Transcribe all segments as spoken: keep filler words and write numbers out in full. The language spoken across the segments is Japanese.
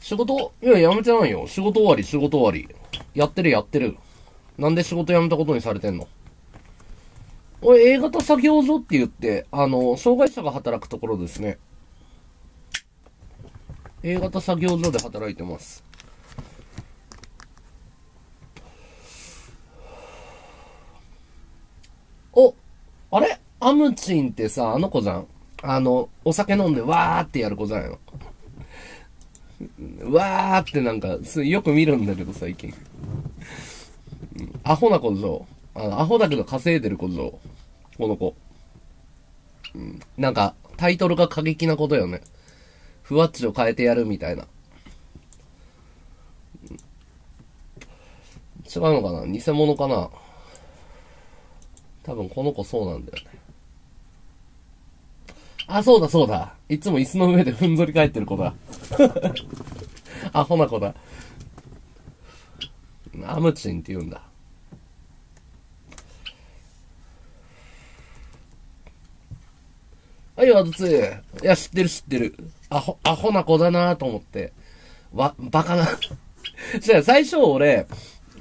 仕事、いや、やめてないよ。仕事終わり、仕事終わり。やってる、やってる。なんで仕事辞めたことにされてんの？俺、エーがた作業所って言って、あの、障害者が働くところですね。エーがた作業所で働いてます。お、あれ？アムチンってさ、あの子じゃん。あの、お酒飲んでわーってやる子じゃんよ。わーってなんか、よく見るんだけど最近。アホな子でしょ。あの、アホだけど稼いでる子でしょ。この子。うん、なんか、タイトルが過激なことよね。ふわっちを変えてやるみたいな。違うのかな？偽物かな？多分この子そうなんだよね。あ、そうだそうだ。いつも椅子の上でふんぞり返ってる子だ。アホな子だ。アムチンって言うんだ。はい、わずつ。いや、知ってる知ってる。アホ、アホな子だなぁと思って。わ、バカな。じゃあ最初俺、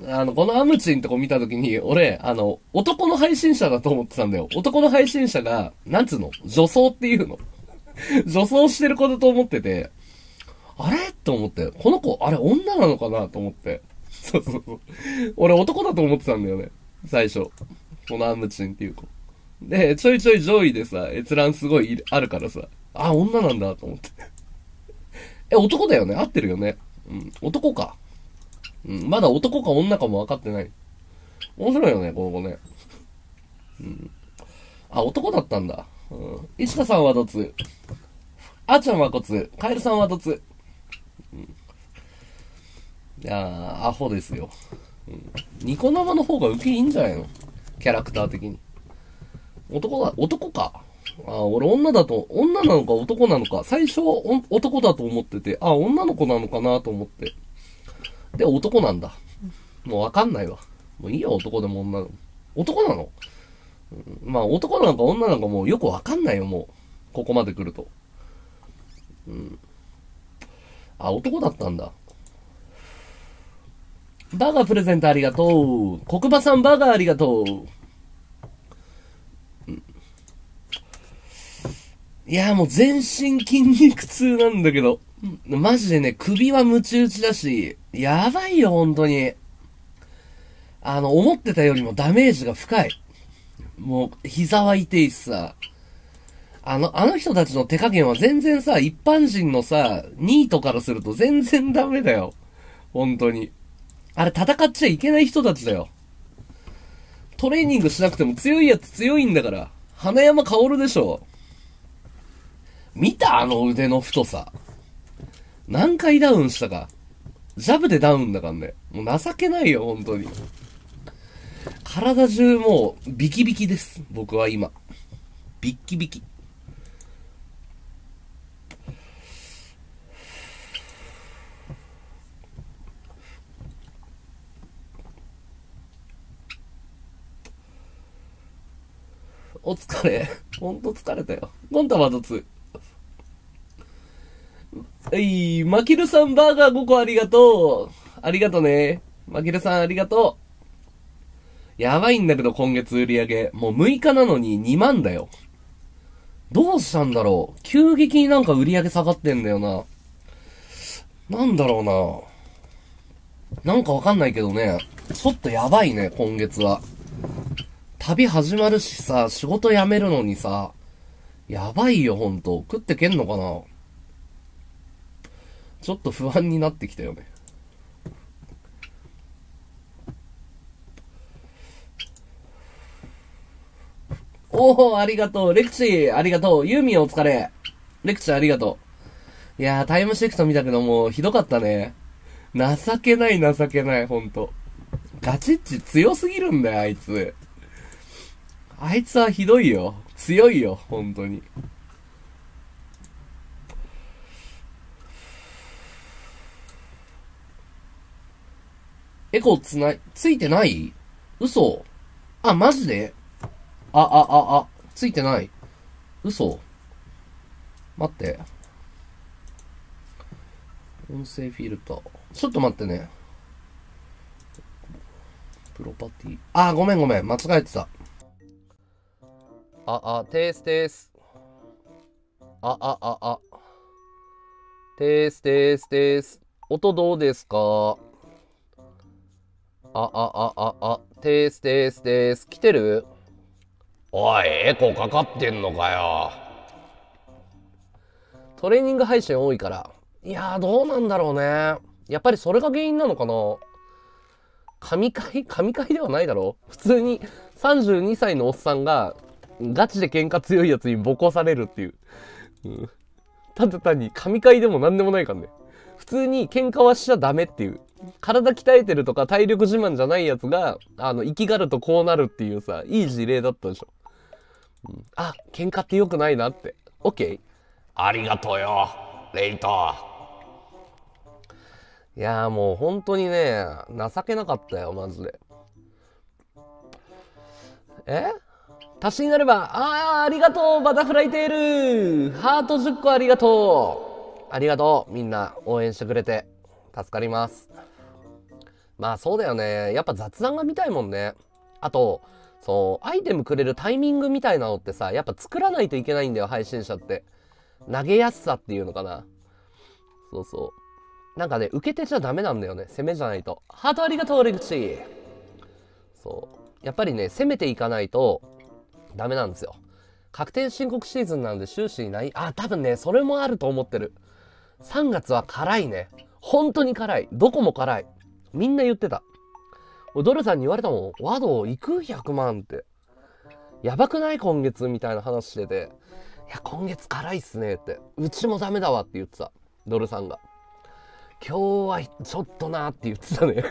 あの、このアムチンとこ見たときに、俺、あの、男の配信者だと思ってたんだよ。男の配信者が、なんつうの？女装っていうの。女装してる子だと思ってて、あれ？と思って、この子、あれ女なのかなと思って。そうそうそう。俺男だと思ってたんだよね。最初。このアムチンっていう子。で、ちょいちょい上位でさ、閲覧すごいあるからさ、あ、女なんだと思って。え、男だよね？合ってるよね？うん、男か。うん、まだ男か女かも分かってない。面白いよね、この子ね。うん。あ、男だったんだ。うん。石田さんはどつ。あーちゃんはこつ。カエルさんはどつ。うん。いやー、アホですよ。うん。ニコ生の方がウケいいんじゃないの？キャラクター的に。男だ、男か。あ、俺女だと、女なのか男なのか。最初は男だと思ってて、あ、女の子なのかなと思って。で、男なんだ。もうわかんないわ。もういいよ、男でも女でも。男なの？うん、まあ、男なのか女なのかもうよくわかんないよ、もう。ここまで来ると。うん。あ、男だったんだ。バーガープレゼントありがとう。黒馬さんバーガーありがとう。うん、いや、もう全身筋肉痛なんだけど。マジでね、首はムチ打ちだし、やばいよ、本当に。あの、思ってたよりもダメージが深い。もう、膝は痛いしさ。あの、あの人たちの手加減は全然さ、一般人のさ、ニートからすると全然ダメだよ。本当に。あれ、戦っちゃいけない人たちだよ。トレーニングしなくても強いやつ強いんだから。花山薫でしょ。見た？あの腕の太さ。何回ダウンしたか。ジャブでダウンだからね。もう情けないよ、本当に。体中もう、ビキビキです。僕は今。ビッキビキ。お疲れ。ほんと疲れたよ。ゴンタはどつ。はい、マキルさんバーガーごこありがとう。ありがとね。マキルさんありがとう。やばいんだけど今月売り上げ。もうむいかなのににまんだよ。どうしたんだろう。急激になんか売り上げ下がってんだよな。なんだろうな。なんかわかんないけどね。ちょっとやばいね、今月は。旅始まるしさ、仕事辞めるのにさ、やばいよほんと。食ってけんのかな。ちょっと不安になってきたよね。おお、ありがとう。レクチー、ありがとう。ユーミンお疲れ。レクチーありがとう。いやー、タイムシフト見たけどもう、ひどかったね。情けない、情けない、ほんと。ガチッチ強すぎるんだよ、あいつ。あいつはひどいよ。強いよ、ほんとに。エコつない、ついてない？嘘。あ、マジで？あ、あ、あ、あ、ついてない。嘘。待って。音声フィルター。ちょっと待ってね。プロパティ。あー、ごめんごめん。間違えてた。あ、あ、テーステース。あ、あ、あ、あ。テーステーステース。音どうですか？あ、あ、あ、あ、あ。テーステーステース。来てる？おい、エコーかかってんのかよ。トレーニング配信多いから。いやー、どうなんだろうね。やっぱりそれが原因なのかな。神回神回ではないだろう。普通にさんじゅうにさいのおっさんがガチで喧嘩強いやつにボコされるっていう。うん、ただ単に神回でもなんでもないからね。普通に喧嘩はしちゃダメっていう。体鍛えてるとか体力自慢じゃないやつが、あの、生きがるとこうなるっていうさ、いい事例だったでしょ。うん、あ、喧嘩って良くないなって。オッケー。ありがとうよ、レイト。いやー、もう本当にね、情けなかったよ、マジで。え？足しになれば、あー、ありがとう、バタフライテール。ハートじゅっこありがとう。ありがとう、みんな応援してくれて。助かります。まあそうだよね。やっぱ雑談が見たいもんね。あと、そう、アイテムくれるタイミングみたいなのってさ、やっぱ作らないといけないんだよ、配信者って。投げやすさっていうのかな。そうそう。なんかね、受け手じゃダメなんだよね。攻めじゃないと。ハートありがとう、俺口。そう。やっぱりね、攻めていかないとダメなんですよ。確定申告シーズンなんで終始ない。あ、多分ね、それもあると思ってる。さんがつは辛いね。本当に辛い。どこも辛い。みんな言ってた。ドルさんに言われたもん。ワド、行くひゃくまんって。やばくない今月みたいな話してて。いや、今月辛いっすねって。うちもダメだわって言ってた。ドルさんが。今日はちょっとなーって言ってたね。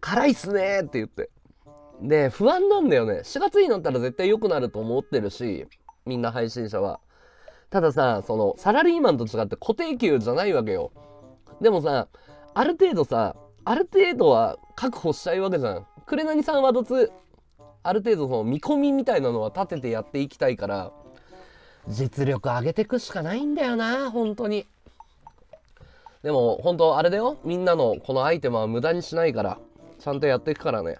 辛いっすねーって言って。で、不安なんだよね。しがつになったら絶対良くなると思ってるし、みんな配信者は。たださ、その、サラリーマンと違って固定給じゃないわけよ。でもさ、ある程度さ、ある程度は確保しちゃうわけじゃん。くれなにさんはどつ、ある程度その見込みみたいなのは立ててやっていきたいから、実力上げてくしかないんだよな、本当に。でも、本当あれだよ。みんなのこのアイテムは無駄にしないから、ちゃんとやっていくからね。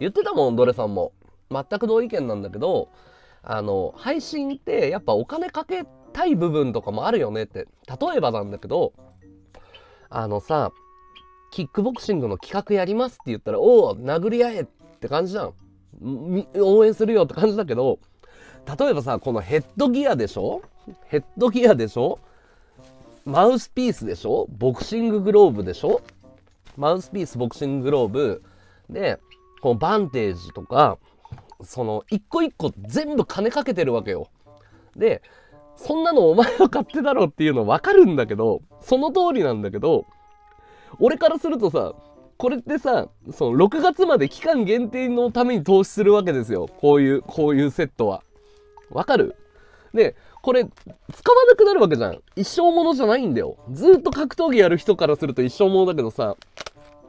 言ってたもん、ドレさんも。全く同意見なんだけど、あの、配信ってやっぱお金かけたい部分とかもあるよねって。例えばなんだけど、あのさ、キックボクシングの企画やりますって言ったら、おお、殴り合えって感じじゃん。応援するよって感じだけど、例えばさ、このヘッドギアでしょヘッドギアでしょマウスピースでしょボクシンググローブでしょマウスピース、ボクシンググローブで、このバンテージとか、その、一個一個全部金かけてるわけよ。で、そんなのお前は勝手だろっていうの分かるんだけど、その通りなんだけど、俺からするとさ、これってさ、そのろくがつまで期間限定のために投資するわけですよ。こういう、こういうセットは。分かる？で、これ、使わなくなるわけじゃん。一生ものじゃないんだよ。ずっと格闘技やる人からすると一生ものだけどさ、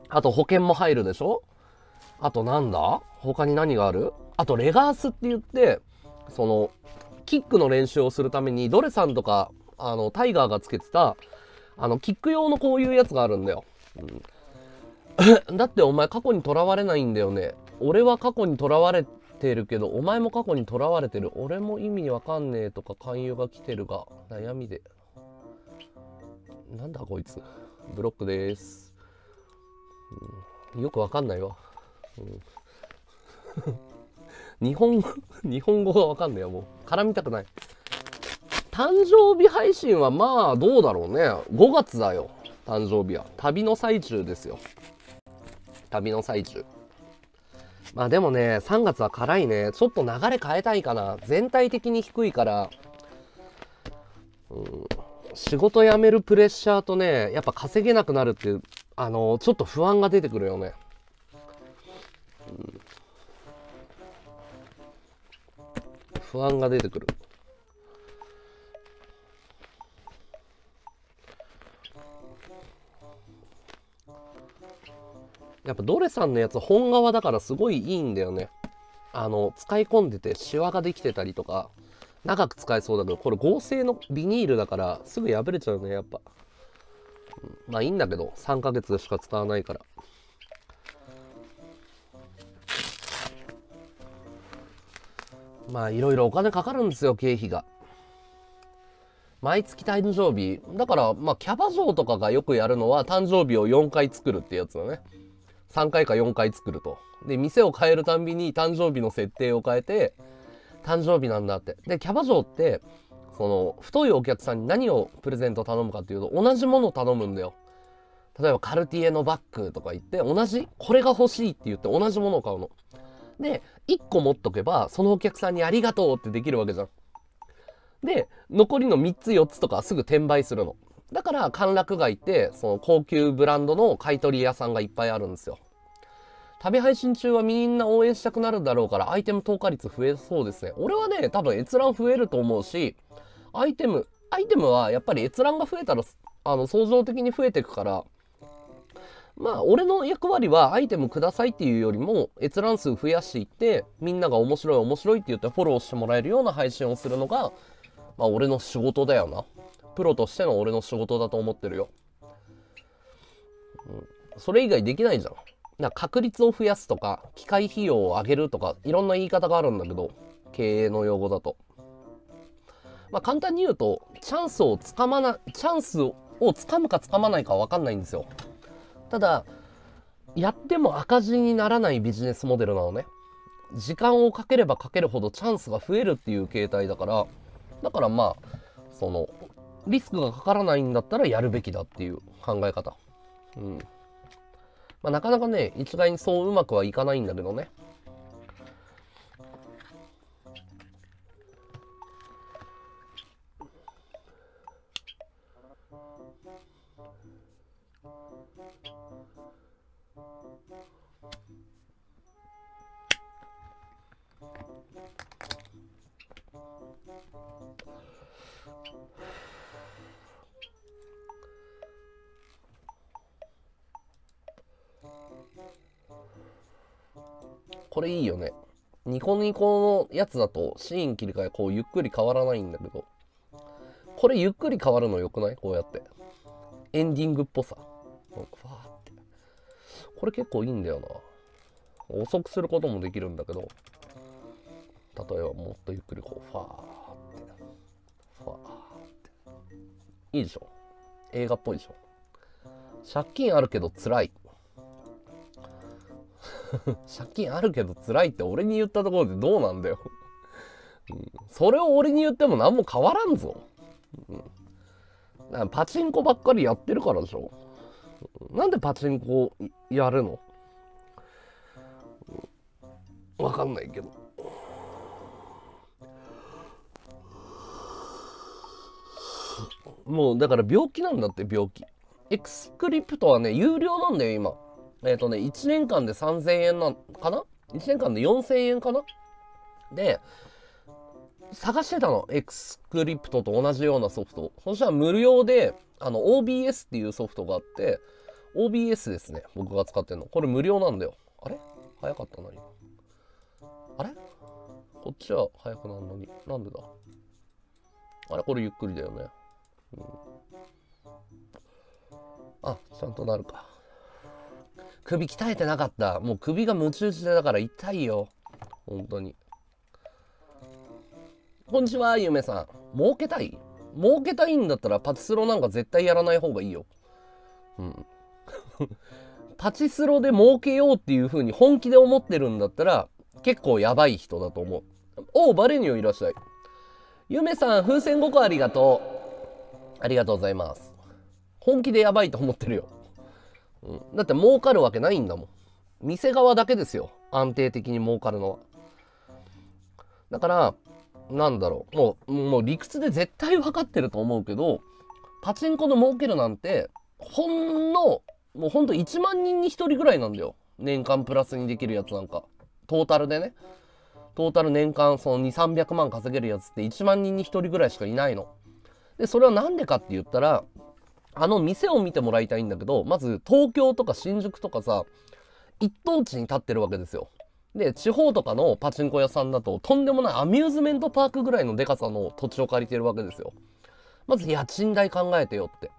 あと保険も入るでしょ？あとなんだ？他に何がある？あとレガースって言って、その、キックの練習をするためにドレさんとかあのタイガーがつけてたあのキック用のこういうやつがあるんだよ、うん、だってお前過去にとらわれないんだよね。俺は過去にとらわれてるけどお前も過去にとらわれてる。俺も意味わかんねえとか勧誘が来てるが悩みでなんだこいつブロックでーす、うん、よくわかんないわ、うん日本語、日本語がわかんないよ、もう。絡みたくない。誕生日配信はまあ、どうだろうね。ごがつだよ、誕生日は。旅の最中ですよ。旅の最中。まあでもね、さんがつは辛いね。ちょっと流れ変えたいかな。全体的に低いから。うん、仕事辞めるプレッシャーとね、やっぱ稼げなくなるっていう、あの、ちょっと不安が出てくるよね。うん不安が出てくる。やっぱドレさんのやつ本革だからすごいいいんだよね。あの使い込んでてシワができてたりとか長く使えそうだけど、これ合成のビニールだからすぐ破れちゃうねやっぱ。まあいいんだけど、さんかげつしか使わないから。まあいろいろお金かかるんですよ経費が。毎月誕生日だから、まあキャバ嬢とかがよくやるのは誕生日をよんかい作るってやつだね。さんかいかよんかい作ると。で店を変えるたんびに誕生日の設定を変えて、誕生日なんだって。でキャバ嬢ってその太いお客さんに何をプレゼント頼むかっていうと、同じものを頼むんだよ。例えばカルティエのバッグとか言って、同じこれが欲しいって言って同じものを買うので、いっこ持っとけばそのお客さんにありがとうってできるわけじゃん。で残りのみっつよっつとかすぐ転売するの。だから歓楽街ってその高級ブランドの買い取り屋さんがいっぱいあるんですよ。食べ配信中はみんな応援したくなるだろうから、アイテム投下率増えそうですね。俺はね多分閲覧増えると思うし、アイテムアイテムはやっぱり閲覧が増えたらあの相乗的に増えていくから、まあ俺の役割はアイテムくださいっていうよりも閲覧数増やしていって、みんなが面白い面白いって言ってフォローしてもらえるような配信をするのが、まあ俺の仕事だよな。プロとしての俺の仕事だと思ってるよ。それ以外できないじゃん。なんか確率を増やすとか機械費用を上げるとかいろんな言い方があるんだけど、経営の用語だと。まあ簡単に言うとチャンスをつかまなチャンスをつかむかつかまないか分かんないんですよ。ただやっても赤字にならないビジネスモデルなのね。時間をかければかけるほどチャンスが増えるっていう形態だから、だからまあそのリスクがかからないんだったらやるべきだっていう考え方。うん。まあ、なかなかね一概にそううまくはいかないんだけどね。これいいよね。ニコニコのやつだとシーン切り替えこうゆっくり変わらないんだけど、これゆっくり変わるのよくない？こうやってエンディングっぽさ、わーって。これ結構いいんだよな。遅くすることもできるんだけど、例えばもっとゆっくりこうファーってファーっていいでしょ。映画っぽいでしょ。借金あるけど辛い借金あるけど辛いって俺に言ったところでどうなんだよ、うん、それを俺に言っても何も変わらんぞ、うん、なんかパチンコばっかりやってるからでしょ。なんでパチンコやるの？うん、わかんないけど。もうだから病気なんだって、病気。エクスクリプトはね有料なんだよ今。えっとね、いちねんかんでさんぜんえんなかな ?いちねんかんでよんせんえんかなで、探してたの。エクスクリプトと同じようなソフト。そしたら無料で、あの、オービーエス っていうソフトがあって、オービーエス ですね。僕が使ってるの。これ無料なんだよ。あれ早かったな、今。あれこっちは早くなるのに。なんでだあれこれゆっくりだよね。うん、あ、ちゃんとなるか。首鍛えてなかった。もう首がむち打ちでだから痛いよ本当に。こんにちはゆめさん。儲けたい儲けたいんだったらパチスロなんか絶対やらない方がいいよ、うん、パチスロで儲けようっていう風に本気で思ってるんだったら結構やばい人だと思う。おうバレニオいらっしゃい。ゆめさん風船ごこありがとう。ありがとうございます。本気でやばいと思ってるよ。うん、だって儲かるわけないんだもん。店側だけですよ安定的に儲かるのは。だからなんだろう、もう、もう理屈で絶対分かってると思うけど、パチンコの儲けるなんてほんのもうほんといちまんにんにひとりぐらいなんだよ年間プラスにできるやつなんか。トータルでね、トータル年間そのにせんさんびゃくまん稼げるやつっていちまんにんにひとりぐらいしかいないの。でそれはなんでかって言ったら、あの店を見てもらいたいんだけど、まず東京とか新宿とかさ一等地に立ってるわけですよ。で、地方とかのパチンコ屋さんだと、とんでもないアミューズメントパークぐらいのでかさの土地を借りてるわけですよ。まず家賃代考えてよって。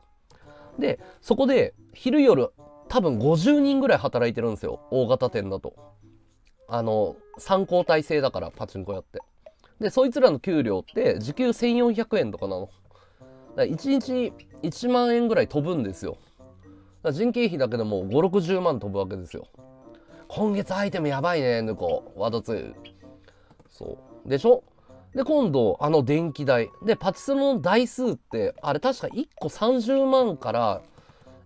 で、そこで昼夜多分ごじゅうにんぐらい働いてるんですよ。大型店だと。あの、さん交代制だから、パチンコ屋って。で、そいつらの給料って時給せんよんひゃくえんとかなの。だからいちにちいちまんえんぐらい飛ぶんですよ。だから人件費だけでもごじゅう、ろくじゅうまん飛ぶわけですよ。今月アイテムやばいね、ぬこ。ワードツー。そう。でしょ?で、今度、あの電気代。で、パチスロの台数って、あれ確かいっこさんじゅうまんから、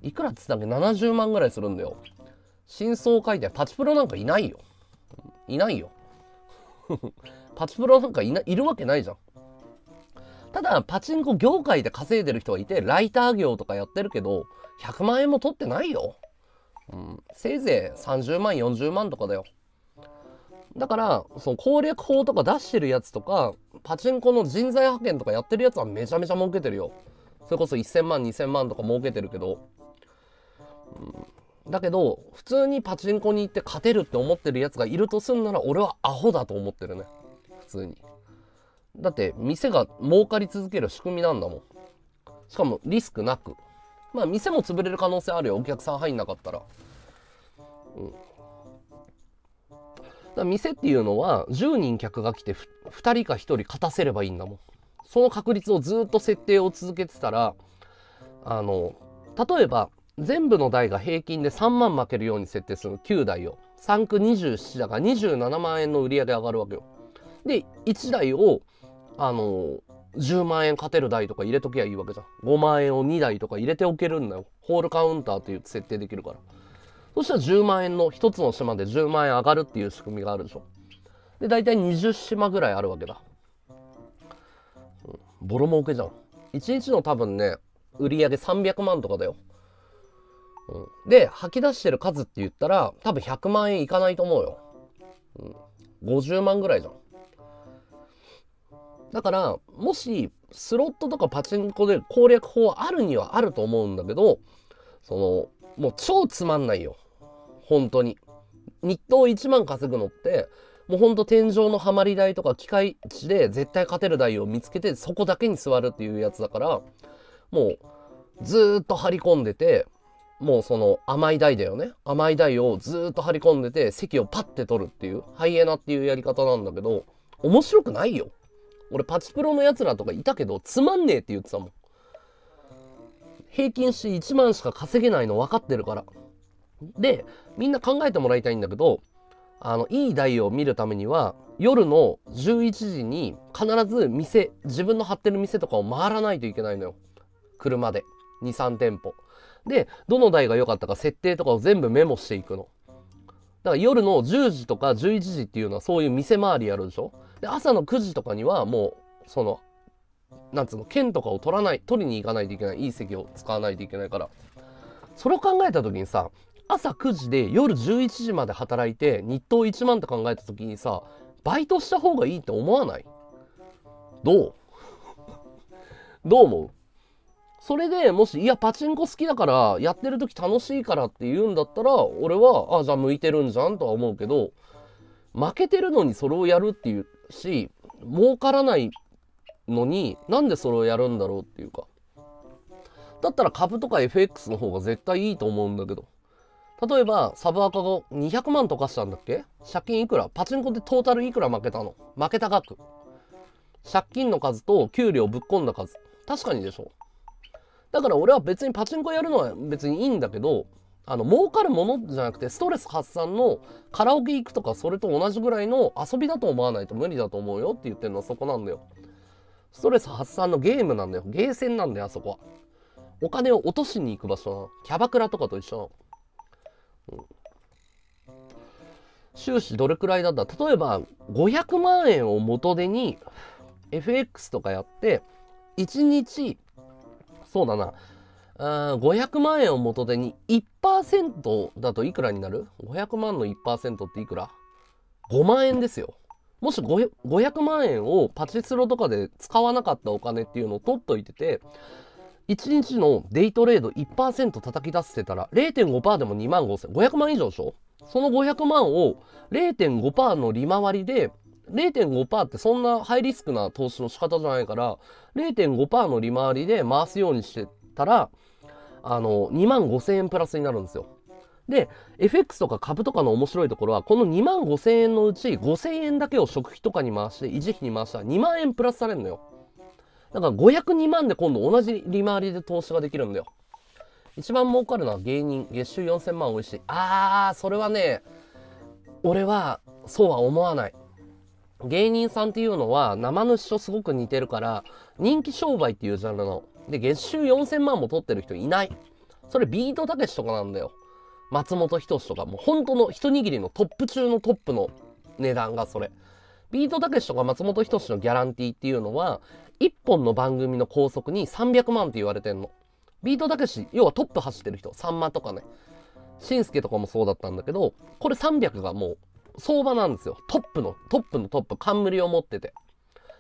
いくらっつったっけ ?ななじゅうまんぐらいするんだよ。真相書いて、パチプロなんかいないよ。いないよ。パチプロなんか い, ないるわけないじゃん。ただ、パチンコ業界で稼いでる人がいて、ライター業とかやってるけど、ひゃくまんえんも取ってないよ。うん、せいぜいさんじゅうまん、よんじゅうまんとかだよ。だから、その攻略法とか出してるやつとか、パチンコの人材派遣とかやってるやつはめちゃめちゃ儲けてるよ。それこそせんまん、にせんまんとか儲けてるけど。うん、だけど、普通にパチンコに行って勝てるって思ってるやつがいるとすんなら、俺はアホだと思ってるね。普通に。だって、店が儲かり続ける仕組みなんだもん。しかも、リスクなく。まあ、店も潰れる可能性あるよ。お客さん入んなかったら。うん。だから店っていうのは、じゅうにん客が来て、ふたりかひとり勝たせればいいんだもん。その確率をずっと設定を続けてたら、あの、例えば、全部の台が平均でさんまん負けるように設定するきゅうだいを。さん区にじゅうななだからにじゅうななまんえんの売り上げ上がるわけよ。で、いちだいを、あの、じゅうまんえん勝てる台とか入れときゃいいわけじゃん。ごまんえんをにだいとか入れておけるんだよ。ホールカウンターっていう設定できるから。そしたらじゅうまんえんのひとつの島でじゅうまんえん上がるっていう仕組みがあるでしょ。で、大体にじゅうしまぐらいあるわけだ。うん、ボロ儲けじゃん。いちにちの多分ね、売り上げさんびゃくまんとかだよ。うん、で、吐き出してる数って言ったら、多分ひゃくまんえんいかないと思うよ。うん、ごじゅうまんぐらいじゃん。だから、もし、スロットとかパチンコで攻略法はあるにはあると思うんだけど、その、もう超つまんないよ。本当に。日当いちまん稼ぐのって、もうほんと天井のハマり台とか機械値で絶対勝てる台を見つけて、そこだけに座るっていうやつだから、もう、ずーっと張り込んでて、もうその甘い台だよね。甘い台をずーっと張り込んでて、席をパッて取るっていう、ハイエナっていうやり方なんだけど、面白くないよ。俺パチプロのやつらとかいたけど、つまんねえって言ってたもん。平均していちまんしか稼げないの分かってるから。で、みんな考えてもらいたいんだけど、あの、いい台を見るためには、夜のじゅういちじに必ず店、自分の張ってる店とかを回らないといけないのよ。車で。に、さんてんぽ。で、どの台が良かったか設定とかを全部メモしていくの。だから夜のじゅうじとかじゅういちじっていうのはそういう店回りやるでしょ。で、朝のくじとかにはもう、その、なんつうの、券とかを取らない、取りに行かないといけない。いい席を使わないといけないから。それを考えた時にさ、朝くじで夜じゅういちじまで働いて、日当いちまんって考えた時にさ、バイトした方がいいって思わない？どう？どう思う？それでもし、いや、パチンコ好きだから、やってる時楽しいからって言うんだったら、俺は、あ、じゃあ向いてるんじゃんとは思うけど、負けてるのにそれをやるっていうし、儲からないのに、なんでそれをやるんだろうっていうか。だったら株とか エフエックス の方が絶対いいと思うんだけど。例えば、サブアカがにひゃくまん溶かしたんだっけ？借金いくら？パチンコでトータルいくら負けたの？負けた額。借金の数と給料ぶっ込んだ数。確かにでしょ。だから俺は別にパチンコやるのは別にいいんだけど、あの、儲かるものじゃなくて、ストレス発散のカラオケ行くとか、それと同じぐらいの遊びだと思わないと無理だと思うよって言ってるのはそこなんだよ。ストレス発散のゲームなんだよ。ゲーセンなんだよ、あそこは。お金を落としに行く場所な。キャバクラとかと一緒なの。うん、収支どれくらいだった？例えば、ごひゃくまんえんを元手に、エフエックス とかやって、いちにち、そうだな。あー、ごひゃくまんえんを元手に いちパーセント だといくらになる ?ごひゃくまんの いちパーセント っていくら ?ごまんえんですよ。もしごひゃくまんえんをパチスロとかで使わなかったお金っていうのを取っといてて、いちにちのデイトレード いちパーセント 叩き出せてたら れいてんごパーセント でもにまんごせん。ごひゃくまん以上でしょそのごひゃくまんを れいてんごパーセント の利回りで、れいてんごパーセント ってそんなハイリスクな投資の仕方じゃないから、れいてんごパーセント の利回りで回すようにしてたら、あの、にまんごせんえんプラスになるんですよ。で、エフエックス とか株とかの面白いところは、このにまんごせんえんのうちごせんえんだけを食費とかに回して、維持費に回したらにまんえんプラスされるのよ。だからごひゃくにまんで今度同じ利回りで投資ができるんだよ。一番儲かるのは芸人、月収よんせんまん美味しい。あー、それはね、俺はそうは思わない。芸人さんっていうのは生主とすごく似てるから、人気商売っていうジャンルの。で、月収よんせんまんも取ってる人いない。それビートたけしとかなんだよ。松本人志とか、もう本当の一握りのトップ中のトップの値段がそれ。ビートたけしとか松本人志のギャランティーっていうのは、いっぽんの番組の拘束にさんびゃくまんって言われてんの。ビートたけし、要はトップ走ってる人、さんまとかね、しんすけとかもそうだったんだけど、これさんびゃくがもう相場なんですよ。トップの、トップのトップ、冠を持ってて。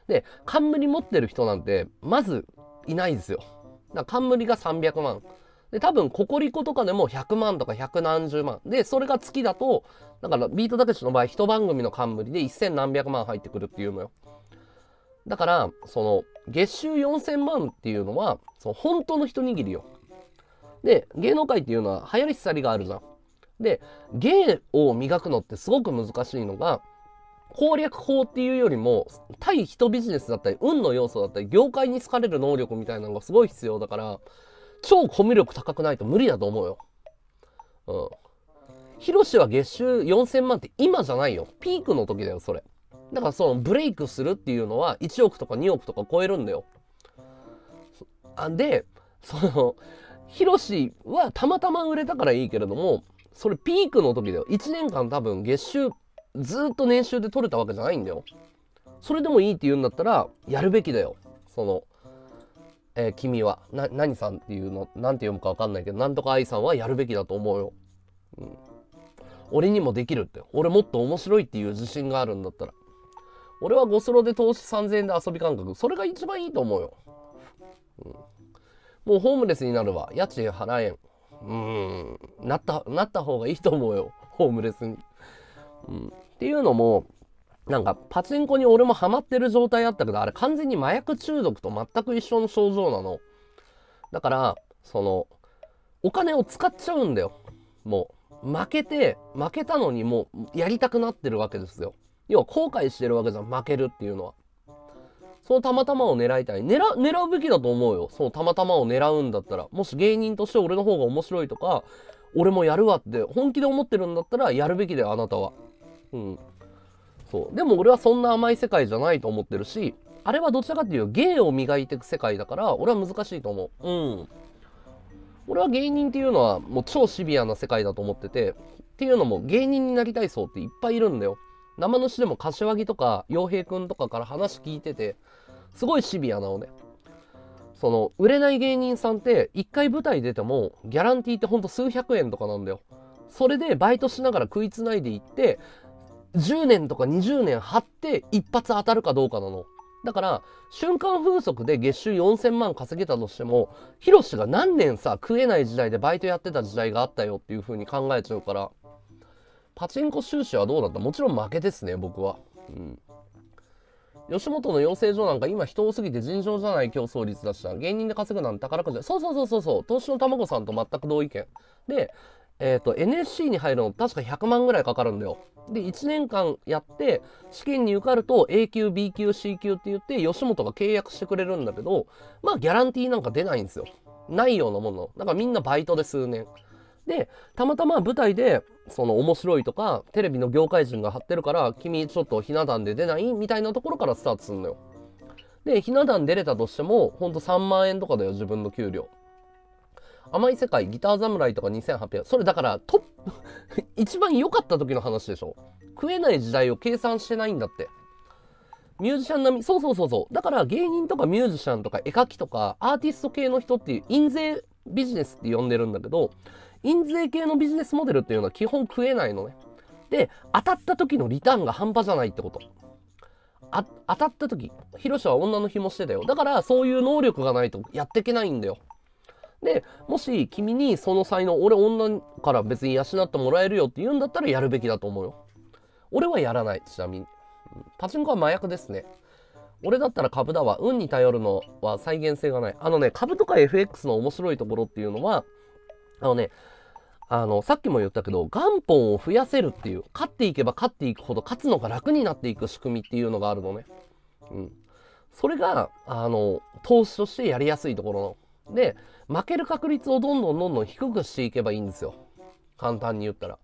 で、冠持ってる人なんて、まずいないですよ。だから冠がさんびゃくまん。で、多分、ココリコとかでもひゃくまんとかひゃくなんじゅうまん。で、それが月だと、だからビートたけしの場合、一番組の冠でせんなんびゃくまん入ってくるっていうのよ。だから、その、月収よんせんまんっていうのは、その本当の一握りよ。で、芸能界っていうのは流行り廃りがあるじゃん。で、芸を磨くのってすごく難しいのが、攻略法っていうよりも、対人ビジネスだったり、運の要素だったり、業界に好かれる能力みたいなのがすごい必要だから、超コミュ力高くないと無理だと思うよ。うん。ヒロシは月収よんせんまんって今じゃないよ。ピークの時だよ、それ。だからそのブレイクするっていうのはいちおくとかにおくとか超えるんだよ。あで、その、ヒロシはたまたま売れたからいいけれども、それピークの時だよ。いちねんかん多分月収、ずっと年収で取れたわけじゃないんだよ。それでもいいって言うんだったら、やるべきだよ。その、えー、君は、な、何さんっていうの、なんて読むかわかんないけど、なんとか愛さんはやるべきだと思うよ。うん。俺にもできるって。俺もっと面白いっていう自信があるんだったら。俺はゴスロで投資さんぜんえんで遊び感覚。それが一番いいと思うよ。うん、もうホームレスになるわ。家賃払えん。うん。なった、なった方がいいと思うよ。ホームレスに。うん、っていうのも、なんかパチンコに俺もハマってる状態あったけど、あれ完全に麻薬中毒と全く一緒の症状なの。だから、その、お金を使っちゃうんだよ。もう、負けて、負けたのにもうやりたくなってるわけですよ。要は後悔してるわけじゃん、負けるっていうのは。そのたまたまを狙いたい。狙、狙うべきだと思うよ。そのたまたまを狙うんだったら。もし芸人として俺の方が面白いとか、俺もやるわって本気で思ってるんだったらやるべきだよ、あなたは。うん。そう。でも俺はそんな甘い世界じゃないと思ってるし、あれはどちらかっていうと芸を磨いていく世界だから、俺は難しいと思う。うん。俺は芸人っていうのはもう超シビアな世界だと思ってて、っていうのも芸人になりたい層っていっぱいいるんだよ。生主でも柏木とか陽平くんとかから話聞いてて、すごいシビアなのね。その売れない芸人さんっていっかい舞台出てもギャランティーってほんと数百円とかなんだよ。それでバイトしながら食いつないでいってじゅうねんとかにじゅうねん張って一発当たるかどうかなの。だから瞬間風速で月収よんせんまん稼げたとしても、ヒロシが何年さ食えない時代でバイトやってた時代があったよっていう風に考えちゃうから。パチンコ収支はどうだった？もちろん負けですね、僕は。うん。吉本の養成所なんか今人多すぎて尋常じゃない競争率だしな。芸人で稼ぐなんて宝くじだ。そうそうそうそうそう。投資の卵さんと全く同意見。で、えっと、エヌエスシー に入るの確かひゃくまんぐらいかかるんだよ。で、いちねんかんやって、試験に受かると A 級、B 級、C 級って言って吉本が契約してくれるんだけど、まあギャランティーなんか出ないんですよ。ないようなもの。だからみんなバイトで数年。で、たまたま舞台で、その面白いとか、テレビの業界人が張ってるから、君ちょっとひな壇で出ないみたいなところからスタートするのよ。で、ひな壇出れたとしても、ほんとさんまんえんとかだよ、自分の給料。甘い世界、ギター侍とかにせんはっぴゃくえん。それだから、トップ、一番良かった時の話でしょ。食えない時代を計算してないんだって。ミュージシャン並み、そうそうそうそう。だから芸人とかミュージシャンとか絵描きとか、アーティスト系の人っていう、印税ビジネスって呼んでるんだけど、印税系のビジネスモデルっていうのは基本食えないのね。で、当たった時のリターンが半端じゃないってこと。あ、当たった時、ヒロシは女の紐してたよ。だから、そういう能力がないとやっていけないんだよ。で、もし君にその才能、俺女から別に養ってもらえるよって言うんだったらやるべきだと思うよ。俺はやらない、ちなみに。パチンコは麻薬ですね。俺だったら株だわ。運に頼るのは再現性がない。あのね、株とか エフエックス の面白いところっていうのは、あのね、あのさっきも言ったけど元本を増やせるっていう、勝っていけば勝っていくほど勝つのが楽になっていく仕組みっていうのがあるのね。うん、それがあの投資としてやりやすいところので、負ける確率をどんどんどんどん低くしていけばいいんですよ。簡単に言ったら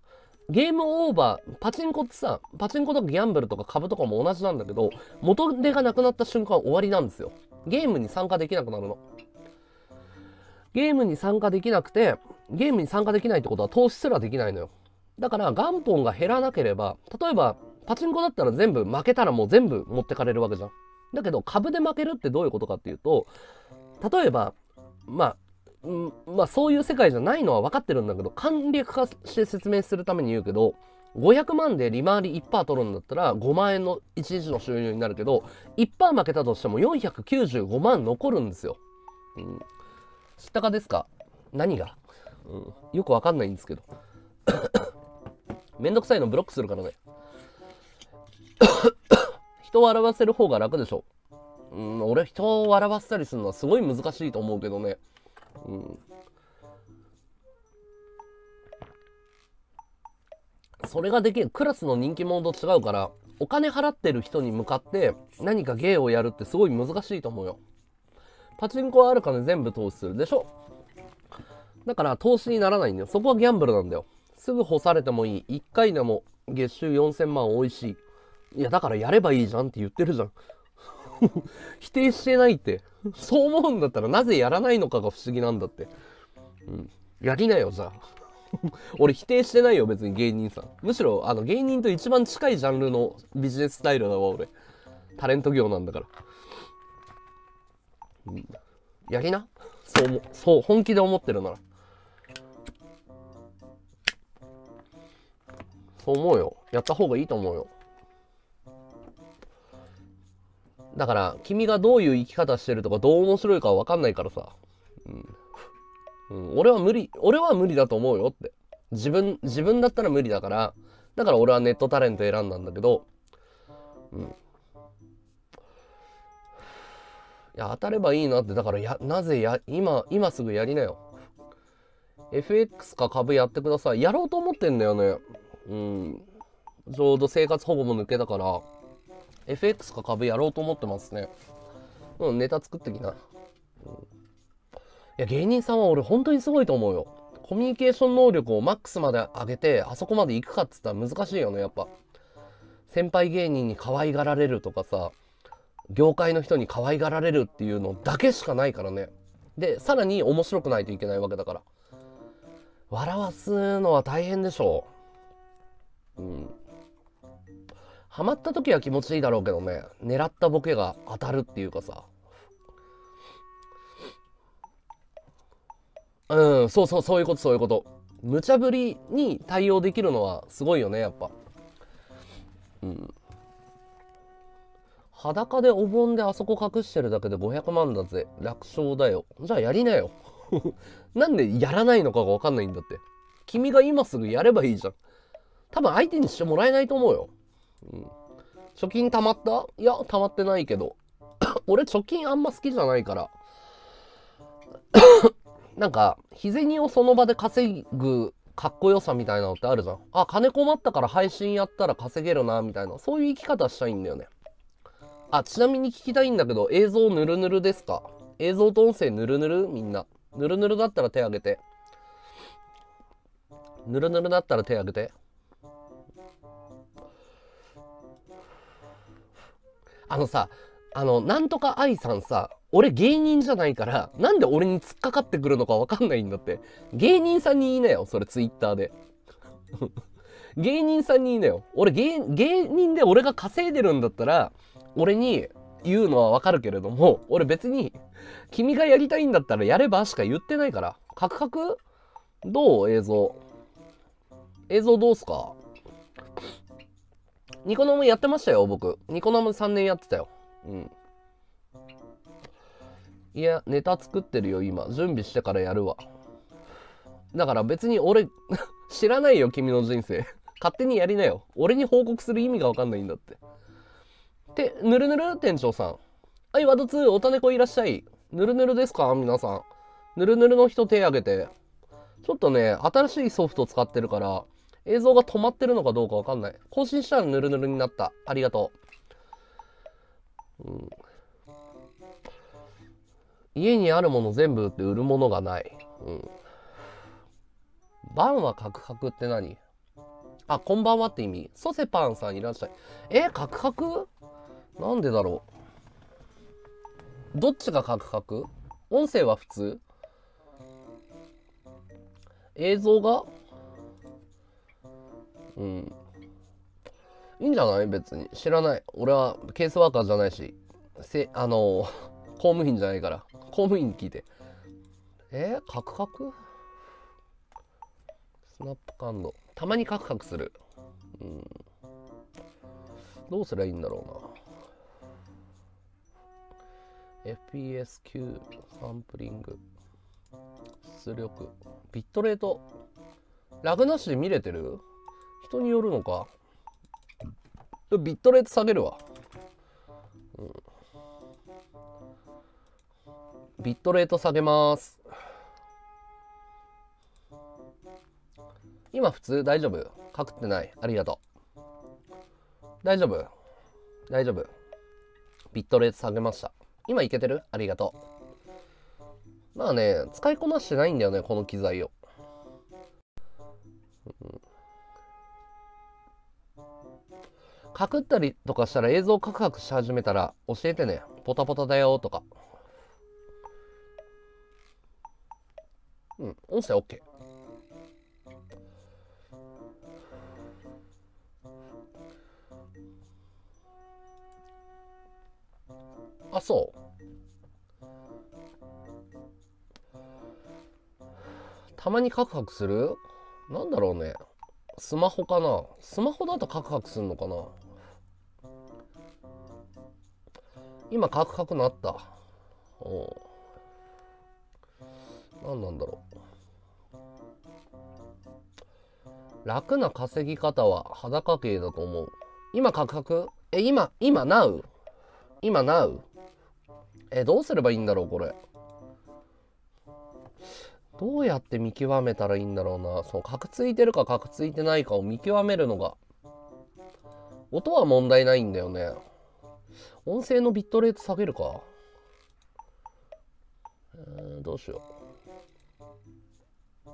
ゲームオーバー、パチンコってさ、パチンコとかギャンブルとか株とかも同じなんだけど、元手がなくなった瞬間終わりなんですよ。ゲームに参加できなくなるの。ゲームに参加できなくて、ゲームに参加できないってことは投資すらできないのよ。だから元本が減らなければ、例えばパチンコだったら全部負けたらもう全部持ってかれるわけじゃん。だけど株で負けるってどういうことかっていうと、例えばまあ、うん、まあそういう世界じゃないのは分かってるんだけど、簡略化して説明するために言うけど、ごひゃくまんで利回り いちパーセント 取るんだったらごまんえんのいちにちの収入になるけど、 いちパーセント 負けたとしてもよんひゃくきゅうじゅうごまん残るんですよ。うん、知ったかですか？何が？うん、よくわかんないんですけどめんどくさいのブロックするからね人を笑わせる方が楽でしょ。うん、俺人を笑わせたりするのはすごい難しいと思うけどね。うん、それができるクラスの人気者と違うから、お金払ってる人に向かって何か芸をやるってすごい難しいと思うよ。パチンコはある金全部投資するでしょ。だから投資にならないんだよ。そこはギャンブルなんだよ。すぐ干されてもいい。いっかいでも月収よんせんまん多いし。いやだからやればいいじゃんって言ってるじゃん。否定してないって。そう思うんだったらなぜやらないのかが不思議なんだって。うん、やりなよじゃあ。俺否定してないよ別に芸人さん。むしろあの芸人と一番近いジャンルのビジネススタイルだわ俺。タレント業なんだから。うん、やりな。そう思、そう本気で思ってるなら。そう思うよ。やった方がいいと思うよ。だから君がどういう生き方してるとかどう面白いかは分かんないからさ、うんうん、俺は無理俺は無理だと思うよって。自分自分だったら無理だからだから俺はネットタレント選んだんだけど、うん、いや当たればいいなって。だからやなぜや今今すぐやりなよ。 エフエックス か株やってください。やろうと思ってんだよね。うん、ちょうど生活保護も抜けたから エフエックス か株やろうと思ってますね。うん、ネタ作ってきな。うん、いや芸人さんは俺本当にすごいと思うよ。コミュニケーション能力をマックスまで上げてあそこまで行くかっつったら難しいよねやっぱ。先輩芸人に可愛がられるとかさ、業界の人に可愛がられるっていうのだけしかないからね。でさらに面白くないといけないわけだから笑わすのは大変でしょう。うん、ハマった時は気持ちいいだろうけどね。狙ったボケが当たるっていうかさ、うん、そうそうそういうことそういうこと。無茶ぶりに対応できるのはすごいよねやっぱ。うん、裸でお盆であそこ隠してるだけでごひゃくまんだぜ。楽勝だよ。じゃあやりなよなんでやらないのかが分かんないんだって。君が今すぐやればいいじゃん。多分相手にしてもらえないと思うよ。うん、貯金貯まった？いや貯まってないけど俺貯金あんま好きじゃないからなんか日銭をその場で稼ぐかっこよさみたいなのってあるじゃん。あ金困ったから配信やったら稼げるなみたいな、そういう生き方したいんだよね。あちなみに聞きたいんだけど映像ぬるぬるですか？映像と音声ぬるぬる？みんなぬるぬるだったら手挙げて。ぬるぬるだったら手挙げて。あのさ、あのなんとか愛さんさ、俺芸人じゃないからなんで俺に突っかかってくるのか分かんないんだって。芸人さんに言いなよそれツイッターで芸人さんに言いなよ。俺 芸, 芸人で俺が稼いでるんだったら俺に言うのは分かるけれども、俺別に君がやりたいんだったらやればしか言ってないから。カクカクどう？映像映像どうすか？ニコ生やってましたよ僕。ニコ生さんねんやってたよ。うん、いやネタ作ってるよ今、準備してからやるわ。だから別に俺知らないよ君の人生勝手にやりなよ、俺に報告する意味が分かんないんだって。でぬるぬる店長さん、はい、ワードツーおたねこいらっしゃい。ぬるぬるですか皆さん、ぬるぬるの人手挙げて。ちょっとね新しいソフト使ってるから映像が止まってるのかどうか分かんない。更新したらぬるぬるになった、ありがとう、うん、家にあるもの全部売って売るものがない、うん、バンはカクカクって何？あ、こんばんはって意味。ソセパンさんいらっしゃい。え、カクカク？なんでだろう。どっちがカクカク？音声は普通？映像が？うん。いいんじゃない？別に。知らない。俺はケースワーカーじゃないし、せ、あの、公務員じゃないから。公務員に聞いて。えー、カクカク？スナップ感度。たまにカクカクする、うん、どうすりゃいいんだろうな。 エフピーエスきゅう サンプリング出力ビットレートラグなしで見れてる？人によるのか。ビットレート下げるわ、うん、ビットレート下げます。今普通大丈夫？かくってない、ありがとう。大丈夫大丈夫、ビットレート下げました。今いけてる、ありがとう。まあね使いこなしてないんだよねこの機材を、うん、かくったりとかしたら映像カクカクし始めたら教えてね、ポタポタだよとか。うん、音声 OK。あ、そう、たまにカクカクする？なんだろうね、スマホかな。スマホだとカクカクするのかな。今カクカクなった。おう、なんなんだろう。楽な稼ぎ方は裸系だと思う。今カクカク？え、今今なう？今なう？え、どうすればいいんだろうこれ。どうやって見極めたらいいんだろうな。そのカクついてるかカクついてないかを見極めるのが。音は問題ないんだよね。音声のビットレート下げるか、えー、どうしよう。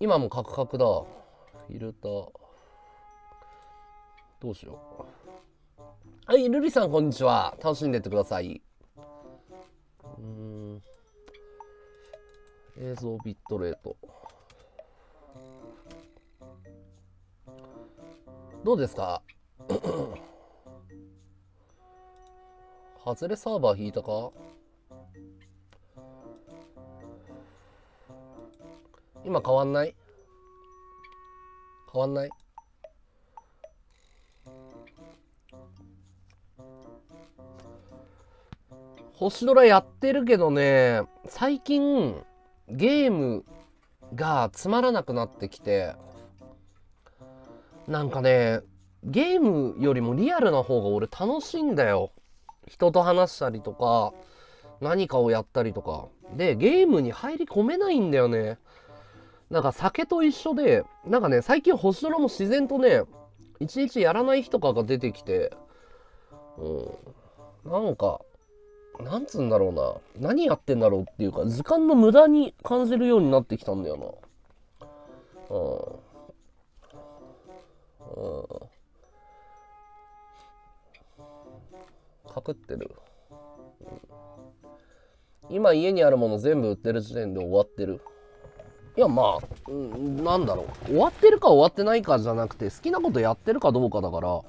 今もカクカクだ。フィルターどうしよう。はい、ルリさんこんにちは、楽しんでってください。うん、映像ビットレートどうですか？ハズレサーバー引いたか。今変わんない、変わんない。星ドラやってるけどね、最近ゲームがつまらなくなってきて、なんかねゲームよりもリアルな方が俺楽しいんだよ。人と話したりとか何かをやったりとかで、ゲームに入り込めないんだよね。なんか酒と一緒で、なんかね最近星ドラも自然とねいちいちやらない人かが出てきて、うん、なんかなんつうんだろうな、何やってんだろうっていうか時間の無駄に感じるようになってきたんだよな。うんうん、かくってる、うん、今家にあるもの全部売ってる時点で終わってる。いやまあ、うん、なんだろう、終わってるか終わってないかじゃなくて好きなことやってるかどうかだから。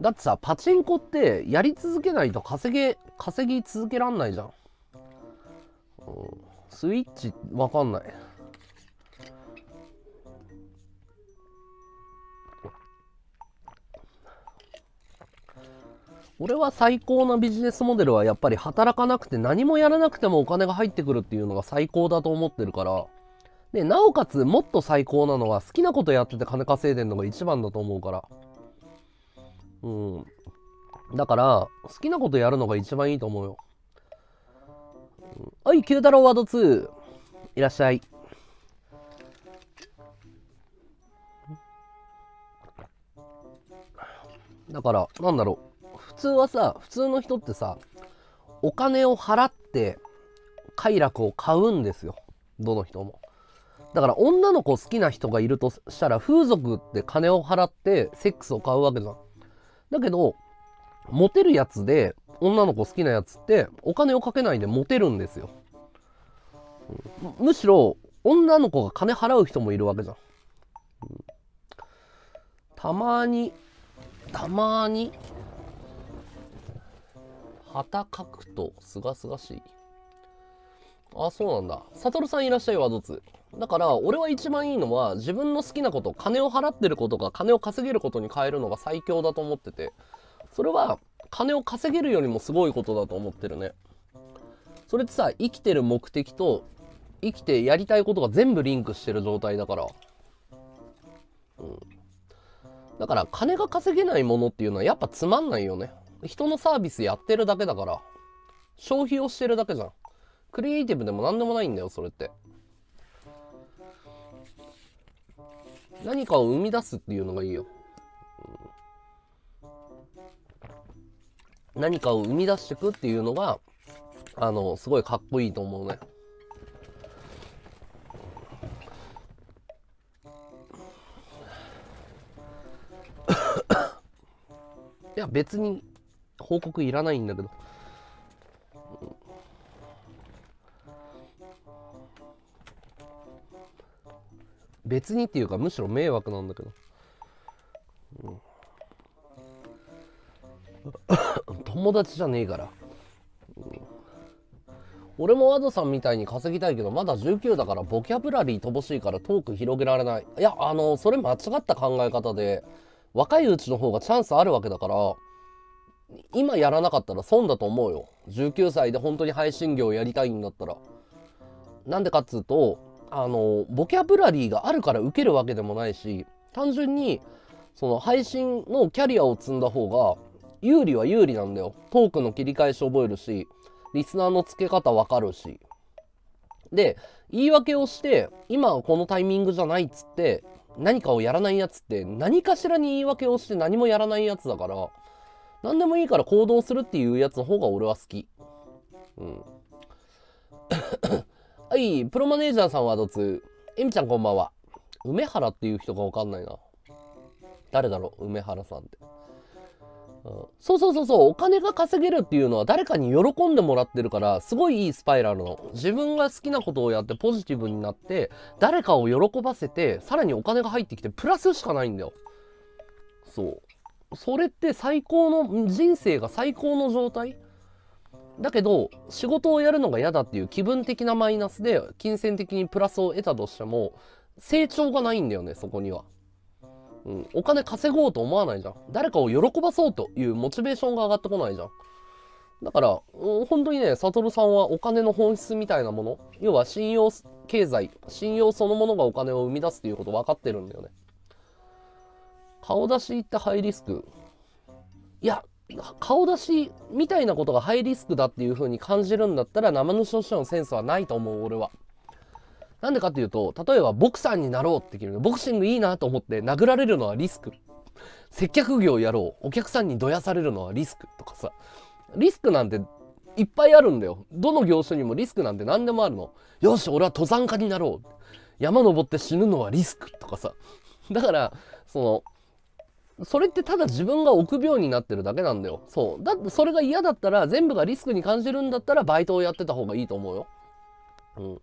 だってさ、パチンコってやり続けないと稼げ稼ぎ続けらんないじゃん、うん、スイッチわかんない。俺は最高なビジネスモデルはやっぱり働かなくて何もやらなくてもお金が入ってくるっていうのが最高だと思ってるから。で、なおかつもっと最高なのは好きなことやってて金稼いでんのが一番だと思うから。うん。だから、好きなことやるのが一番いいと思うよ。はい、Q太郎ワードツー。いらっしゃい。だから、なんだろう。普通はさ、普通の人ってさ、お金を払って快楽を買うんですよ。どの人も。だから、女の子好きな人がいるとしたら、風俗って金を払ってセックスを買うわけじゃん。だけど、モテるやつで、女の子好きなやつってお金をかけないでモテるんですよ。む, むしろ女の子が金払う人もいるわけじゃん。たまにたまに旗書くとすがすがしい。あ、そうなんだ。サトルさんいらっしゃい。ワードツー。だから俺は一番いいのは自分の好きなこと、金を払ってることが金を稼げることに変えるのが最強だと思ってて、それは金を稼げるよりもすごいことだと思ってるね。それってさ、生きてる目的と生きてやりたいことが全部リンクしてる状態だから、うん、だから金が稼げないものっていうのはやっぱつまんないよね。人のサービスやってるだけだから、消費をしてるだけじゃん。クリエイティブでも何でもないんだよそれって。何かを生み出すっていうのがいいよ。何かを生み出していくっていうのが、あの、すごいかっこいいと思うね。いや、別に報告いらないんだけど。別にっていうか、むしろ迷惑なんだけど。うん、友達じゃねえから、うん、俺もワドさんみたいに稼ぎたいけどまだじゅうきゅうだからボキャブラリー乏しいからトーク広げられない。いや、あのそれ間違った考え方で、若いうちの方がチャンスあるわけだから、今やらなかったら損だと思うよ。じゅうきゅうさいで本当に配信業やりたいんだったら。なんでかっつうと、あのボキャブラリーがあるからウケるわけでもないし、単純にその配信のキャリアを積んだ方が有利は有利なんだよ。トークの切り返し覚えるし、リスナーの付け方わかるし。で、言い訳をして、今はこのタイミングじゃないっつって、何かをやらないやつって、何かしらに言い訳をして何もやらないやつだから、何でもいいから行動するっていうやつの方が俺は好き。うん。はい、プロマネージャーさんはどつ。えみちゃんこんばんは。梅原っていう人がわかんないな。誰だろう、梅原さんって。そうそうそうそう、お金が稼げるっていうのは誰かに喜んでもらってるから、すごいいいスパイラルの。自分が好きなことをやってポジティブになって、誰かを喜ばせて、さらにお金が入ってきて、プラスしかないんだよ。そう。それって最高の、人生が最高の状態だけど、仕事をやるのが嫌だっていう気分的なマイナスで、金銭的にプラスを得たとしても、成長がないんだよね、そこには。うん、お金稼ごうと思わないじゃん。誰かを喜ばそうというモチベーションが上がってこないじゃん。だから、うん、本当にね、サトルさんはお金の本質みたいなもの、要は信用経済、信用そのものがお金を生み出すということ分かってるんだよね。顔出しってハイリスク。いや、顔出しみたいなことがハイリスクだっていう風に感じるんだったら、生主としてのセンスはないと思う、俺は。なんでかっていうと、例えばボクサーになろうって決める。ボクシングいいなと思って殴られるのはリスク。接客業やろう。お客さんにどやされるのはリスクとかさ。リスクなんていっぱいあるんだよ。どの業種にもリスクなんて何でもあるの。よし、俺は登山家になろう。山登って死ぬのはリスクとかさ。だから、その、それってただ自分が臆病になってるだけなんだよ。そう。だってそれが嫌だったら、全部がリスクに感じるんだったらバイトをやってた方がいいと思うよ。うん。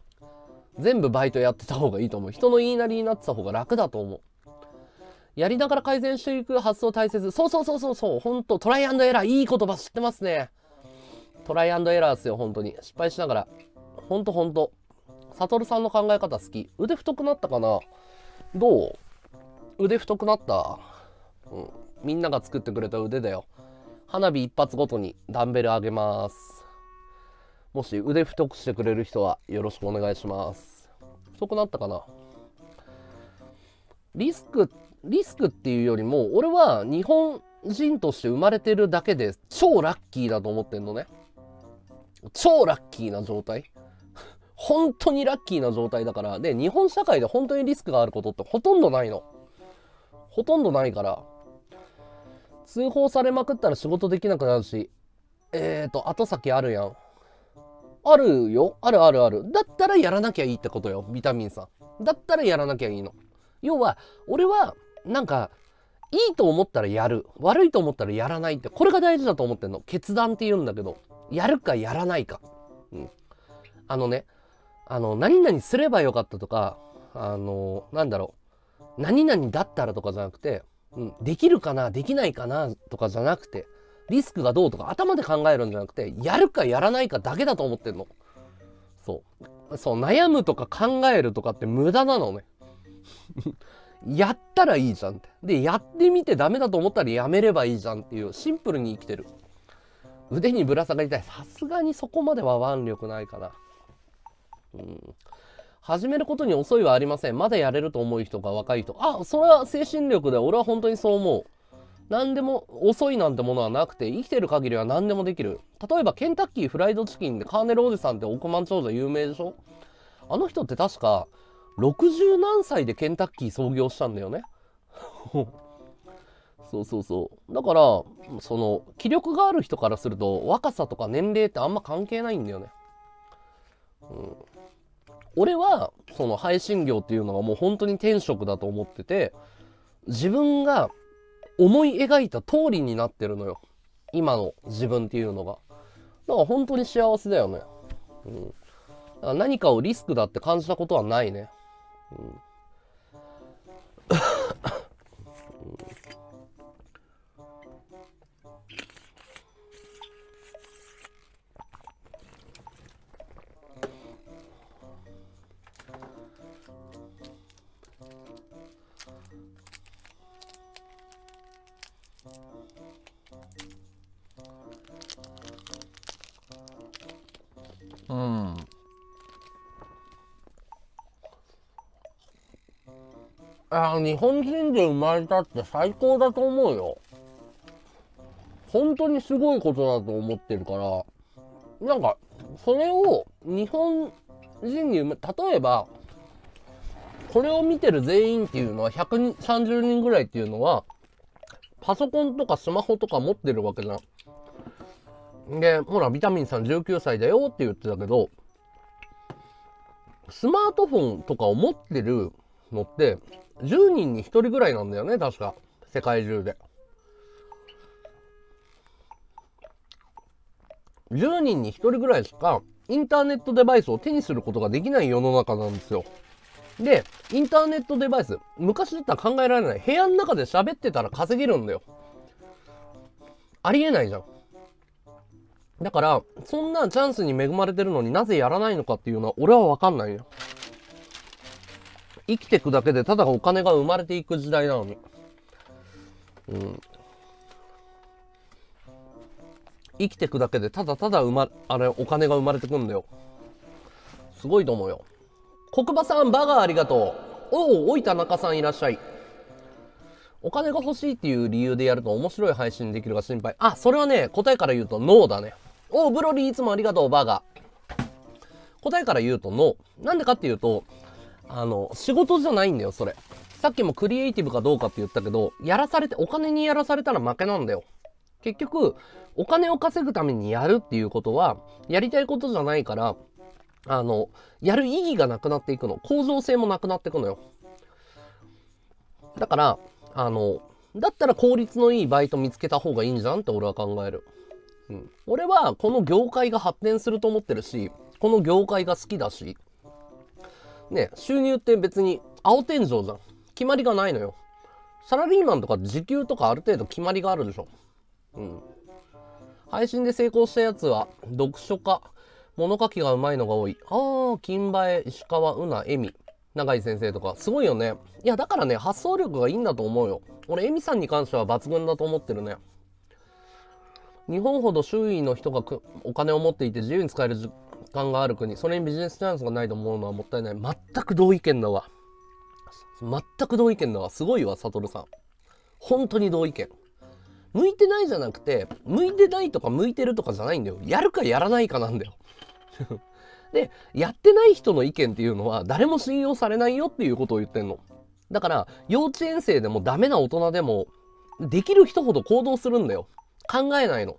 全部バイトやってた方がいいと思う。人の言いなりになってた方が楽だと思う。やりながら改善していく発想大切。そうそうそうそうそう。ほんと、トライアンドエラー。いい言葉知ってますね。トライアンドエラーですよ、本当に。失敗しながら。ほんとほんと。サトルさんの考え方好き。腕太くなったかな？どう？腕太くなった。うん。みんなが作ってくれた腕だよ。花火一発ごとにダンベル上げます。もし腕太くしてくれる人はよろしくお願いします。太くなったかな。リスクリスクっていうよりも、俺は日本人として生まれてるだけで超ラッキーだと思ってんのね。超ラッキーな状態本当にラッキーな状態だから。で、日本社会で本当にリスクがあることってほとんどないの。ほとんどないから、通報されまくったら仕事できなくなるし、えーと後先あるやん。あるよ、あるあるある。だったらやらなきゃいいってことよ、ビタミンさん。だったらやらなきゃいいの。要は俺はなんかいいと思ったらやる、悪いと思ったらやらないって、これが大事だと思ってんの。決断って言うんだけど、やるかやらないか、うん、あのね、あの何々すればよかったとか、あのなんだろう、何々だったらとかじゃなくて、うん、できるかなできないかなとかじゃなくて、リスクがどうとか頭で考えるんじゃなくて、やるかやらないかだけだと思ってんの。そうそう、悩むとか考えるとかって無駄なのねやったらいいじゃんって。で、やってみてダメだと思ったらやめればいいじゃんっていう、シンプルに生きてる。腕にぶら下がりたい。さすがにそこまでは腕力ないかな。うん。始めることに遅いはありません。まだやれると思う人が若い人。あ、それは精神力で、俺は本当にそう思う。何でも遅いなんてものはなくて、生きてる限りは何でもできる。例えばケンタッキーフライドチキンでカーネルおじさんって億万長者有名でしょ。あの人って確かろくじゅう何歳でケンタッキー創業したんだよねそうそうそう。だからその気力がある人からすると若さとか年齢ってあんま関係ないんだよね、うん、俺はその配信業っていうのはもう本当に天職だと思ってて、自分が思い描いた通りになってるのよ、今の自分っていうのが。だから本当に幸せだよね、うん、だから何かをリスクだって感じたことはないね。うん、うん。あー、日本人で生まれたって最高だと思うよ。本当にすごいことだと思ってるから、なんかそれを日本人に、例えばこれを見てる全員っていうのはひゃくさんじゅうにんぐらいっていうのはパソコンとかスマホとか持ってるわけじゃん。で、ほらビタミンさんじゅうきゅうさいだよって言ってたけど、スマートフォンとかを持ってるのってじゅうにんにひとりぐらいなんだよね、確か世界中で。じゅうにんにひとりぐらいしかインターネットデバイスを手にすることができない世の中なんですよ。で、インターネットデバイス、昔だったら考えられない。部屋の中で喋ってたら稼げるんだよ。ありえないじゃん。だからそんなチャンスに恵まれてるのになぜやらないのかっていうのは俺は分かんないよ。生きていくだけでただお金が生まれていく時代なのに、うん、生きていくだけでただただ生まあれお金が生まれてくんだよ。すごいと思うよ。黒馬さんバーガーありがとう。おお、おい田中さんいらっしゃい。お金が欲しいっていう理由でやると面白い配信できるが心配。あ、それはね、答えから言うとノーだね。おお、ブロリーいつもありがとうバーガー。答えから言うとノー。なんでかっていうと、あの仕事じゃないんだよそれ。さっきもクリエイティブかどうかって言ったけど、やらされて、お金にやらされたら負けなんだよ。結局お金を稼ぐためにやるっていうことはやりたいことじゃないから、あのやる意義がなくなっていくの、向上性もなくなっていくのよ。だからあのだったら効率のいいバイト見つけた方がいいんじゃんって俺は考える、うん、俺はこの業界が発展すると思ってるし、この業界が好きだしね、収入って別に青天井じゃん。決まりがないのよ。サラリーマンとか時給とかある程度決まりがあるでしょ。うん。配信で成功したやつは読書家、物書きがうまいのが多い。ああ、金バエ、石川、うな、えみ、永井先生とかすごいよね。いやだからね、発想力がいいんだと思うよ。俺えみさんに関しては抜群だと思ってるね。日本ほど周囲の人がお金を持っていて自由に使える時間がある国、それにビジネスチャンスがないと思うのはもったいない。全く同意見だわ。全く同意見だわ。すごいわ、サトルさん。本当に同意見。向いてないじゃなくて、向いてないとか向いてるとかじゃないんだよ。やるかやらないかなんだよ。で、やってない人の意見っていうのは誰も信用されないよっていうことを言ってんの。だから、幼稚園生でもダメな大人でも、できる人ほど行動するんだよ。考えないの。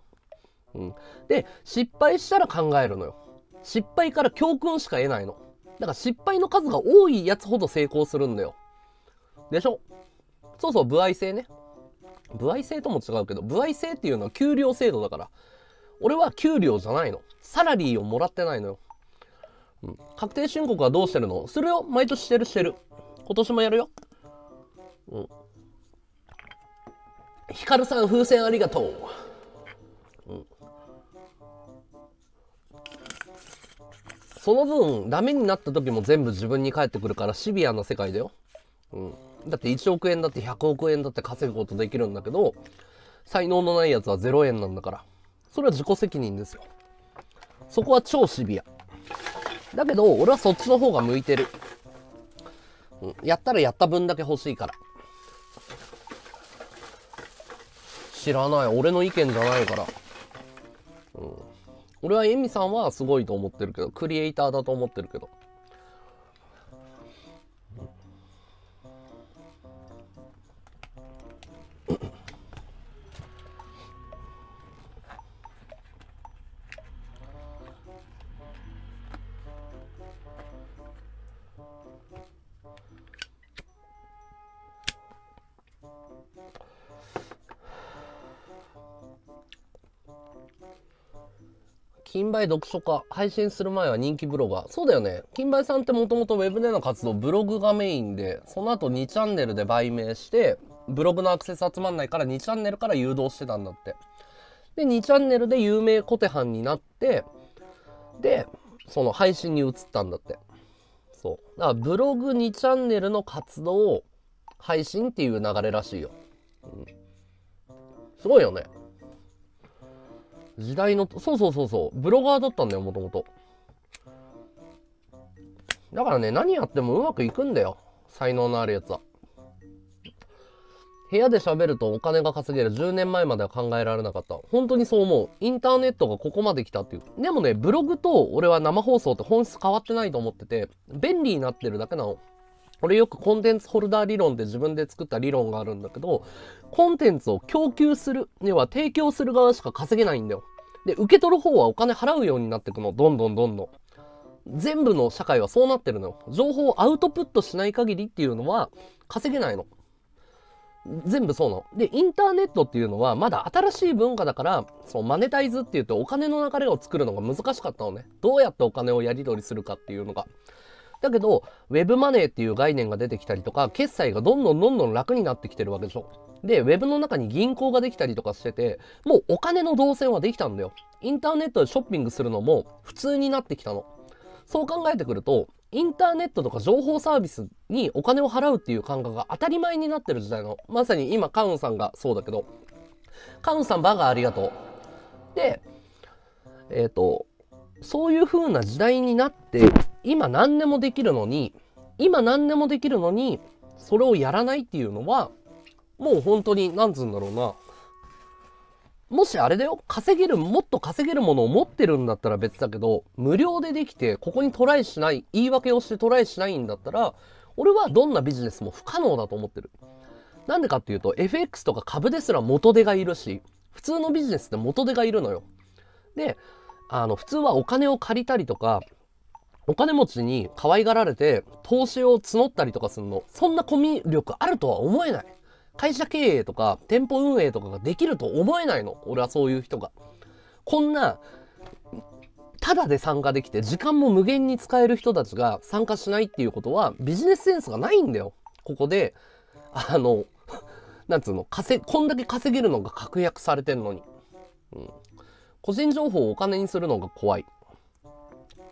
うん、で、失敗したら考えるのよ。失敗から教訓しか得ないの。だから失敗の数が多いやつほど成功するんだよ。でしょ？そうそう、歩合制ね。歩合制とも違うけど、歩合制っていうのは給料制度だから。俺は給料じゃないの。サラリーをもらってないのよ。うん、確定申告はどうしてるの？するよ。毎年してるしてる。今年もやるよ。うん。ヒカルさん、風船ありがとう。うん、その分ダメになった時も全部自分に返ってくるからシビアな世界だよ。うん、だっていちおくえんだってひゃくおくえんだって稼ぐことできるんだけど、才能のないやつはゼロえんなんだから、それは自己責任ですよ。そこは超シビアだけど、俺はそっちの方が向いてる。うん、やったらやった分だけ欲しいから。知らない、俺の意見じゃないから。うん、俺はエミさんはすごいと思ってるけど、クリエイターだと思ってるけど。金梅読書家、配信する前は人気ブロガー。そうだよね。金梅さんってもともとウェブでの活動、ブログがメインで、その後にチャンネルで売名して、ブログのアクセス集まんないからにチャンネルから誘導してたんだって。で、にチャンネルで有名コテハンになって、で、その配信に移ったんだって。そう。だからブログにチャンネルの活動を配信っていう流れらしいよ。うん、すごいよね。時代の、そうそうそうそう、ブロガーだったんだよ、もともと。だからね、何やってもうまくいくんだよ、才能のあるやつは。部屋で喋るとお金が稼げる。じゅうねんまえまでは考えられなかった。本当にそう思う。インターネットがここまで来たっていう。でもね、ブログと俺は生放送って本質変わってないと思ってて、便利になってるだけなの。俺よくコンテンツホルダー理論で自分で作った理論があるんだけど、コンテンツを供給する、要は提供する側しか稼げないんだよ。で、受け取る方はお金払うようになっていくの。どんどんどんどん。全部の社会はそうなってるのよ。情報をアウトプットしない限りっていうのは稼げないの。全部そうなの。で、インターネットっていうのはまだ新しい文化だから、そのマネタイズっていうとお金の流れを作るのが難しかったのね。どうやってお金をやり取りするかっていうのが。だけど、ウェブマネーっていう概念が出てきたりとか、決済がどんどんどんどん楽になってきてるわけでしょ。で、ウェブの中に銀行ができたりとかしてて、もうお金の動線はできたんだよ。インターネットでショッピングするのも普通になってきたの。そう考えてくると、インターネットとか情報サービスにお金を払うっていう感覚が当たり前になってる時代の、まさに今、カウンさんがそうだけど、カウンさんバーガーありがとう。で、えっと、そういう風な時代になって、今何でもできるのに、今何でもできるのに、それをやらないっていうのは、もう本当に、なんつうんだろうな。もしあれだよ、稼げる、もっと稼げるものを持ってるんだったら別だけど、無料でできて、ここにトライしない、言い訳をしてトライしないんだったら、俺はどんなビジネスも不可能だと思ってる。なんでかっていうと、エフエックス とか株ですら元手がいるし、普通のビジネスって元手がいるのよ。で、あの普通はお金を借りたりとか、お金持ちに可愛がられて投資を募ったりとかするの、そんなコミュ力あるとは思えない。会社経営とか店舗運営とかができると思えないの、俺は。そういう人がこんなただで参加できて時間も無限に使える人たちが参加しないっていうことは、ビジネスセンスがないんだよ。ここであのなんつうの、稼こんだけ稼げるのが確約されてんのに、うん、個人情報をお金にするのが怖い。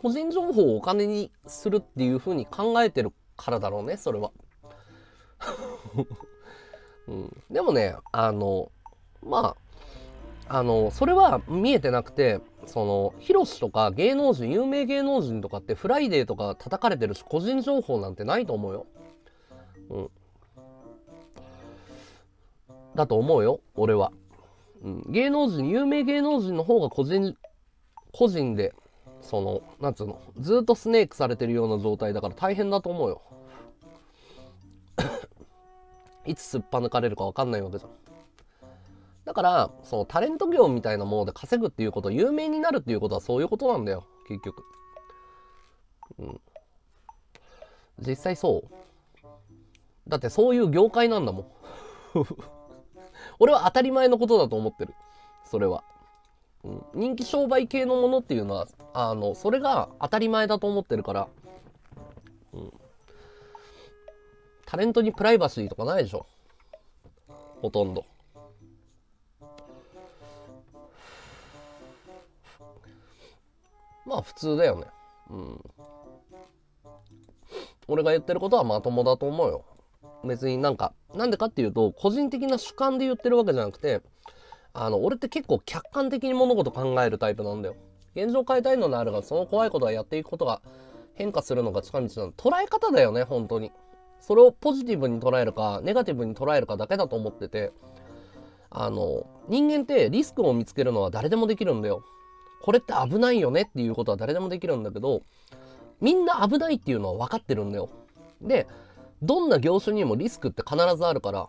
個人情報をお金にするっていう風に考えてるからだろうね、それは。うん、でもね、あの、まあ、あのそれは見えてなくて、そのヒロシとか芸能人有名芸能人とかってフライデーとか叩かれてるし、個人情報なんてないと思うよ。うんだと思うよ俺は、うん、芸能人有名芸能人の方が個人個人でそのなんつうのずっとスネークされてるような状態だから大変だと思うよいつすっぱ抜かれるか分かんないわけじゃん。だからそのタレント業みたいなもので稼ぐっていうこと、有名になるっていうことはそういうことなんだよ結局、うん、実際そうだってそういう業界なんだもん俺は当たり前のことだと思ってるそれは、うん、人気商売系のものっていうのはあのそれが当たり前だと思ってるから、うん、タレントにプライバシーとかないでしょほとんど。まあ普通だよね、うん、俺が言ってることはまともだと思うよ。別になんかなんでかっていうと個人的な主観で言ってるわけじゃなくて、あの俺って結構客観的に物事考えるタイプなんだよ。現状変えたいのであるがその怖いことはやっていくことが変化するのが近道なの。捉え方だよね本当に。それをポジティブに捉えるかネガティブに捉えるかだけだと思ってて、あの人間ってリスクを見つけるのは誰でもできるんだよ。これって危ないよねっていうことは誰でもできるんだけど、みんな危ないっていうのは分かってるんだよ。でどんな業種にもリスクって必ずあるから、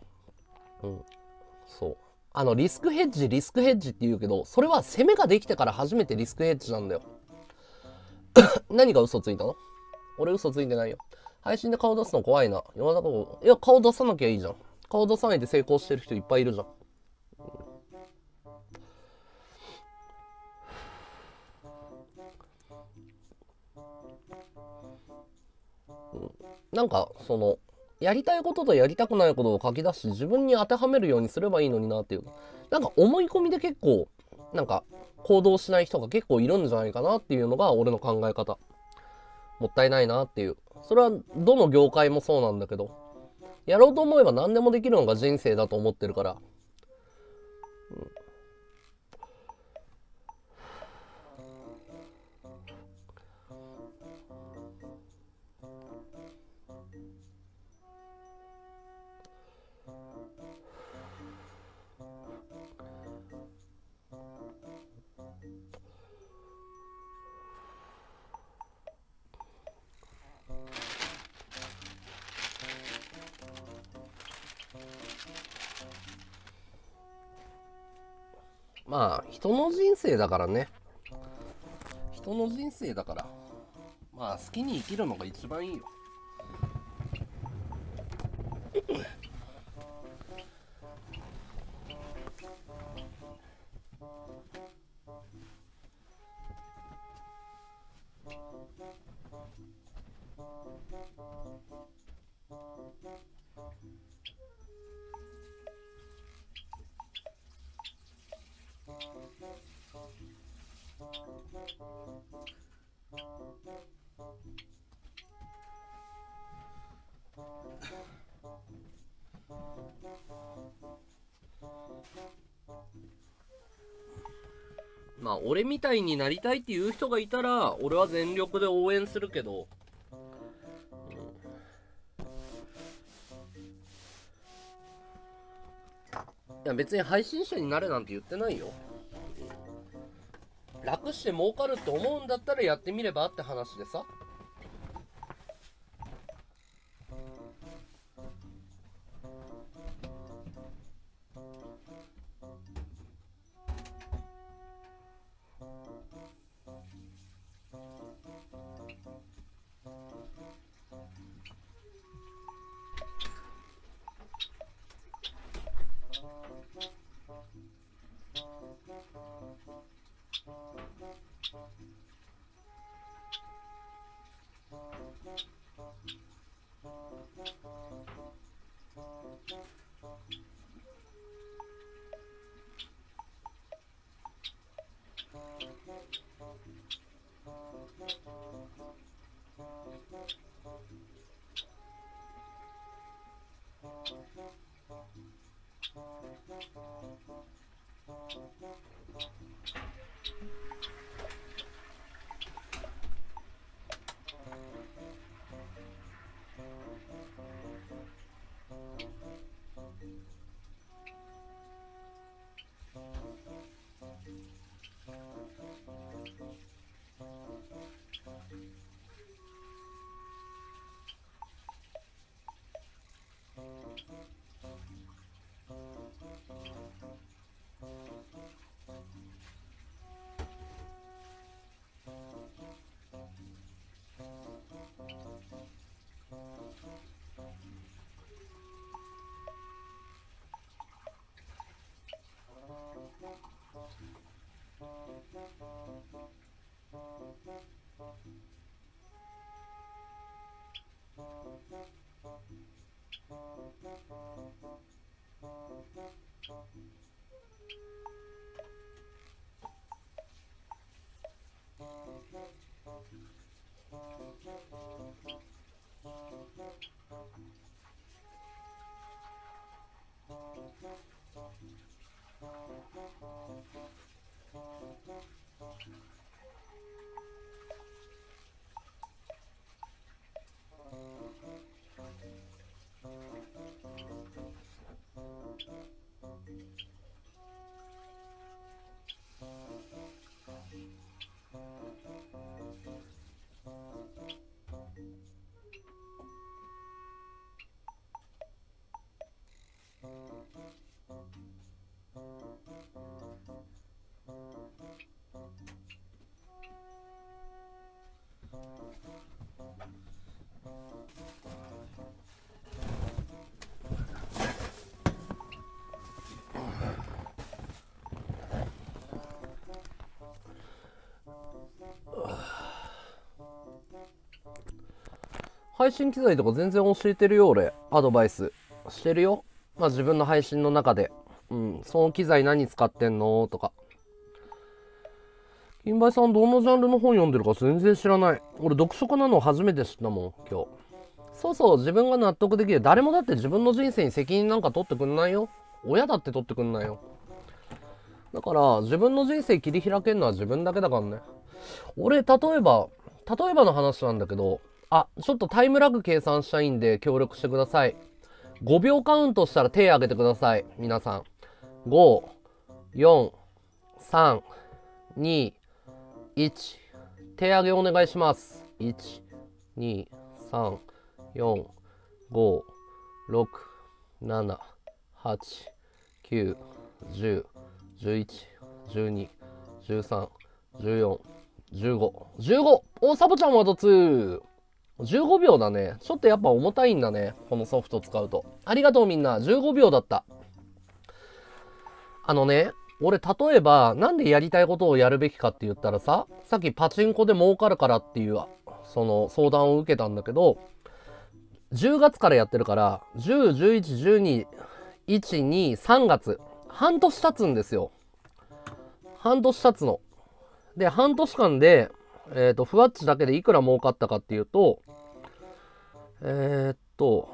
うん、そうあのリスクヘッジリスクヘッジって言うけど、それは攻めができてから初めてリスクヘッジなんだよ何が嘘ついたの？俺嘘ついてないよ。配信で顔出すの怖いな世の中を。いや顔出さなきゃいいじゃん。顔出さないで成功してる人いっぱいいるじゃん。なんかそのやりたいこととやりたくないことを書き出し自分に当てはめるようにすればいいのになっていう、なんか思い込みで結構なんか行動しない人が結構いるんじゃないかなっていうのが俺の考え方。もったいないなっていう。それはどの業界もそうなんだけど、やろうと思えば何でもできるのが人生だと思ってるから、うん、まあ人の人生だからね。人の人生だからまあ好きに生きるのが一番いいよまあ俺みたいになりたいっていう人がいたら俺は全力で応援するけど、いや別に配信者になれなんて言ってないよ。楽して儲かるって思うんだったらやってみればって話でさ。配信機材とか全然教えてるよ俺。アドバイスしてるよ。まあ自分の配信の中で、うん、その機材何使ってんのとか。金梅さんどんなジャンルの本読んでるか全然知らない。俺読書家なの初めて知ったもん今日。そうそう、自分が納得できる。誰もだって自分の人生に責任なんか取ってくんないよ。親だって取ってくんないよ。だから自分の人生切り開けるのは自分だけだからね。俺例えば例えばの話なんだけど、あ、ちょっとタイムラグ計算したいんで協力してください。ごびょうカウントしたら手挙げてください。皆さん。ご、よん、さん、に、いち。手挙げお願いします。いち、に、さん、よん、ご、ろく、なな、はち、きゅう、じゅう、じゅういち、じゅうに、じゅうさん、じゅうよん、じゅうご、じゅうご。お、サボちゃんはどつじゅうごびょうだね。ちょっとやっぱ重たいんだね、このソフト使うと。ありがとうみんな。じゅうごびょうだった。あのね、俺例えばなんでやりたいことをやるべきかって言ったらさ、さっきパチンコで儲かるからっていうその相談を受けたんだけど、じゅうがつからやってるから、じゅう、じゅういち、じゅうに、いち、に、さんがつ、半年経つんですよ。半年経つので、半年間でえっと、ふわっちだけでいくら儲かったかっていうと、えー、っと、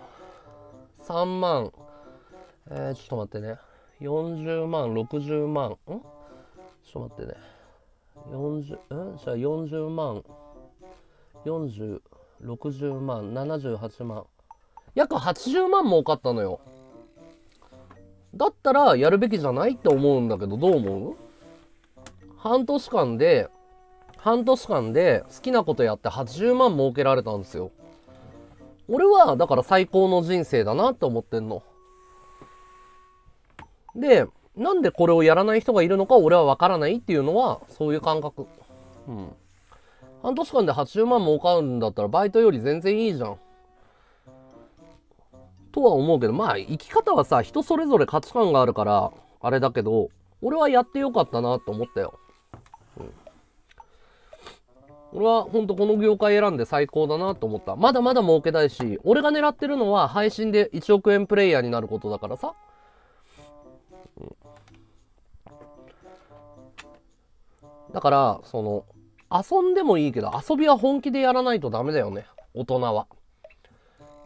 さんまん、えー、ちょっと待ってね。よんじゅうまん、ろくじゅうまん、ん?ちょっと待ってね。よんじゅう、ん?じゃあよんじゅうまん、よんじゅう、ろくじゅうまん、ななじゅうはちまん。約はちじゅうまん儲かったのよ。だったらやるべきじゃないって思うんだけど、どう思う?半年間で、半年間で好きなことやってはちじゅうまん儲けられたんですよ。俺はだから最高の人生だなって思ってんの。で、なんでこれをやらない人がいるのか俺はわからないっていうのはそういう感覚。うん。半年間ではちじゅうまん儲かるんだったらバイトより全然いいじゃん。とは思うけど、まあ生き方はさ、人それぞれ価値観があるからあれだけど、俺はやってよかったなって思ったよ。俺はほんとこの業界選んで最高だなと思った。まだまだ儲けたいし、俺が狙ってるのは配信でいちおくえんプレイヤーになることだからさ。だから、その、遊んでもいいけど、遊びは本気でやらないとダメだよね。大人は。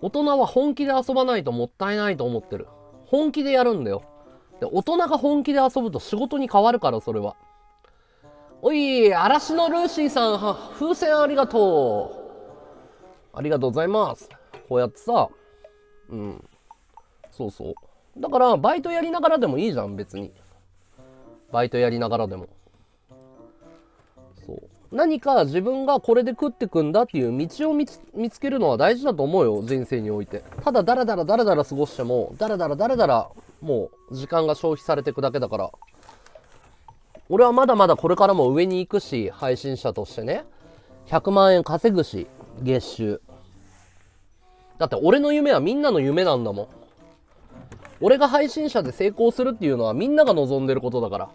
大人は本気で遊ばないともったいないと思ってる。本気でやるんだよ。で、大人が本気で遊ぶと仕事に変わるから、それは。おい、嵐のルーシーさん、は風船ありがとう。ありがとうございます。こうやってさ、うん。そうそう。だから、バイトやりながらでもいいじゃん、別に。バイトやりながらでも。そう。何か自分がこれで食ってくんだっていう道を見つ、見つけるのは大事だと思うよ、人生において。ただ、だらだらだらだら過ごしても、だらだらだらだら、もう、時間が消費されていくだけだから。俺はまだまだこれからも上に行くし、配信者としてね。ひゃくまんえん稼ぐし、月収。だって俺の夢はみんなの夢なんだもん。俺が配信者で成功するっていうのはみんなが望んでることだから。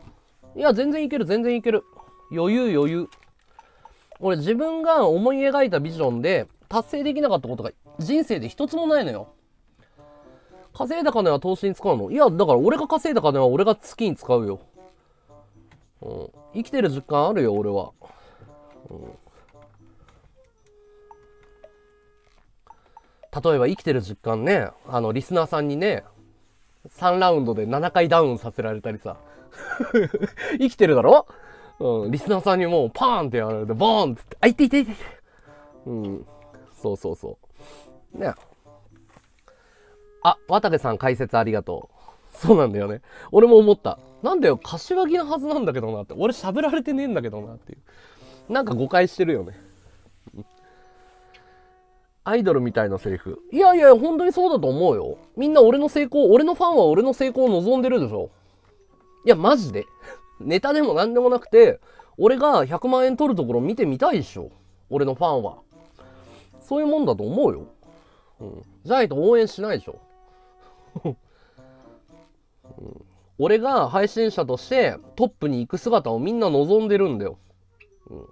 いや、全然いける、全然いける。余裕余裕。俺自分が思い描いたビジョンで達成できなかったことが人生で一つもないのよ。稼いだ金は投資に使うの？いや、だから俺が稼いだ金は俺が月に使うよ。うん、生きてる実感あるよ、俺は。うん、例えば生きてる実感ね、あのリスナーさんにね、さんラウンドでななかいダウンさせられたりさ生きてるだろ、うん、リスナーさんにもうパーンってやられてボーンっつって「あいていていて」うんそうそうそうね。あ、渡部さん解説ありがとう。そうなんだよね、俺も思った。なんだよ柏木のはずなんだけどなって、俺しゃべられてねえんだけどなっていう、なんか誤解してるよね。アイドルみたいなセリフ。いやいや、本当にそうだと思うよ。みんな俺の成功、俺のファンは俺の成功を望んでるでしょ。いや、マジで。ネタでも何でもなくて、俺がひゃくまんえん取るところ見てみたいでしょ。俺のファンは。そういうもんだと思うよ。うん、じゃないと応援しないでしょ。うん、俺が配信者としてトップに行く姿をみんな望んでるんだよ。うん、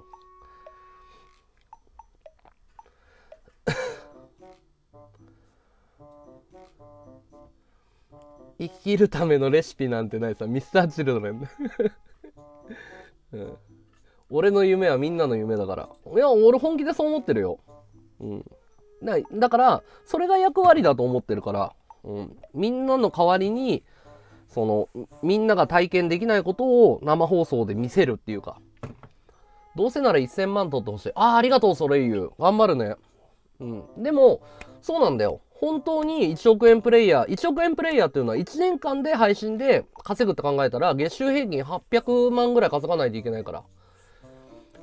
生きるためのレシピなんてないさ、ミスターチルドレン、うん、俺の夢はみんなの夢だから。いや、俺本気でそう思ってるよ、うん、だ, だからそれが役割だと思ってるから、うん、みんなの代わりにそのみんなが体験できないことを生放送で見せるっていうか、どうせならいっせんまん取ってほしい。ああ、ありがとう、それ言う、頑張るね。うん、でもそうなんだよ、本当にいちおくえんプレイヤー、いちおくえんプレイヤーっていうのはいちねんかんで配信で稼ぐって考えたら月収平均はっぴゃくまんぐらい稼がないといけないから、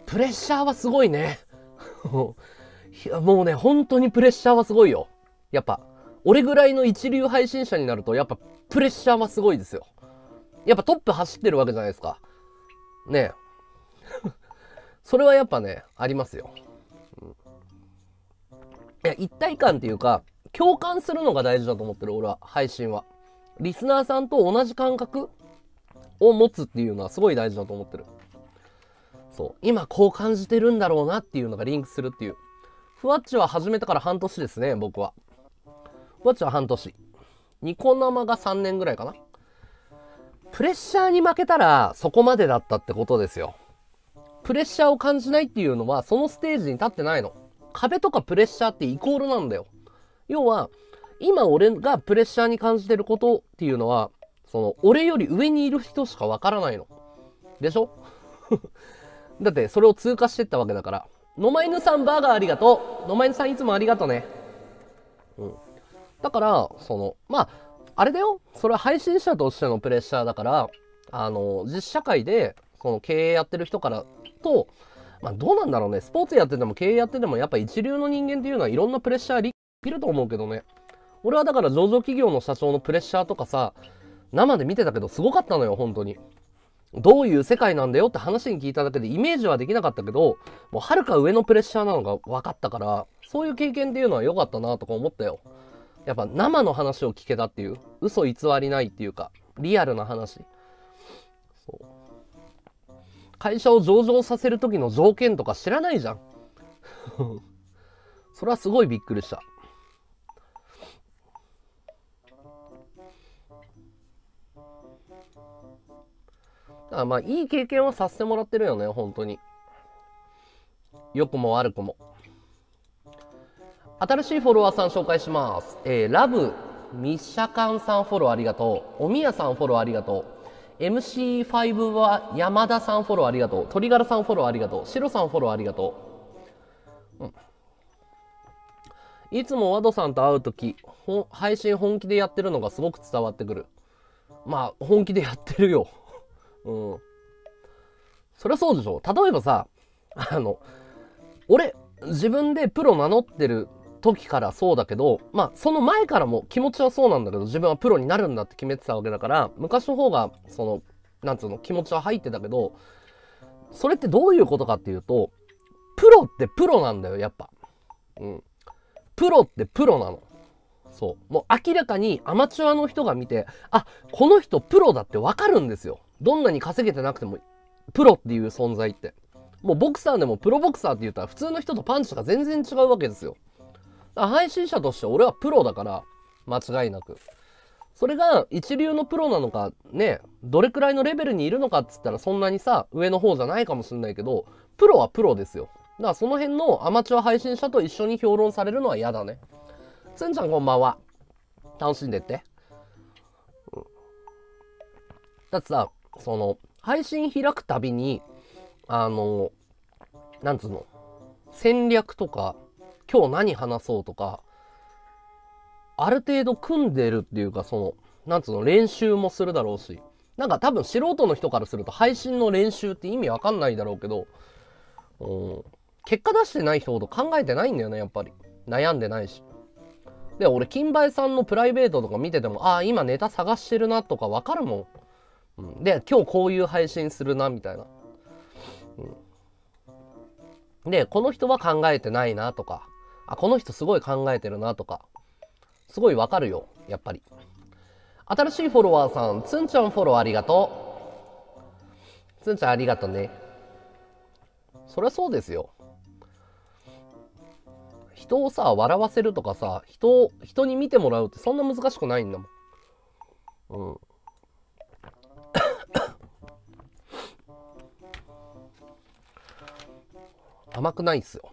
プレッシャーはすごいね。いや、もうね、本当にプレッシャーはすごいよ。やっぱ俺ぐらいの一流配信者になるとやっぱプレッシャーはすごいですよ。やっぱトップ走ってるわけじゃないですかねえ。それはやっぱね、ありますよ。いや、一体感っていうか共感するのが大事だと思ってる、俺は。配信はリスナーさんと同じ感覚を持つっていうのはすごい大事だと思ってる。そう、今こう感じてるんだろうなっていうのがリンクするっていう。ふわっちは始めてから半年ですね、僕は。ふわっちは半年、ニコ生がさんねんぐらいかな。プレッシャーに負けたらそこまでだったってことですよ。プレッシャーを感じないっていうのはそのステージに立ってないの。壁とかプレッシャーってイコールなんだよ。要は今俺がプレッシャーに感じてることっていうのはその俺より上にいる人しかわからないのでしょ。だってそれを通過してったわけだから。野間犬さんバーガーありがとう。野間犬さんいつもありがとね。うん、だからそのまああれだよ、それは配信者としてのプレッシャーだから、あの実社会でこの経営やってる人からと、まあどうなんだろうね、スポーツやってても経営やっててもやっぱ一流の人間っていうのはいろんなプレッシャーできると思うけどね。俺はだから上場企業の社長のプレッシャーとかさ、生で見てたけどすごかったのよ、本当に。どういう世界なんだよって話に聞いただけでイメージはできなかったけど、もうはるか上のプレッシャーなのが分かったから、そういう経験っていうのは良かったなとか思ったよ。やっぱ生の話を聞けたっていう、嘘偽りないっていうか、リアルな話。そう、会社を上場させる時の条件とか知らないじゃん。それはすごいびっくりした。だからまあいい経験をさせてもらってるよね、本当に。良くも悪くも。新しいフォロワーさん紹介します。えー、ラブミシャカンさんフォローありがとう。おみやさんフォローありがとう。エムシーファイブ は山田さんフォローありがとう。鳥柄さんフォローありがとう。シロさんフォローありがとう。うん、いつもワドさんと会うとき、配信本気でやってるのがすごく伝わってくる。まあ、本気でやってるよ。うん。そりゃそうでしょ。例えばさ、あの、俺、自分でプロ名乗ってる時からそうだけど、まあその前からも気持ちはそうなんだけど、自分はプロになるんだって決めてたわけだから、昔の方がそのなんつうの気持ちは入ってたけど、それってどういうことかっていうと、プロってプロなんだよ、やっぱ。うん、プロってプロなの。そう、もう明らかにアマチュアの人が見て、あ、この人プロだって分かるんですよ。どんなに稼げてなくてもプロっていう存在って、もうボクサーでもプロボクサーって言ったら普通の人とパンチが全然違うわけですよ。配信者として俺はプロだから、間違いなく。それが一流のプロなのかね、どれくらいのレベルにいるのかっつったらそんなにさ上の方じゃないかもしれないけど、プロはプロですよ。だからその辺のアマチュア配信者と一緒に評論されるのは嫌だね。つんちゃんこんばんは。楽しんでって。うん、だってさ、その配信開くたびにあのなんつうの戦略とか今日何話そうとかある程度組んでるっていうか、そのなんつうの練習もするだろうし、なんか多分素人の人からすると配信の練習って意味わかんないだろうけど、うん、結果出してない人ほど考えてないんだよね、やっぱり悩んでないし。で俺金梅さんのプライベートとか見てても、ああ今ネタ探してるなとかわかるもん、うん、で今日こういう配信するなみたいな、うん、でこの人は考えてないなとか、あこの人すごい考えてるなとかすごいわかるよやっぱり。新しいフォロワーさん、つんちゃんフォローありがとう。つんちゃんありがとね。そりゃそうですよ。人をさ笑わせるとかさ、人人に見てもらうってそんな難しくないんだもん。うん。甘くないっすよ。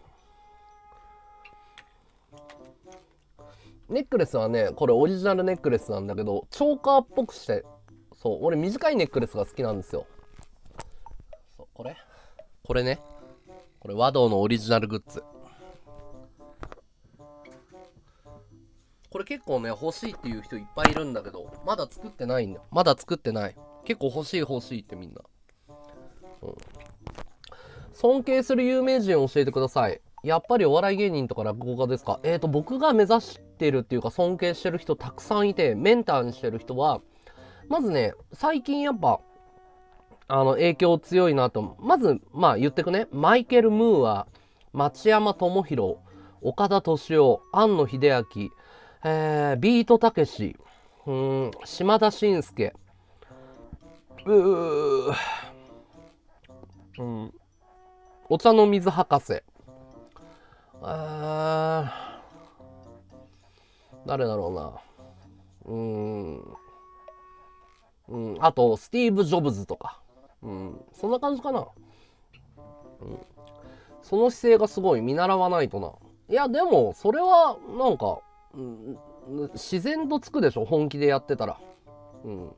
ネックレスはね、これオリジナルネックレスなんだけど、チョーカーっぽくして、そう、俺短いネックレスが好きなんですよ。そう、これこれね。これ和道のオリジナルグッズ。これ結構ね、欲しいっていう人いっぱいいるんだけど、まだ作ってないんだよ。まだ作ってない。結構欲しい欲しいってみんな。うん。尊敬する有名人を教えてください。やっぱりお笑い芸人とか落語家ですか？えっと、僕が目指してるっていうか尊敬してる人たくさんいて、メンターにしてる人は、まずね、最近やっぱ、あの、影響強いなと、まず、まあ言ってくね、マイケル・ムーア、町山智博、岡田敏夫、庵野秀明、えー、ビートたけし、うん、島田紳介、うー、うん、お茶の水博士、あ誰だろうな、うーん、うん、あとスティーブ・ジョブズとか、うん、そんな感じかな、うん、その姿勢がすごい見習わないとな。いやでもそれはなんか、うん、自然とつくでしょ本気でやってたら、うん、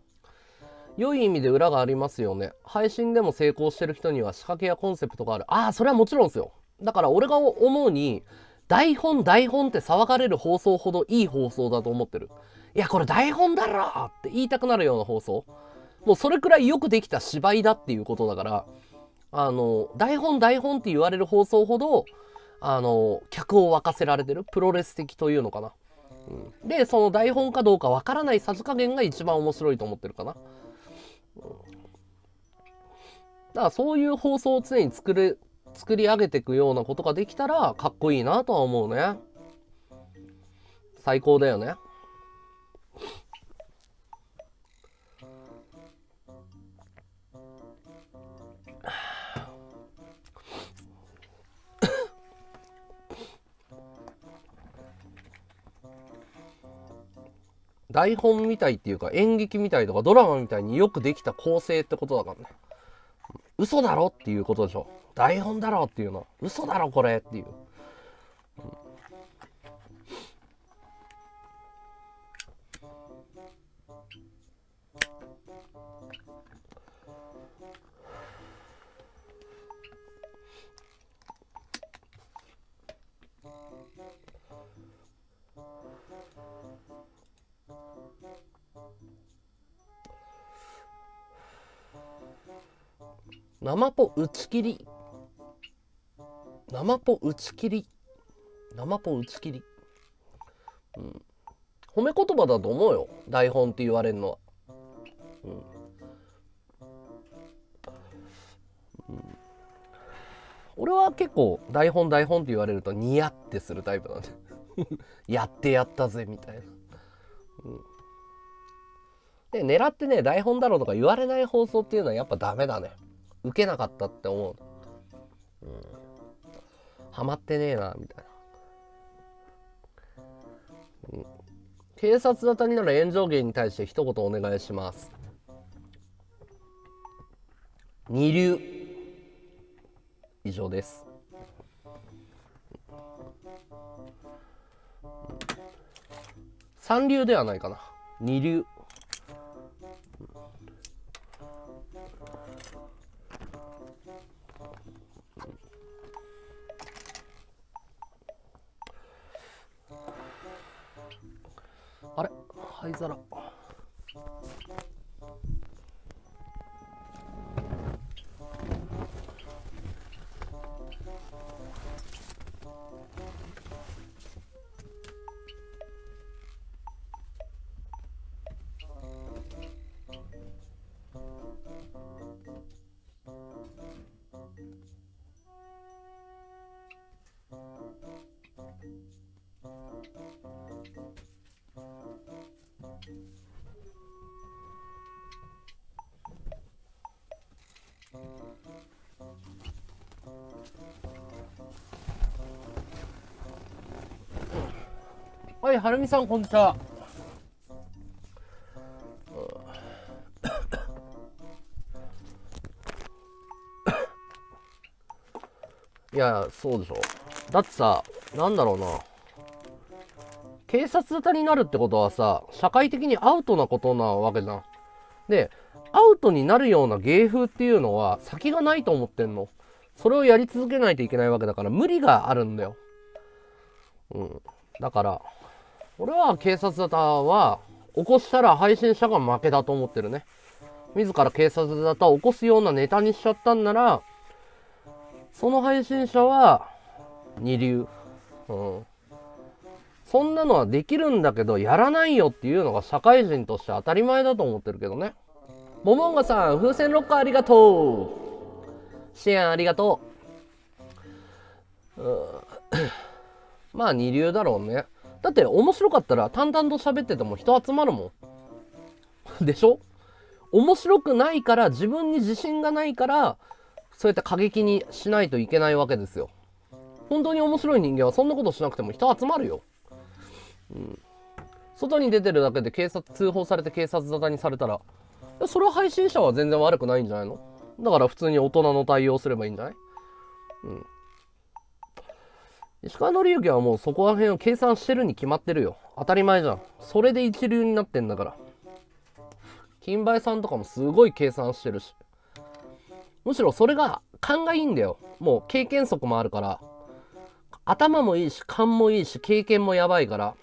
良い意味で裏がありますよね。配信でも成功してる人には仕掛けやコンセプトがある。ああそれはもちろんですよ。だから俺が思うに台本台本って騒がれる放送ほどいい放送だと思ってる。いやこれ台本だろって言いたくなるような放送、もうそれくらいよくできた芝居だっていうことだから、あの台本台本って言われる放送ほどあの客を沸かせられてる、プロレス的というのかな、うん、でその台本かどうかわからないさじ加減が一番面白いと思ってるかな、うん、だからそういう放送を常に作る作り上げていくようなことができたらかっこいいなとは思うね。最高だよね。台本みたいっていうか演劇みたいとかドラマみたいによくできた構成ってことだからね。嘘だろっていうことでしょ。台本だろっていうのは嘘だろこれっていう、うん、生ポ打ち切り生ポ打ち切り生ポ打ち切り、うん、褒め言葉だと思うよ台本って言われるのは、うんうん、俺は結構台本台本って言われるとニヤってするタイプなんでやってやったぜみたいな、うん、で狙ってね台本だろうとか言われない放送っていうのはやっぱダメだね。受けなかったって思う、うんハマってねえなみたいな、うん、警察沙汰になる炎上芸に対して一言お願いします。二流、以上です。三流ではないかな、二流。あれ、灰皿。はい、はるみさんこんにちは。いや、そうでしょ。だってさ、なんだろうな、警察沙汰になるってことはさ、社会的にアウトなことなわけじゃん。で、アウトになるような芸風っていうのは先がないと思ってんの。それをやり続けないといけないわけだから、無理があるんだよ。うん、だから俺は警察沙汰は起こしたら配信者が負けだと思ってるね。自ら警察沙汰を起こすようなネタにしちゃったんなら、その配信者は二流。うん、そんなのはできるんだけどやらないよっていうのが社会人として当たり前だと思ってるけどね。モモンガさん、風船ロッカーありがとう。支援ありがとう。うんまあ二流だろうね。だって面白かったら淡々と喋ってても人集まるもん。でしょ？面白くないから、自分に自信がないから、そうやって過激にしないといけないわけですよ。本当に面白い人間はそんなことしなくても人集まるよ。うん、外に出てるだけで警察通報されて警察沙汰にされたら、それは配信者は全然悪くないんじゃないの？だから普通に大人の対応すればいいんじゃない？うん。石川紀之はもうそこら辺を計算してるに決まってるよ。当たり前じゃん。それで一流になってんだから。金梅さんとかもすごい計算してるし。むしろそれが勘がいいんだよ。もう経験則もあるから。頭もいいし、勘もいいし、経験もやばいから。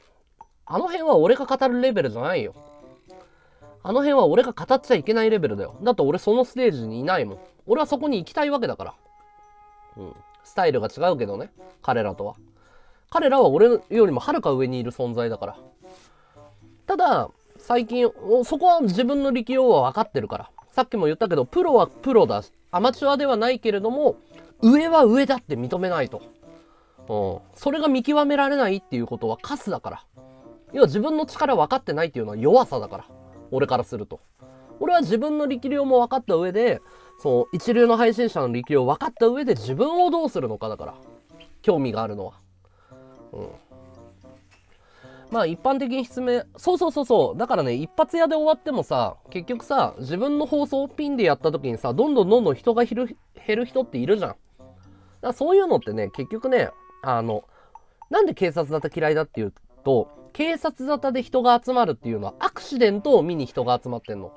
あの辺は俺が語るレベルじゃないよ。あの辺は俺が語っちゃいけないレベルだよ。だって俺そのステージにいないもん。俺はそこに行きたいわけだから。うん。スタイルが違うけどね、彼らとは。彼らは俺よりもはるか上にいる存在だから。ただ、最近、そこは自分の力量は分かってるから。さっきも言ったけど、プロはプロだし、アマチュアではないけれども、上は上だって認めないと。うん。それが見極められないっていうことはカスだから。要は自分の力分かってないっていうのは弱さだから。俺からすると。俺は自分の力量も分かった上で、そう、一流の配信者の力量を分かった上で自分をどうするのかだから。興味があるのは。うん。まあ一般的に質問、そうそうそうそう。だからね、一発屋で終わってもさ、結局さ、自分の放送をピンでやった時にさ、どんどんどんどん人が減る、減る人っているじゃん。だからそういうのってね、結局ね、あの、なんで警察沙汰嫌いだっていうと、警察沙汰で人が集まるっていうのはアクシデントを見に人が集まってんの。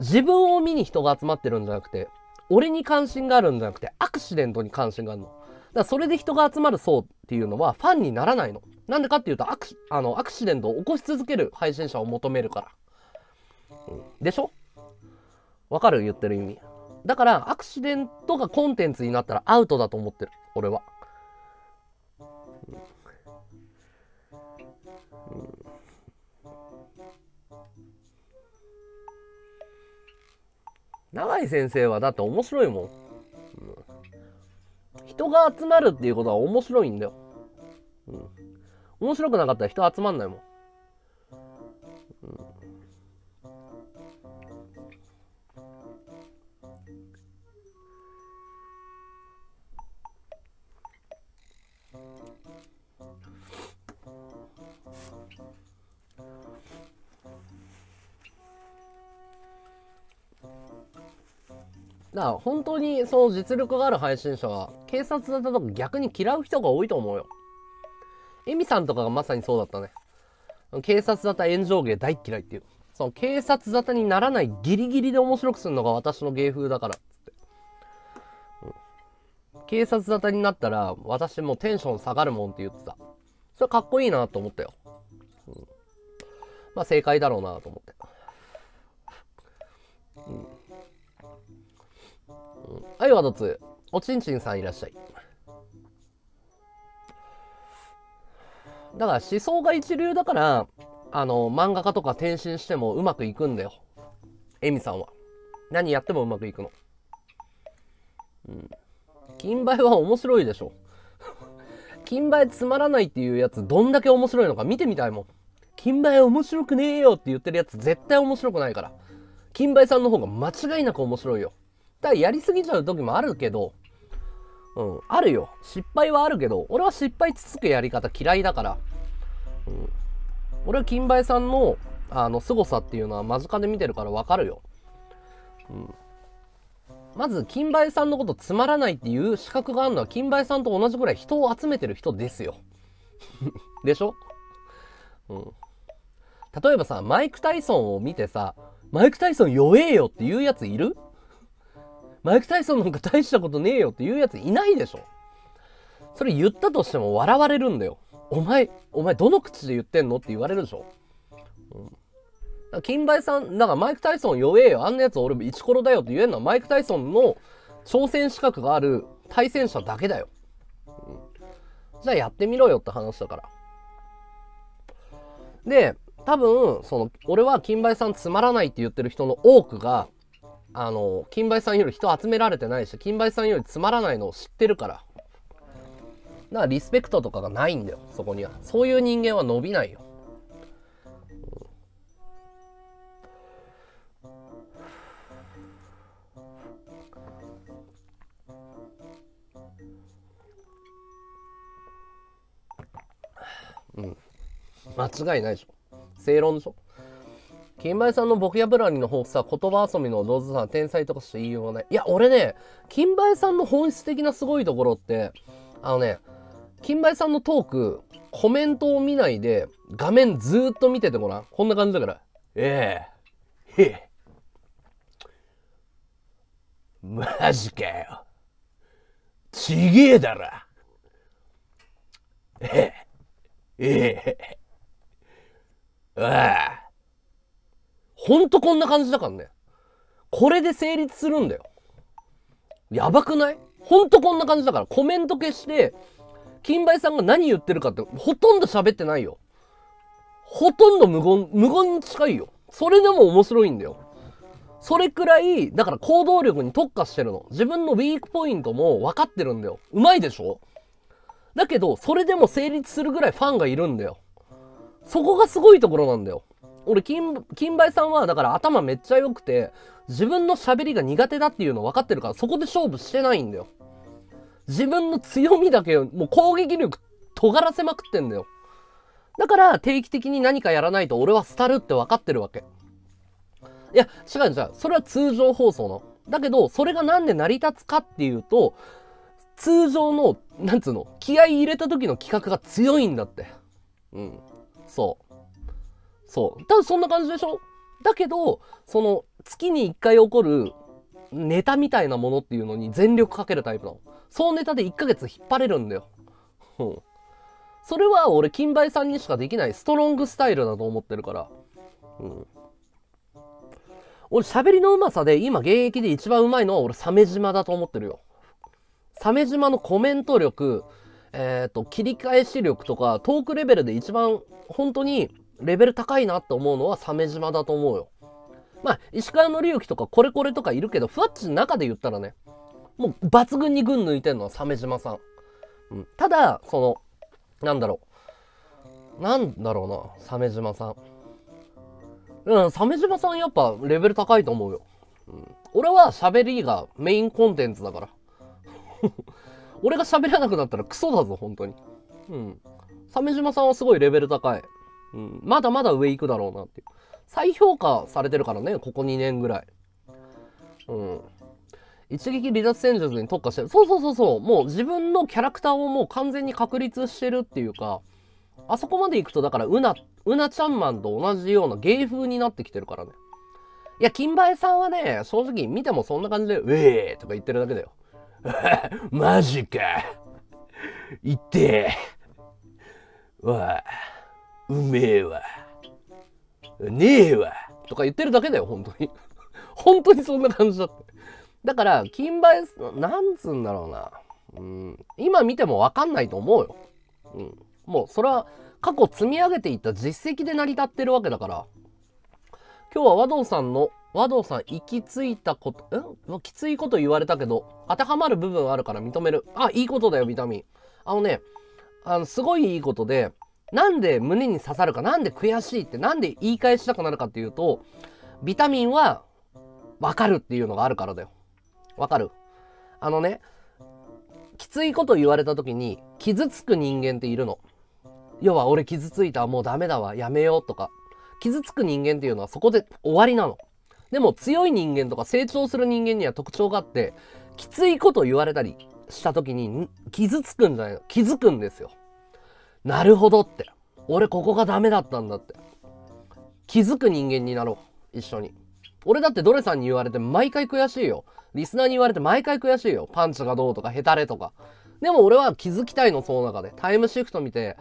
自分を見に人が集まってるんじゃなくて、俺に関心があるんじゃなくて、アクシデントに関心があるの。だからそれで人が集まる層っていうのはファンにならないの。なんでかっていうと、アクシ、あの、アクシデントを起こし続ける配信者を求めるから。うん、でしょ？わかる？言ってる意味。だから、アクシデントがコンテンツになったらアウトだと思ってる。俺は。うんうん永井先生はだって面白いもん、うん、人が集まるっていうことは面白いんだよ、うん、面白くなかったら人集まんないもん、うん、だから本当にその実力がある配信者は警察だとか逆に嫌う人が多いと思うよ。エミさんとかがまさにそうだったね。警察沙汰炎上芸大っ嫌いっていう。その警察沙汰にならないギリギリで面白くするのが私の芸風だからっつって、うん、警察沙汰になったら私もうテンション下がるもんって言ってた。それかっこいいなと思ったよ、うん、まあ正解だろうなと思って、うんうん、はい、ワードツー、おちんちんさんいらっしゃい。だから思想が一流だからあの漫画家とか転身してもうまくいくんだよ。エミさんは何やってもうまくいくの。うん。金梅は面白いでしょ。金梅つまらないっていうやつどんだけ面白いのか見てみたいもん。金梅面白くねえよって言ってるやつ絶対面白くないから。金梅さんの方が間違いなく面白いよ。だからやりすぎちゃう時もあるけど、うん、あるよ。失敗はあるけど、俺は失敗つつくやり方嫌いだから。うん、俺は金梅さんの、あの、凄さっていうのは間近で見てるからわかるよ。うん、まず、金梅さんのことつまらないっていう資格があるのは、金梅さんと同じくらい人を集めてる人ですよ。でしょ？うん。例えばさ、マイク・タイソンを見てさ、マイク・タイソン弱えよっていうやついる？マイク・タイソンなんか大したことねえよっていうやついないでしょ。それ言ったとしても笑われるんだよ。お前、お前どの口で言ってんのって言われるでしょ。うん、金梅さん、だからマイク・タイソン弱えよ。あんなやつ俺もイチコロだよって言えるのはマイク・タイソンの挑戦資格がある対戦者だけだよ。うん、じゃあやってみろよって話だから。で、多分、その、俺は金梅さんつまらないって言ってる人の多くが、あの金梅さんより人集められてないし金梅さんよりつまらないのを知ってるから、だからリスペクトとかがないんだよ。そこにはそういう人間は伸びないよ。うん、間違いないでしょ。正論でしょ。金梅さんのボキャブラリーの豊富さ、言葉遊びの上手さ、天才とかしか言いようがない。いや、俺ね、金梅さんの本質的なすごいところって、あのね、金梅さんのトーク、コメントを見ないで、画面ずーっと見ててごらん。こんな感じだから。ええ。へえ。マジかよ。ちげえだろ。ええ。ええ。ああ。ほんとこんな感じだからね。これで成立するんだよ。やばくない？ほんとこんな感じだから。コメント消して、金梅さんが何言ってるかって、ほとんど喋ってないよ。ほとんど無言、無言に近いよ。それでも面白いんだよ。それくらい、だから行動力に特化してるの。自分のウィークポイントも分かってるんだよ。うまいでしょ？だけど、それでも成立するぐらいファンがいるんだよ。そこがすごいところなんだよ。俺、金、金梅さんは、だから頭めっちゃ良くて、自分の喋りが苦手だっていうの分かってるから、そこで勝負してないんだよ。自分の強みだけ、もう攻撃力、尖らせまくってんだよ。だから、定期的に何かやらないと俺は廃るって分かってるわけ。いや、違う違う。それは通常放送の。だけど、それがなんで成り立つかっていうと、通常の、なんつうの、気合い入れた時の企画が強いんだって。うん。そう。そう。多分そんな感じでしょ？だけど、その、月に一回起こるネタみたいなものっていうのに全力かけるタイプなの。そのネタでいっかげつ引っ張れるんだよ。うん。それは俺、金梅さんにしかできないストロングスタイルだと思ってるから。うん。俺、喋りのうまさで、今現役で一番うまいのは俺、鮫島だと思ってるよ。鮫島のコメント力、えっと、切り返し力とか、トークレベルで一番、本当に、レベル高いなって思うのは鮫島だと思うよ。まあ、石川の隆之とかこれこれとかいるけど、ふわっちの中で言ったらね、もう抜群に群抜いてんのは鮫島さん。うん、ただ、その、なんだろう。なんだろうな、鮫島さん。うん、鮫島さんやっぱレベル高いと思うよ。うん、俺は喋りがメインコンテンツだから。俺が喋らなくなったらクソだぞ、本当に。うん。鮫島さんはすごいレベル高い。うん、まだまだ上行くだろうなっていう。再評価されてるからね、ここにねんぐらい。うん。一撃離脱戦術に特化してる。そうそうそうそう。もう自分のキャラクターをもう完全に確立してるっていうか、あそこまで行くとだからうな、うなちゃんマンと同じような芸風になってきてるからね。いや、金梅さんはね、正直見てもそんな感じで、ウェーとか言ってるだけだよ。マジか。言ってー。わあ、うめえわ。ねえわ。とか言ってるだけだよ、本当に。本当にそんな感じだって。だから、金梅、なんつうんだろうな。うん、今見てもわかんないと思うよ。うん、もう、それは過去積み上げていった実績で成り立ってるわけだから。今日は和道さんの、和道さん行き着いたこと、うんきついこと言われたけど、当てはまる部分あるから認める。あ、いいことだよ、ビタミン。あのね、あの、すごいいいことで、なんで胸に刺さるか、なんで悔しいって、なんで言い返したくなるかっていうと、ビタミンは分かるっていうのがあるからだよ。分かる？あのね、きついこと言われた時に、傷つく人間っているの。要は、俺傷ついた、もうダメだわ、やめようとか。傷つく人間っていうのはそこで終わりなの。でも強い人間とか成長する人間には特徴があって、きついこと言われたりした時に傷つくんじゃないの。気づくんですよ。なるほどって。俺ここがダメだったんだって。気づく人間になろう。一緒に。俺だってドレさんに言われて毎回悔しいよ。リスナーに言われて毎回悔しいよ。パンチがどうとかヘタレとか。でも俺は気づきたいの、その中で。タイムシフト見て、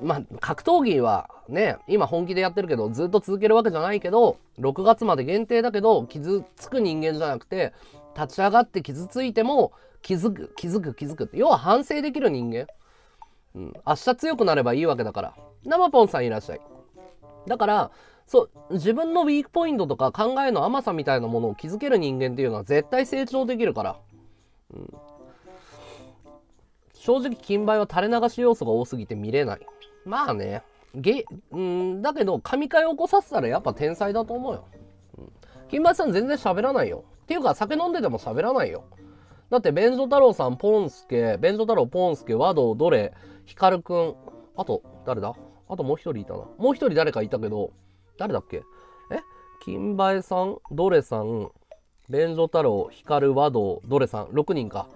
まあ、格闘技はね、今本気でやってるけど、ずっと続けるわけじゃないけど、ろくがつまで限定だけど、傷つく人間じゃなくて、立ち上がって傷ついても、気づく、気づく、気づくって。要は反省できる人間。うん。明日強くなればいいわけだから。生ポンさんいらっしゃい。だから、そう、自分のウィークポイントとか考えの甘さみたいなものを気づける人間っていうのは絶対成長できるから。うん。正直、金梅は垂れ流し要素が多すぎて見れない。まあね、ゲうんだけど、神回を起こさせたらやっぱ天才だと思うよ。うん、金梅さん全然喋らないよ。っていうか、酒飲んでても喋らないよ。だって、ベンジョ太郎さん、ポンスケ、ベンジョ太郎、ポンスケ、和道、ドレ、ヒカルくん、あと、誰だあともう一人いたな。もう一人誰かいたけど、誰だっけえ金梅さん、ドレさん、ベンジョ太郎、ヒカル、和道、ドレさん、ろくにんか。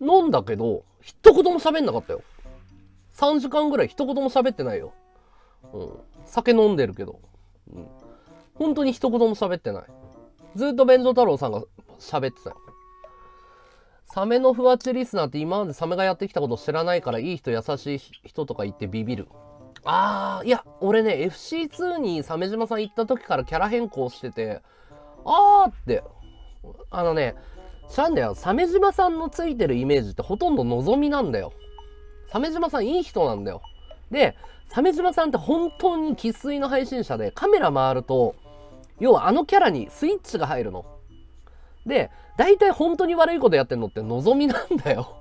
飲んだけど、一言も喋んなかったよ。さんじかんぐらい一言も喋ってないよ。うん。酒飲んでるけど。うん。本当に一言も喋ってない。ずっと弁当太郎さんが喋ってたよ。サメのふわちリスナーって今までサメがやってきたこと知らないからいい人優しい人とか言ってビビる。あー、いや、俺ね、エフシーツー に鮫島さん行った時からキャラ変更してて、あーって、あのね、なんだよ、鮫島さんのついてるイメージってほとんど望みなんだよ。鮫島さんいい人なんだよ。で、鮫島さんって本当に生粋の配信者で、カメラ回ると、要はあのキャラにスイッチが入るの。で、大体本当に悪いことやってんのって望みなんだよ。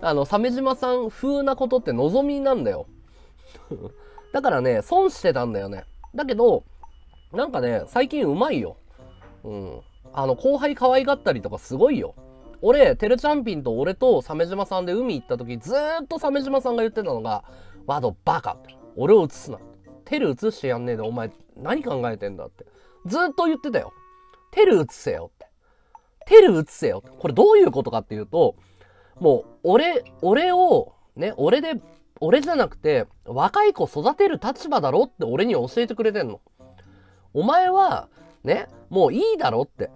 あの、鮫島さん風なことって望みなんだよ。だからね、損してたんだよね。だけど、なんかね、最近うまいよ。うん。あの、後輩可愛がったりとかすごいよ。俺、てるちゃんぴんと俺と鮫島さんで海行った時、ずーっと鮫島さんが言ってたのが、ワドバカって。俺を映すな。テル映してやんねえで、お前、何考えてんだって。ずーっと言ってたよ。テル映せよって。テル映せよって。これどういうことかっていうと、もう、俺、俺を、ね、俺で、俺じゃなくて、若い子育てる立場だろって俺に教えてくれてんの。お前は、ね、もういいだろって。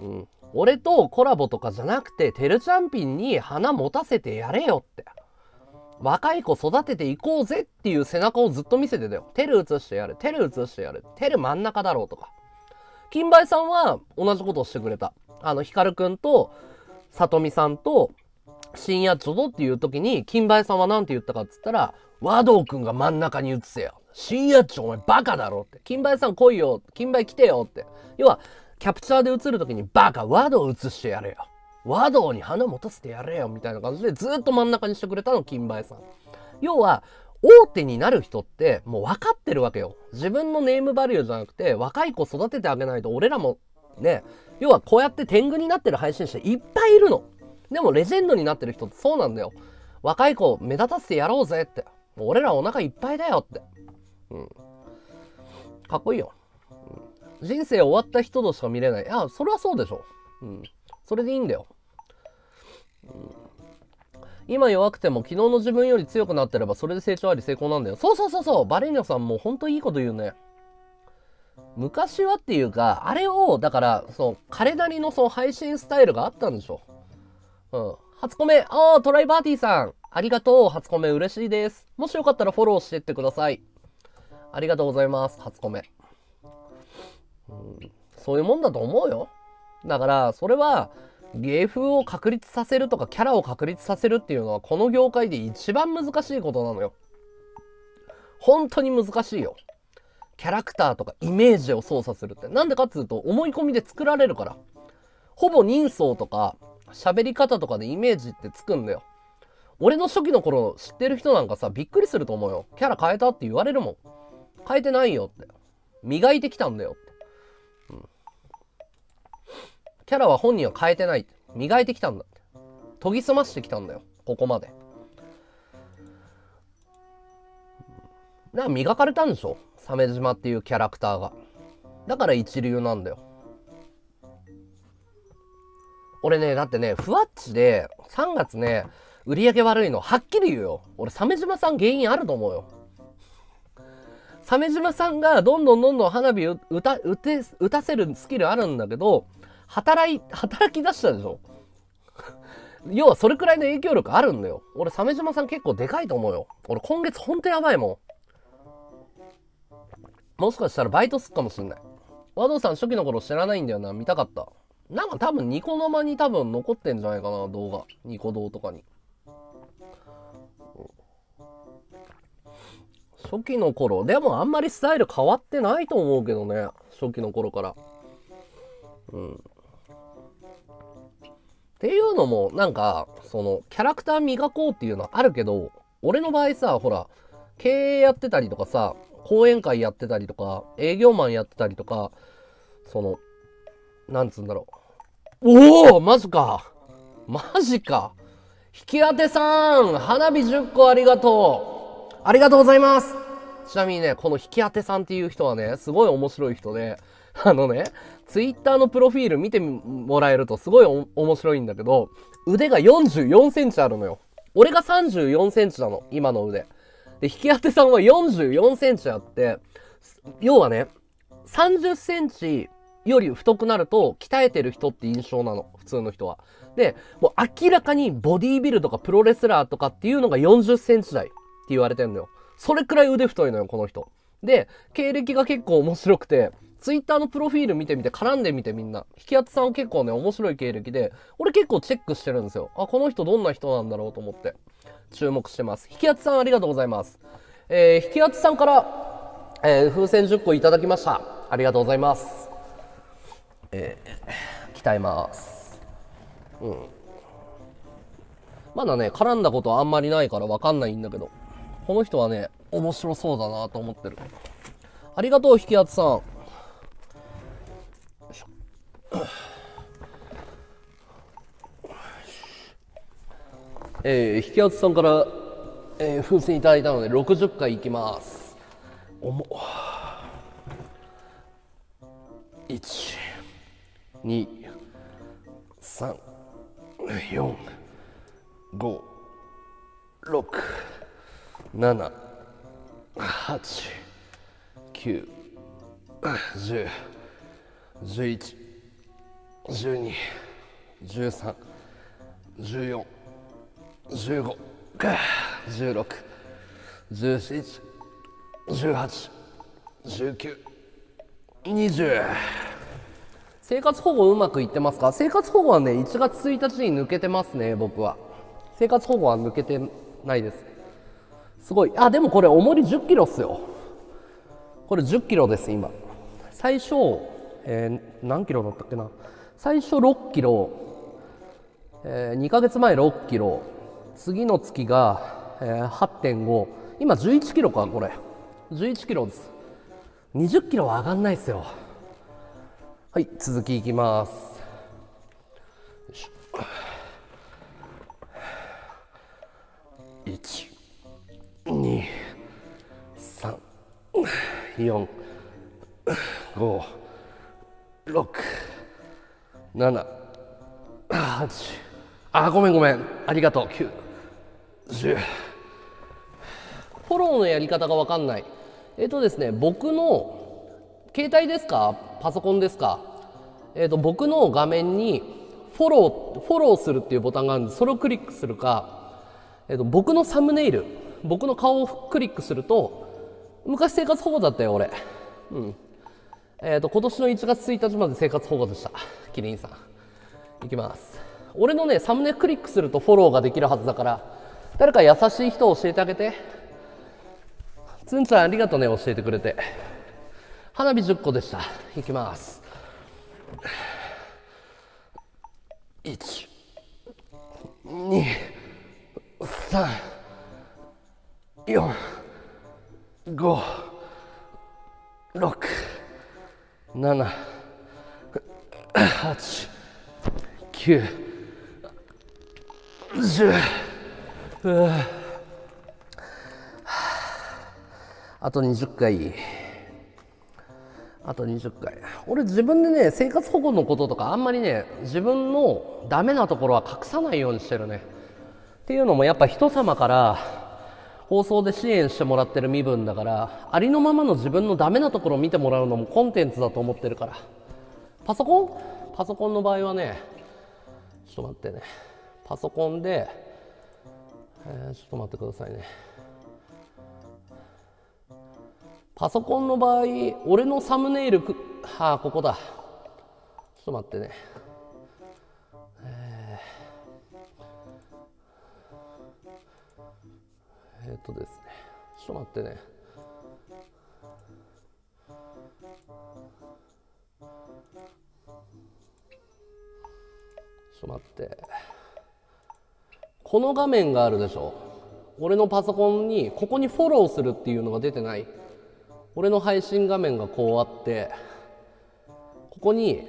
うん、俺とコラボとかじゃなくて、てるちゃんぴんに花持たせてやれよって。若い子育てていこうぜっていう背中をずっと見せてたよ。てる映してやれ、てる映してやれ、てる真ん中だろうとか。金梅さんは同じことをしてくれた。あの、ヒカルくんと、さとみさんと、深夜ちょどっていう時に、金梅さんはなんて言ったかって言ったら、和道くんが真ん中に映せよ。深夜ちょお前バカだろって。金梅さん来いよ。金梅来てよって。要は、キャプチャーで映るときにバカ、和道映してやれよ。和道に花持たせてやれよ。みたいな感じでずっと真ん中にしてくれたの、金梅さん。要は、大手になる人ってもう分かってるわけよ。自分のネームバリューじゃなくて、若い子育ててあげないと俺らもね、要はこうやって天狗になってる配信者いっぱいいるの。でもレジェンドになってる人ってそうなんだよ。若い子を目立たせてやろうぜって。もう俺らお腹いっぱいだよって。うん。かっこいいよ。人生終わった人としか見れない。あ、それはそうでしょ。うん。それでいいんだよ。今弱くても昨日の自分より強くなってればそれで成長あり成功なんだよ。そうそうそうそう、バレーニョさんもほんといいこと言うね。昔はっていうか、あれをだからその彼なりのその配信スタイルがあったんでしょ。うん、初コメ、ああトライバーティーさんありがとう、初コメ嬉しいです。もしよかったらフォローしてってください。ありがとうございます、初コメ。うん、そういうもんだと思うよ。だからそれは芸風を確立させるとかキャラを確立させるっていうのはこの業界で一番難しいことなのよ。本当に難しいよ。キャラクターとかイメージを操作するって、なんでかっつうと思い込みで作られるから。ほぼ人相とか喋り方とかでイメージってつくんだよ。俺の初期の頃知ってる人なんかさ、びっくりすると思うよ。キャラ変えたって言われるもん。変えてないよって、磨いてきたんだよって、うん、キャラは本人は変えてないって、磨いてきたんだって、研ぎ澄ましてきたんだよ、ここまで。だから磨かれたんでしょ、鮫島っていうキャラクターが。だから一流なんだよ。俺ね、だってね、ふわっちでさんがつね売り上げ悪いのはっきり言うよ。俺鮫島さん原因あると思うよ。鮫島さんがどんどんどんどん花火打た、打て、打たせるスキルあるんだけど、働い働き出したでしょ要はそれくらいの影響力あるんだよ。俺鮫島さん結構でかいと思うよ。俺今月ほんとやばいもん。もしかしたらバイトすっかもしんない。和道さん初期の頃知らないんだよな、見たかった。なんか多分ニコ生に多分残ってんじゃないかな、動画。ニコ動とかに。初期の頃でもあんまりスタイル変わってないと思うけどね、初期の頃から。うん、っていうのもなんかそのキャラクター磨こうっていうのはあるけど、俺の場合さ、ほら経営やってたりとかさ、講演会やってたりとか、営業マンやってたりとか、そのなんつうんだろう。おおマジかマジか、引き当てさん花火じゅっこありがとう、ありがとうございます。ちなみにね、この引き当てさんっていう人はね、すごい面白い人で、あのね、ツイッターのプロフィール見てもらえるとすごい面白いんだけど、腕がよんじゅうよんセンチあるのよ。俺がさんじゅうよんセンチなの、今の腕。で、引き当てさんはよんじゅうよんセンチあって、要はね、さんじゅっセンチより太くなると鍛えてる人って印象なの、普通の人は。で、もう明らかにボディービルとかプロレスラーとかっていうのがよんじゅっセンチ台。って言われてんのよ。それくらい腕太いのよ、この人。で、経歴が結構面白くて、ツイッターのプロフィール見てみて、絡んでみてみんな。引き当てさんは結構ね、面白い経歴で、俺結構チェックしてるんですよ。あ、この人どんな人なんだろうと思って、注目してます。引き当てさんありがとうございます。えー、引き当てさんから、えー、風船じゅっこいただきました。ありがとうございます。えー、鍛えます。うん。まだね、絡んだことはあんまりないからわかんないんだけど。この人はね、面白そうだなと思ってる。ありがとう、引き当てさん。よいしょ。えー、引き当てさんから、えー、風船いただいたので、ろくじゅっかいいきます。重っ。いち、に、さん、よん、ご、ろく、なな、はち、きゅう、じゅう、じゅういち、じゅうに、じゅうさん、じゅうよん、じゅうご、じゅうろく、じゅうしち、じゅうはち、じゅうきゅう、にじゅう。生活保護うまくいってますか？生活保護はね、いちがつついたちに抜けてますね、僕は。生活保護は抜けてないです。すごい。あ、でもこれ重りじゅっキロっすよ。これじゅっキロです、今。最初、えー、何キロだったっけな。最初ろっキロ、えー、にかげつまえろっキロ、次の月が、えー、はってんご、今じゅういちキロか、これ。じゅういちキロです。にじゅっキロは上がんないっすよ。はい、続きいきます。よいしょ。いち、に、さん、よん、ご、ろく、なな、あーじゅう、あーごめんごめん、ありがとう。きゅうじゅう。フォローのやり方が分かんない。えっとですね、僕の携帯ですかパソコンですか、えっと僕の画面にフォローフォローするっていうボタンがあるんで、それをクリックするか、えっと僕のサムネイル、僕の顔をクリックすると、昔生活保護だったよ俺、うん、えっと今年のいちがつついたちまで生活保護でした。キリンさんいきます。俺のねサムネクリックするとフォローができるはずだから、誰か優しい人を教えてあげて。つんちゃんありがとうね、教えてくれて。花火じゅっこでした。いきます。いちにさんよんごろくななはちきゅうじゅう。あとにじゅっかい、あとにじゅっかい。俺自分でね生活保護のこととかあんまりね自分のダメなところは隠さないようにしてるね。っていうのもやっぱ人様から放送で支援してもらってる身分だから、ありのままの自分のダメなところを見てもらうのもコンテンツだと思ってるから。パソコンパソコンの場合はね、ちょっと待ってね、パソコンで、えー、ちょっと待ってくださいね。パソコンの場合、俺のサムネイルく、はあ、ここだ。ちょっと待ってね。えー、えー、っとですね。ちょっと待ってね。ちょっと待って。この画面があるでしょ。俺のパソコンに、ここにフォローするっていうのが出てない。俺の配信画面がこうあって、ここに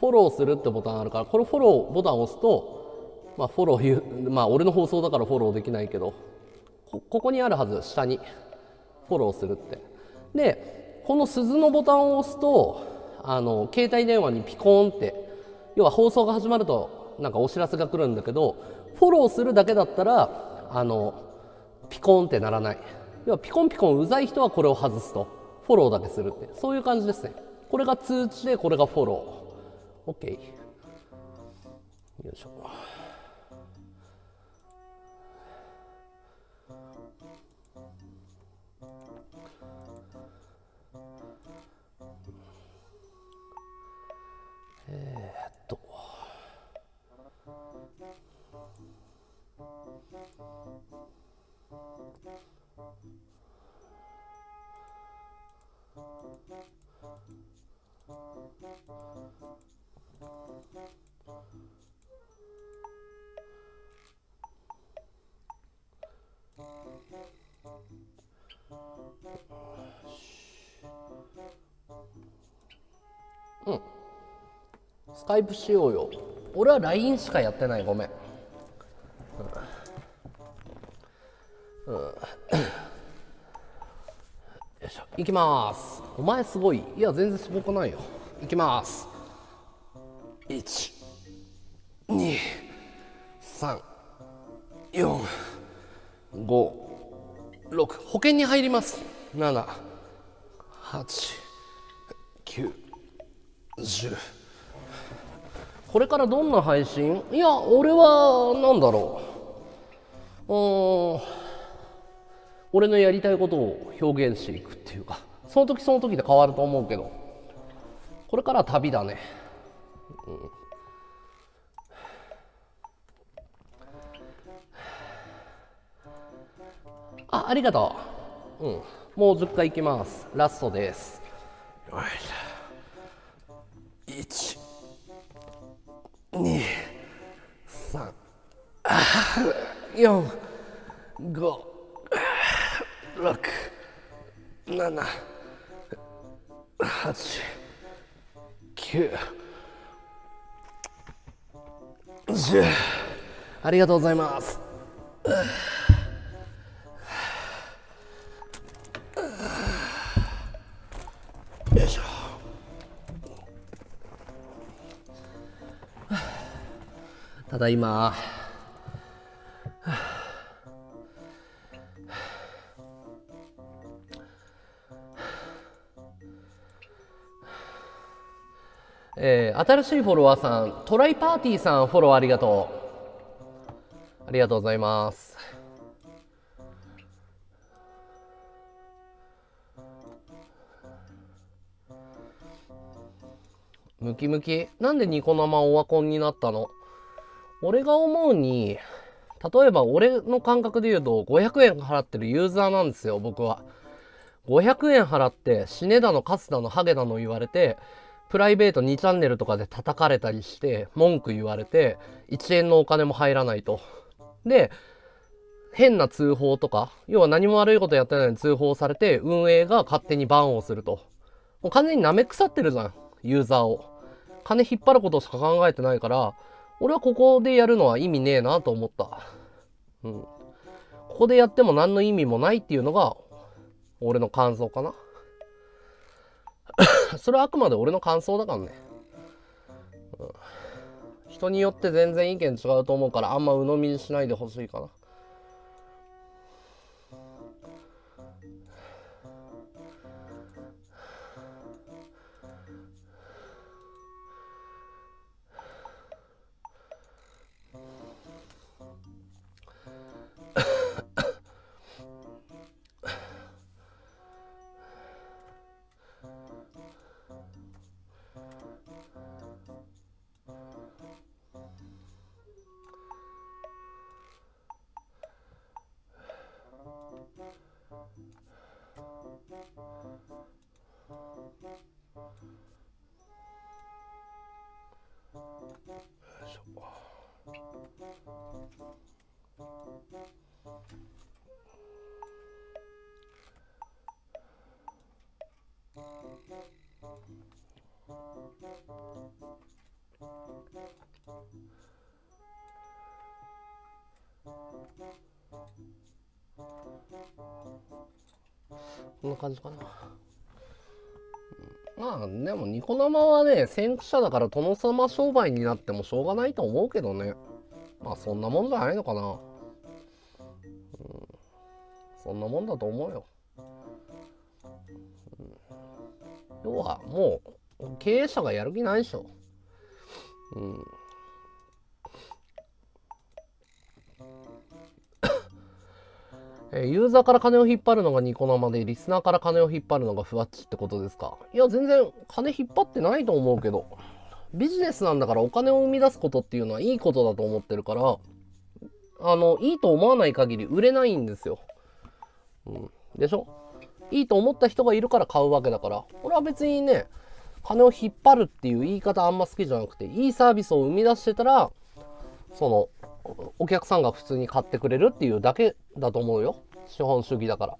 フォローするってボタンあるから、これフォローボタンを押すと、まあフォロー、まあ俺の放送だからフォローできないけど、 こ, ここにあるはず、下にフォローするって。でこの鈴のボタンを押すと、あの携帯電話にピコーンって、要は放送が始まるとなんかお知らせが来るんだけど、フォローするだけだったらあのピコーンってならない。要はピコンピコンうざい人はこれを外すと、フォローだけするって、そういう感じですね。これが通知で、これがフォロー。 OK、 よいしょ。えー、っとうん、スカイプしようよ。俺は ライン しかやってない、ごめん。うん、うんいきます。お前すごい。いや全然すごくないよ。いきます。いちにさんよんごろく、保険に入ります。ななはちきゅうじゅう。これからどんな配信？いや俺は何だろう、うーん、俺のやりたいことを表現していくっていうか、その時その時で変わると思うけど、これからは旅だね、うん、あ、ありがとう、うん、もうじゅっかいいきます。ラストです。よいしょ。いちにさんよんごろくななはちきゅうじゅう。ありがとうございます。よいしょ。ただいま。えー、新しいフォロワーさん、トライパーティーさん、フォローありがとう。ありがとうございます。ムキムキ。なんでニコ生オワコンになったの？俺が思うに、例えば俺の感覚で言うと、ごひゃくえん払ってるユーザーなんですよ、僕は。ごひゃくえん払って、死ねだの、カスだの、ハゲだの言われて、プライベートにチャンネルとかで叩かれたりして、文句言われて、いちえんのお金も入らないと。で、変な通報とか、要は何も悪いことやってないのに通報されて、運営が勝手にバンをすると。もう完全に舐め腐ってるじゃん、ユーザーを。金引っ張ることしか考えてないから、俺はここでやるのは意味ねえなと思った。うん。ここでやっても何の意味もないっていうのが、俺の感想かな。それはあくまで俺の感想だからね、うん。人によって全然意見違うと思うから、あんま鵜呑みにしないでほしいかな。こんな感じかな。まあでもニコ生はね、先駆者だから殿様商売になってもしょうがないと思うけどね。まあそんなもんじゃないのかな、うん、そんなもんだと思うよ、うん、要はもう経営者がやる気ないでしょ、うんユーザーから金を引っ張るのがニコ生で、リスナーから金を引っ張るのがふわっちってことですか？いや、全然金引っ張ってないと思うけど、ビジネスなんだからお金を生み出すことっていうのはいいことだと思ってるから、あの、いいと思わない限り売れないんですよ。うん。でしょ？いいと思った人がいるから買うわけだから、俺は別にね、金を引っ張るっていう言い方あんま好きじゃなくて、いいサービスを生み出してたら、その、お客さんが普通に買ってくれるっていうだけだと思うよ。資本主義だから、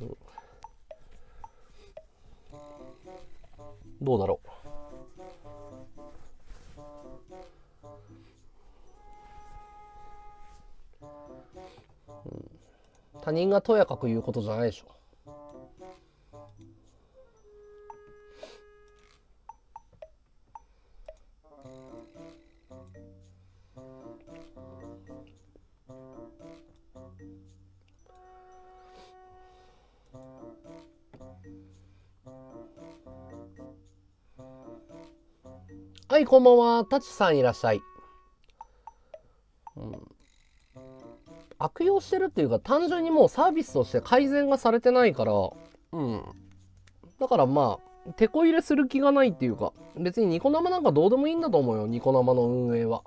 うん、どうだろう。うん、他人がとやかく言うことじゃないでしょ。はい、こんばんは。たちさんいらっしゃい、うん。悪用してるっていうか、単純にもうサービスとして改善がされてないから、うん。だからまあ、手こ入れする気がないっていうか、別にニコ生なんかどうでもいいんだと思うよ、ニコ生の運営は。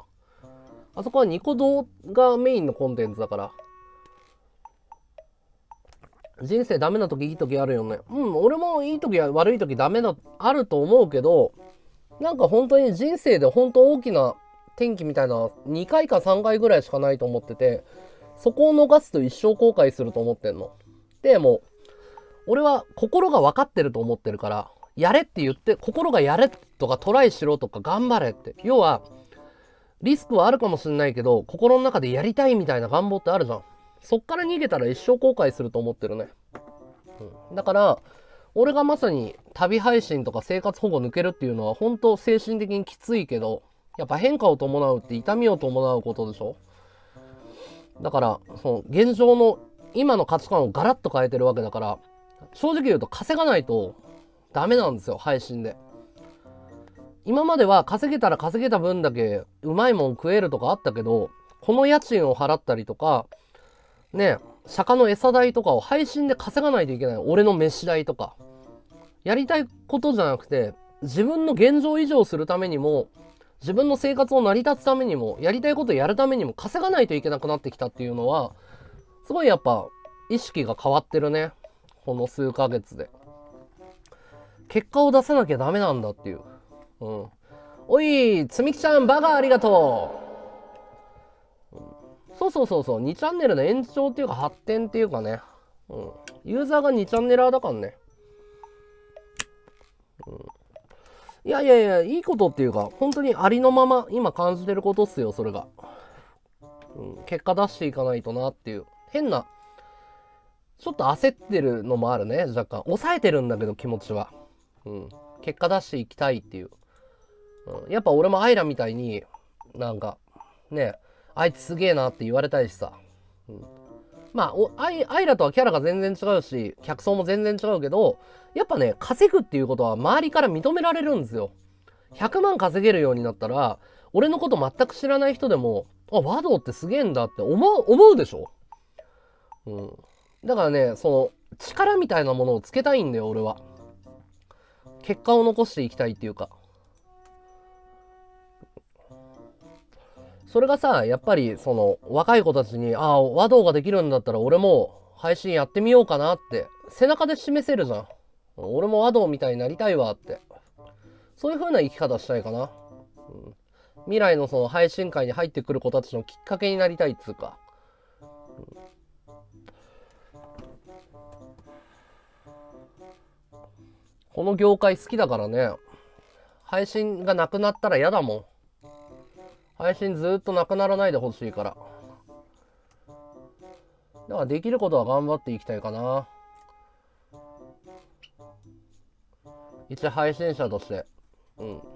あそこはニコ動がメインのコンテンツだから。人生ダメな時、いい時あるよね。うん、俺もいい時や悪い時ダメだ、あると思うけど、なんか本当に人生で本当大きな転機みたいなにかいかさんかいぐらいしかないと思ってて、そこを逃すと一生後悔すると思ってんの。でも俺は心が分かってると思ってるから、やれって言って、心がやれとかトライしろとか頑張れって、要はリスクはあるかもしれないけど、心の中でやりたいみたいな願望ってあるじゃん。そっから逃げたら一生後悔すると思ってるね、うん、だから俺がまさに旅配信とか生活保護抜けるっていうのは本当精神的にきついけど、やっぱ変化を伴うって痛みを伴うことでしょ。だからその現状の今の価値観をガラッと変えてるわけだから、正直言うと稼がないとダメなんですよ、配信で。今までは稼げたら稼げた分だけうまいもん食えるとかあったけど、この家賃を払ったりとかね、釈迦の餌代とかを配信で稼がないといけない。俺の飯代とかやりたいことじゃなくて、自分の現状維持をするためにも、自分の生活を成り立つためにも、やりたいことをやるためにも稼がないといけなくなってきたっていうのは、すごいやっぱ意識が変わってるね、この数ヶ月で。結果を出さなきゃダメなんだっていう。うん。おい、つみきちゃんバカありがとう、うん、そうそうそうそう、にチャンネルの延長っていうか発展っていうかね、うん、ユーザーがにチャンネラーだからね、うん、いやいやいや、いいことっていうか本当にありのまま今感じてることっすよ、それが、うん、結果出していかないとなっていう。変なちょっと焦ってるのもあるね、若干抑えてるんだけど気持ちは、うん、結果出していきたいっていう、うん、やっぱ俺もアイラみたいになんかね、あいつすげえなって言われたいしさ、うん、まあおアイ、アイラとはキャラが全然違うし客層も全然違うけど、やっぱね稼ぐっていうことは周りから認められるんですよ。ひゃくまん稼げるようになったら、俺のこと全く知らない人でも、あ、ワドってすげえんだって思う、思うでしょ、うん、だからね、その力みたいなものをつけたいんだよ俺は。結果を残していきたいっていうか、それがさ、やっぱりその若い子たちに、ああ和道ができるんだったら俺も配信やってみようかなって背中で示せるじゃん。俺も和道みたいになりたいわって、そういう風な生き方したいかな、うん、未来のその配信界に入ってくる子たちのきっかけになりたいっつうか、うん、この業界好きだからね。配信がなくなったら嫌だもん。配信ずっとなくならないでほしいから。だからできることは頑張っていきたいかな。一配信者として。うん。だか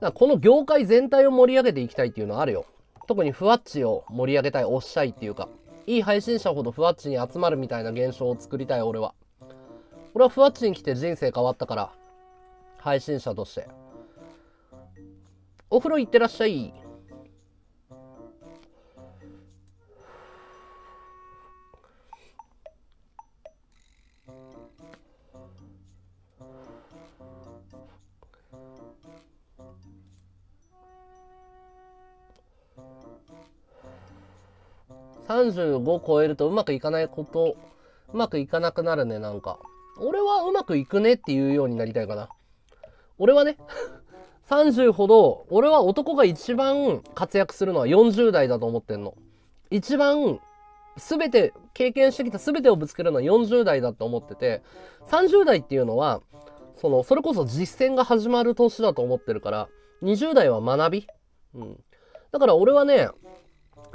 らこの業界全体を盛り上げていきたいっていうのはあるよ。特にふわっちを盛り上げたい、推したいっていうか。いい配信者ほどふわっちに集まるみたいな現象を作りたい、俺は。俺はふわっちに来て人生変わったから、配信者として。お風呂行ってらっしゃい。さんじゅうご超えるとうまくいかないこと、うまくいかなくなるね、なんか。俺はうまくいくねっていうようになりたいかな。俺はね、さんじゅうほど、俺は男が一番活躍するのはよんじゅう代だと思ってんの。一番、すべて、経験してきたすべてをぶつけるのはよんじゅう代だと思ってて、さんじゅう代っていうのは、その、それこそ実践が始まる年だと思ってるから、にじゅう代は学び。うん。だから俺はね、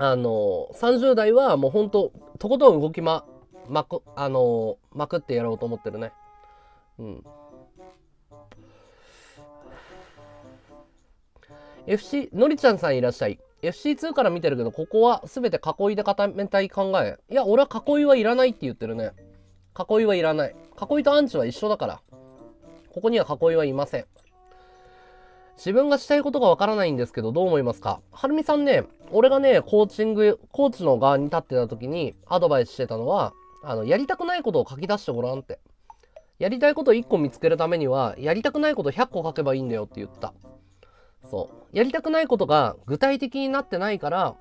あの、さんじゅう代はもうほんと、とことん動きま、まく、あのー、まくってやろうと思ってるね。うん。エフシー、のりちゃんさんいらっしゃい。エフシーツー から見てるけど、ここは全て囲いで固めたい考え。いや、俺は囲いはいらないって言ってるね。囲いはいらない。囲いとアンチは一緒だから。ここには囲いはいません。自分がしたいことがわからないんですけど、どう思いますか？はるみさんね、俺がね、コーチング、コーチの側に立ってた時にアドバイスしてたのは、あのやりたくないことを書き出してごらんって。やりたいことをいっこ見つけるためにはやりたくないことをひゃっこ書けばいいんだよって言った。そう、やりたくないことが具体的になってないから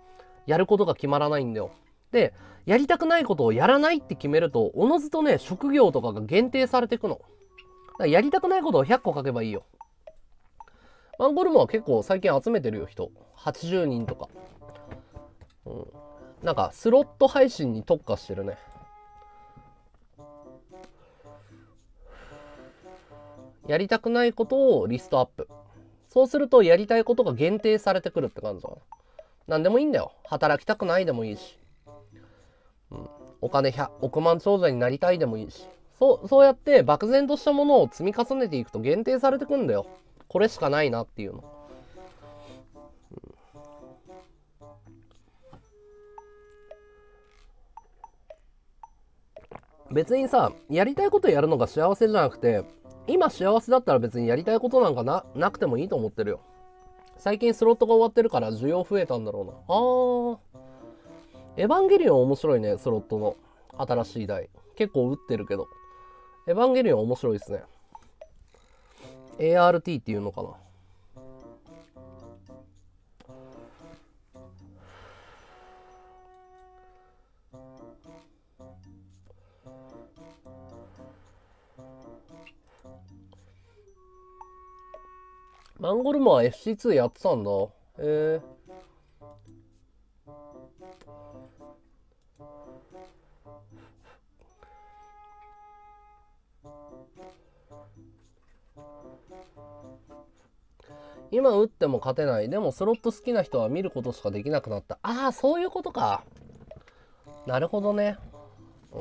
やることが決まらないんだよ。で、やりたくないことをやらないって決めると、おのずとね、職業とかが限定されていくの。だからやりたくないことをひゃっこ書けばいいよ。マンゴルモは結構最近集めてるよ、人はちじゅうにんとか、うん、なんかスロット配信に特化してるね。やりたくないことをリストアップ。そうするとやりたいことが限定されてくるって感じだな。何でもいいんだよ。働きたくないでもいいし、うん、お金ひゃくおくまん長者になりたいでもいいし、そう、そうやって漠然としたものを積み重ねていくと限定されてくんだよ。これしかないなっていうの。別にさ、やりたいことやるのが幸せじゃなくて、今幸せだったら別にやりたいことなんか な, なくてもいいと思ってるよ。最近スロットが終わってるから需要増えたんだろうな。あー、エヴァンゲリオン面白いね。スロットの新しい台結構打ってるけど、エヴァンゲリオン面白いですね。 エーアールティー っていうのかな。マンゴルマは エフシーツー やってたんだ。えー、今打っても勝てない。でもスロット好きな人は見ることしかできなくなった。ああ、そういうことか。なるほどね。う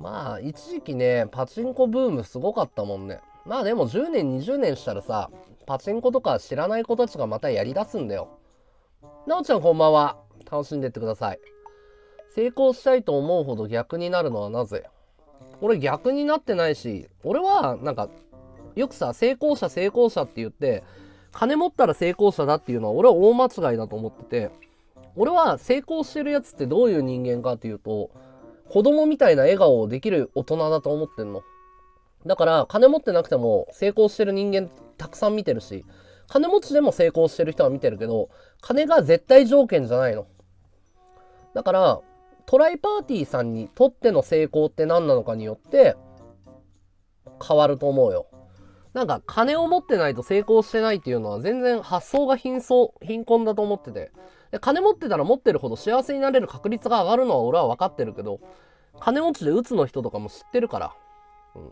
ん、まあ一時期ね、パチンコブームすごかったもんね。まあでもじゅうねんにじゅうねんしたらさ、パチンコとか知らない子たちがまたやりだすんだよ。なおちゃんこんばんは。楽しんでってください。成功したいと思うほど逆になるのはなぜ？俺逆になってないし、俺はなんかよくさ、成功者成功者って言って金持ったら成功者だっていうのは俺は大間違いだと思ってて、俺は成功してるやつってどういう人間かっていうと、子供みたいな笑顔をできる大人だと思ってんの。だから金持ってなくても成功してる人間たくさん見てるし、金持ちでも成功してる人は見てるけど、金が絶対条件じゃないの。だからトライパーティーさんにとっての成功って何なのかによって変わると思うよ。なんか金を持ってないと成功してないっていうのは全然発想が貧相、貧困だと思ってて、で金持ってたら持ってるほど幸せになれる確率が上がるのは俺は分かってるけど、金持ちで鬱の人とかも知ってるから、うん、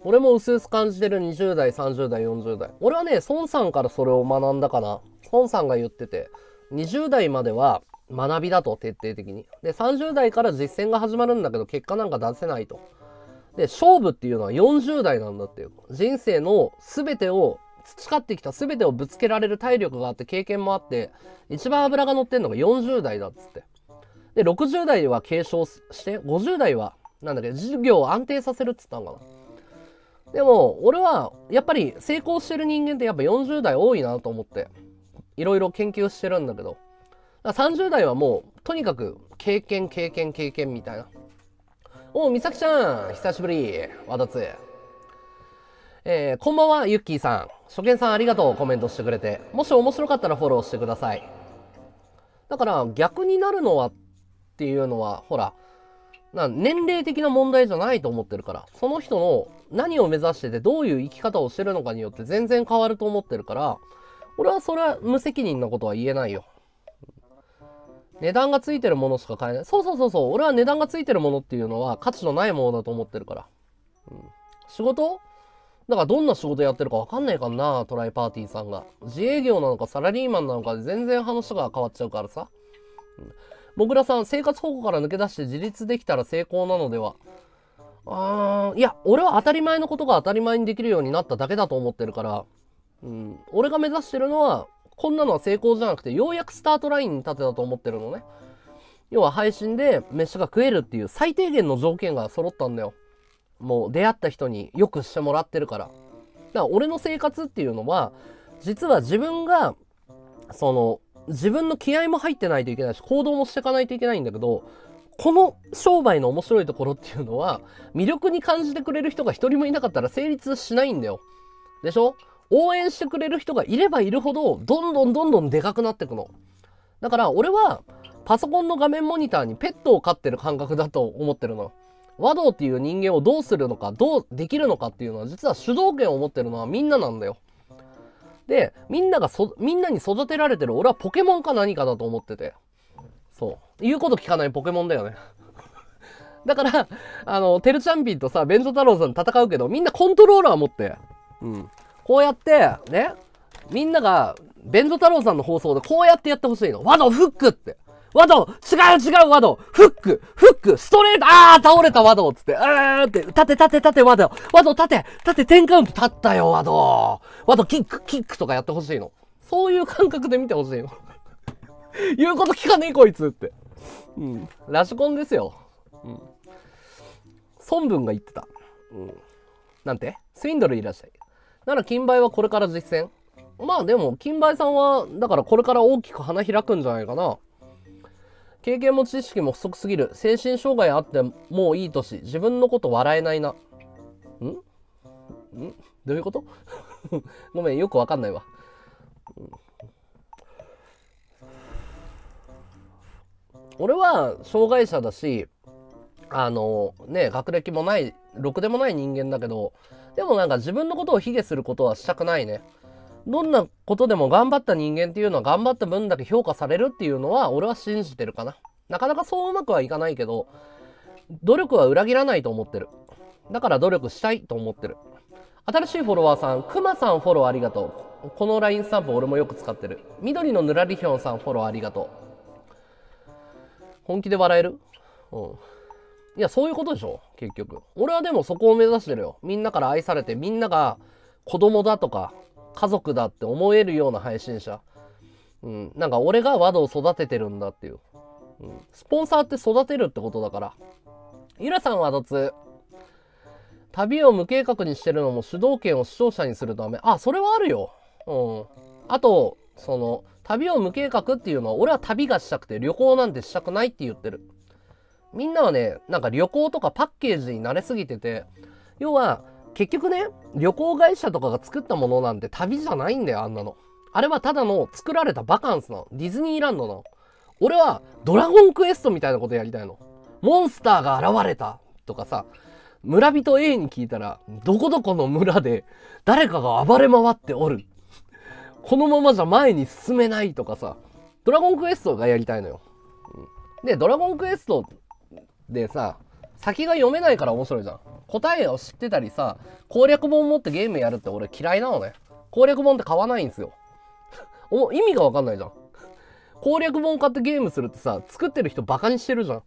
俺も薄々感じてる。にじゅうだい、さんじゅうだい、よんじゅうだい。俺はね、孫さんからそれを学んだかな。孫さんが言ってて、にじゅうだいまでは学びだと、徹底的に。で、さんじゅうだいから実践が始まるんだけど、結果なんか出せないと。で、勝負っていうのはよんじゅうだいなんだっていう。人生の全てを、培ってきた全てをぶつけられる体力があって、経験もあって、一番脂が乗ってんのがよんじゅうだいだっつって。で、ろくじゅうだいは継承して、ごじゅうだいは、なんだっけ、事業を安定させるっつったのかな。でも俺はやっぱり成功してる人間ってやっぱよんじゅうだい多いなと思っていろいろ研究してるんだけど、だからさんじゅうだいはもうとにかく経験経験経験みたいな。おう、みさきちゃん久しぶり。わだつ、えー、こんばんは。ゆっきーさん、初見さんありがとう。コメントしてくれて、もし面白かったらフォローしてください。だから逆になるのはっていうのはほら、年齢的な問題じゃないと思ってるから、その人の何を目指しててどういう生き方をしてるのかによって全然変わると思ってるから、俺はそれは無責任なことは言えないよ。値段がついてるものしか買えない。そうそうそうそう、俺は値段がついてるものっていうのは価値のないものだと思ってるから、うん、仕事だから、どんな仕事やってるか分かんないからな。トライパーティーさんが自営業なのかサラリーマンなのかで全然話が変わっちゃうからさ、うん。もぐらさん、生活保護から抜け出して自立できたら成功なのでは。あー、いや、俺は当たり前のことが当たり前にできるようになっただけだと思ってるから、うん、俺が目指してるのは、こんなのは成功じゃなくて、ようやくスタートラインに立てたと思ってるのね。要は配信で飯が食えるっていう最低限の条件が揃ったんだよ。もう出会った人によくしてもらってるから。だから俺の生活っていうのは、実は自分が、その、自分の気合も入ってないといけないし、行動もしていかないといけないんだけど、この商売の面白いところっていうのは、魅力に感じてくれる人が一人もいなかったら成立しないんだよ。でしょ？応援してくれる人がいればいるほど、どんどんどんどんでかくなってくの。だから俺は、パソコンの画面モニターにペットを飼ってる感覚だと思ってるの。和道っていう人間をどうするのか、どうできるのかっていうのは、実は主導権を持ってるのはみんななんだよ。で、みんながそ、みんなに育てられてる俺はポケモンか何かだと思ってて。そう。言うこと聞かないポケモンだよね。だから、あの、てるちゃんぴーとさ、ベンジョ太郎さん戦うけど、みんなコントローラー持って。うん。こうやって、ね。みんなが、ベンジョ太郎さんの放送でこうやってやってほしいの。ワドフックって。ワド違う違うワドフックフックストレート、あー倒れたワドつって、うーんって、立て立て立てワドワド立て立てテンカウント立ったよワドワドキックキックとかやってほしいの。そういう感覚で見てほしいの。言うこと聞かねえこいつって。うん。ラジコンですよ。うん、孫文が言ってた、うん、なんてスウィンドルいらっしゃいなら金梅はこれから実践。まあでも金梅さんはだからこれから大きく花開くんじゃないかな。経験も知識も不足すぎる。精神障害あってもういい年。自分のこと笑えないな。んんどういうことごめんよくわかんないわ。俺は障害者だしあのね学歴もないろくでもない人間だけど、でもなんか自分のことを卑下することはしたくないね。どんなことでも頑張った人間っていうのは頑張った分だけ評価されるっていうのは俺は信じてるかな。なかなかそううまくはいかないけど努力は裏切らないと思ってる。だから努力したいと思ってる。新しいフォロワーさん、くまさんフォローありがとう。この ライン スタンプ俺もよく使ってる。緑のぬらりひょんさんフォローありがとう。本気で笑える？うん。いや、そういうことでしょ、結局。俺はでもそこを目指してるよ。みんなから愛されて、みんなが子供だとか、家族だって思えるような配信者。うん。なんか俺がワドを育ててるんだっていう。うん。スポンサーって育てるってことだから。ゆらさんはどつ。旅を無計画にしてるのも主導権を視聴者にするため。あ、それはあるよ。うん。あと、その、旅を無計画っていうのは、俺は旅がしたくて旅行なんてしたくないって言ってる。みんなはね、なんか旅行とかパッケージに慣れすぎてて、要は、結局ね、旅行会社とかが作ったものなんて旅じゃないんだよ、あんなの。あれはただの作られたバカンスなの。ディズニーランドなの。俺は、ドラゴンクエストみたいなことやりたいの。モンスターが現れたとかさ、村人 A に聞いたら、どこどこの村で誰かが暴れ回っておる。このままじゃ前に進めないとかさ、ドラゴンクエストがやりたいのよ。で、ドラゴンクエストでさ、先が読めないから面白いじゃん。答えを知ってたりさ、攻略本持ってゲームやるって俺嫌いなのね。攻略本って買わないんですよ。お、意味がわかんないじゃん。攻略本買ってゲームするってさ、作ってる人バカにしてるじゃん。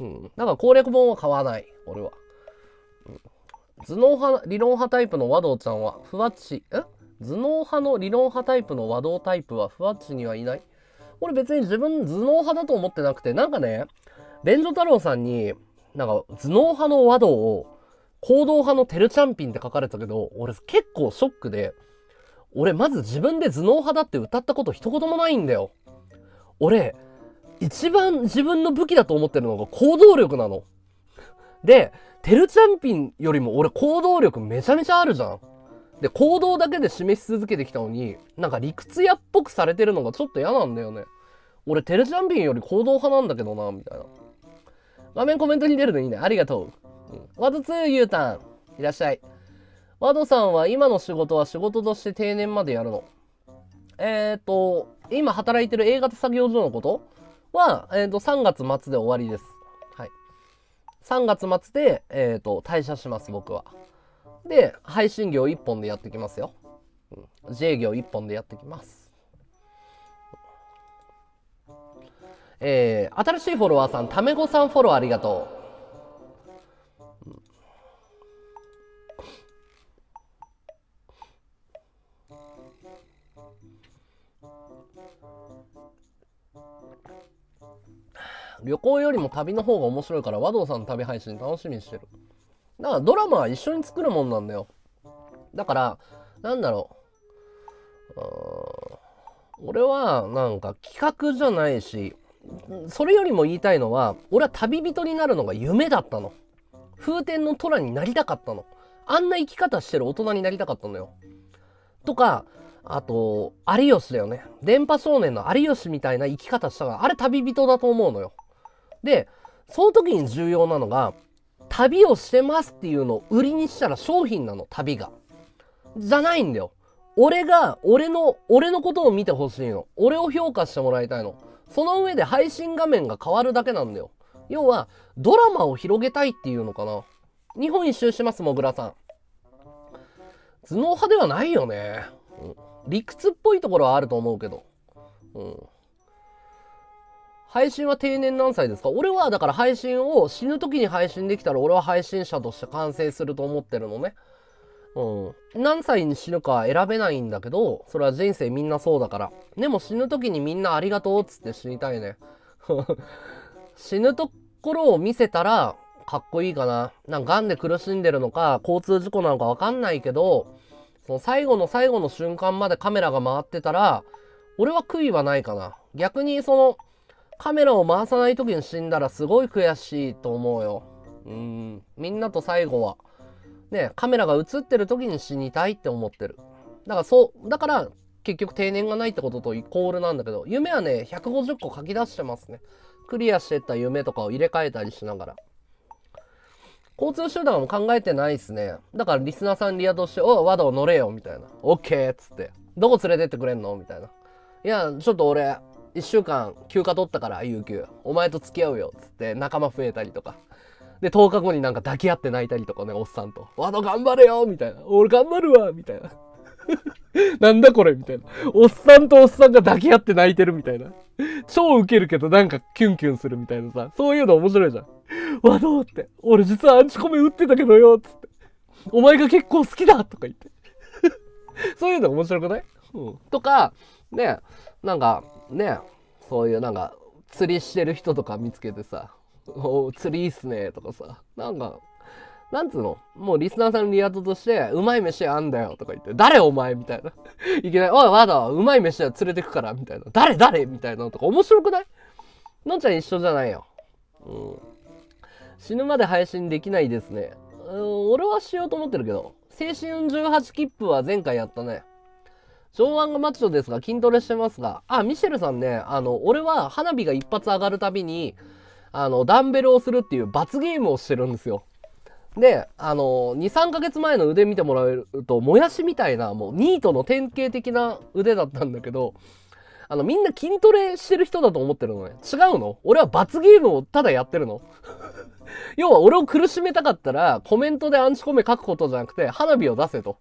うん。だから攻略本は買わない、俺は。頭脳派理論派タイプの和道ちゃんはふわっち、え？頭脳派の理論派タイプの和道タイプはふわっちにはいない。俺別に自分頭脳派だと思ってなくて、なんかね、連女太郎さんになんか頭脳派の和道を行動派のテルチャンピンって書かれたけど、俺結構ショックで、俺まず自分で頭脳派だって歌ったこと一言もないんだよ。俺一番自分の武器だと思ってるのが行動力なので、テルチャンピンよりも俺行動力めちゃめちゃあるじゃん。で、行動だけで示し続けてきたのに、なんか理屈屋っぽくされてるのがちょっと嫌なんだよね。俺テルチャンピンより行動派なんだけどな、みたいな。画面コメントに出るのいいね。ありがとう。うん、ワードツーユータン、いらっしゃい。ワードさんは今の仕事は仕事として定年までやるの。えっと、今働いてる A 型作業所のことは、えーと、さんがつまつで終わりです。さんがつまつで、えーと、退社します、僕は。で、配信業いっぽんでやってきますよ。うん、J 業いっぽんでやってきます。えー、新しいフォロワーさん、タメゴさんフォローありがとう。うん、旅行よりも旅の方が面白いから和道さんの旅配信楽しみにしてる。だからドラマは一緒に作るもんなんだよ。だからなんだろう、俺はなんか企画じゃないし、それよりも言いたいのは、俺は旅人になるのが夢だったの。風天の虎になりたかったの。あんな生き方してる大人になりたかったのよ。とかあと有吉だよね。電波少年の有吉みたいな生き方したから、あれ旅人だと思うのよ。で、その時に重要なのが、旅をしてますっていうのを売りにしたら商品なの、旅が。じゃないんだよ。俺が、俺の、俺のことを見てほしいの。俺を評価してもらいたいの。その上で配信画面が変わるだけなんだよ。要は、ドラマを広げたいっていうのかな。日本一周します、もぐらさん。頭脳派ではないよね。うん、理屈っぽいところはあると思うけど。うん。配信は定年何歳ですか？俺はだから配信を死ぬ時に配信できたら俺は配信者として完成すると思ってるのね。うん。何歳に死ぬか選べないんだけど、それは人生みんなそうだから。でも死ぬ時にみんなありがとうっつって死にたいね。死ぬところを見せたらかっこいいかな。なんか癌で苦しんでるのか交通事故なのかわかんないけど、その最後の最後の瞬間までカメラが回ってたら俺は悔いはないかな。逆にそのカメラを回さない時に死んだらすごい悔しいと思うよ。うん、みんなと最後はね、カメラが映ってる時に死にたいって思ってる。だからそうだから結局定年がないってこととイコールなんだけど、夢はねひゃくごじゅっこ書き出してますね。クリアしてった夢とかを入れ替えたりしながら。交通手段も考えてないですね。だからリスナーさんリアとして「おワド乗れよ」みたいな「オッケー」っつって「どこ連れてってくれんの?」みたいな「いやちょっと俺いっしゅうかん休暇取ったから有給お前と付き合うよ」っつって仲間増えたりとかでとおかごになんか抱き合って泣いたりとかね、おっさんと「ワド頑張れよ」みたいな「俺頑張るわ」みたいななんだこれみたいな、おっさんとおっさんが抱き合って泣いてるみたいな、超ウケるけどなんかキュンキュンするみたいなさ、そういうの面白いじゃん。わどうって俺実はアンチコメ打ってたけどよっつってお前が結構好きだとか言ってそういうの面白くない、うん、とかね、なんかねそういうなんか釣りしてる人とか見つけてさ「お釣りいいっすね」とかさ、なんかなんつうの、もうリスナーさんのリアトとして「うまい飯あんだよ」とか言って「誰お前」みたいな「いきなりおいわだうまい飯は連れてくから」みたいな「誰誰?」みたいなのとか面白くない?のんちゃん一緒じゃないよ。うん、死ぬまで配信できないですね。うーん、俺はしようと思ってるけど。青春じゅうはち切符は前回やったね。上腕がマッチョですが筋トレしてますが。あ、ミシェルさんね、あの、俺は花火が一発上がるたびに、あの、ダンベルをするっていう罰ゲームをしてるんですよ。で、あの、に、さんかげつまえの腕見てもらえると、もやしみたいな、もうニートの典型的な腕だったんだけど、あの、みんな筋トレしてる人だと思ってるのね。違うの?俺は罰ゲームをただやってるの。要は俺を苦しめたかったらコメントでアンチコメ書くことじゃなくて花火を出せと。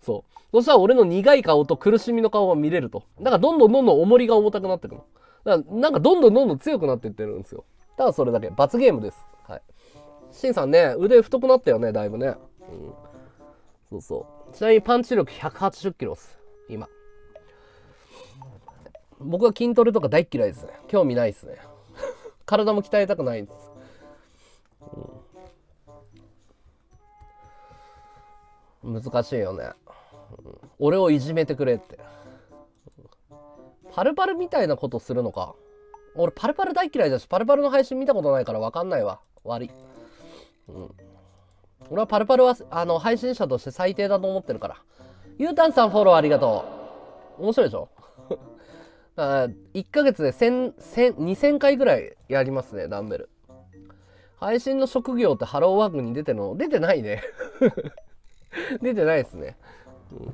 そう。そしたら俺の苦い顔と苦しみの顔が見れると。だからどんどんどんどん重りが重たくなってるの。だからなんかどんどんどんどん強くなっていってるんですよ。ただそれだけ。罰ゲームです。はい。シンさんね、腕太くなったよね、だいぶね。うん。そうそう。ちなみにパンチ力ひゃくはちじゅっキロです。今。僕は筋トレとか大嫌いですね。興味ないですね。体も鍛えたくないです。うん、難しいよね、うん、俺をいじめてくれって、うん、パルパルみたいなことするのか。俺パルパル大嫌いだしパルパルの配信見たことないから分かんないわ。悪い、うん、俺はパルパルはあの配信者として最低だと思ってるから。ゆうたんさんフォローありがとう。面白いでしょあいっかげつでせん、せん、にせんかいぐらいやりますね、ダンベル。配信の職業ってハローワークに出てるの?出てないね出てないですね、うん、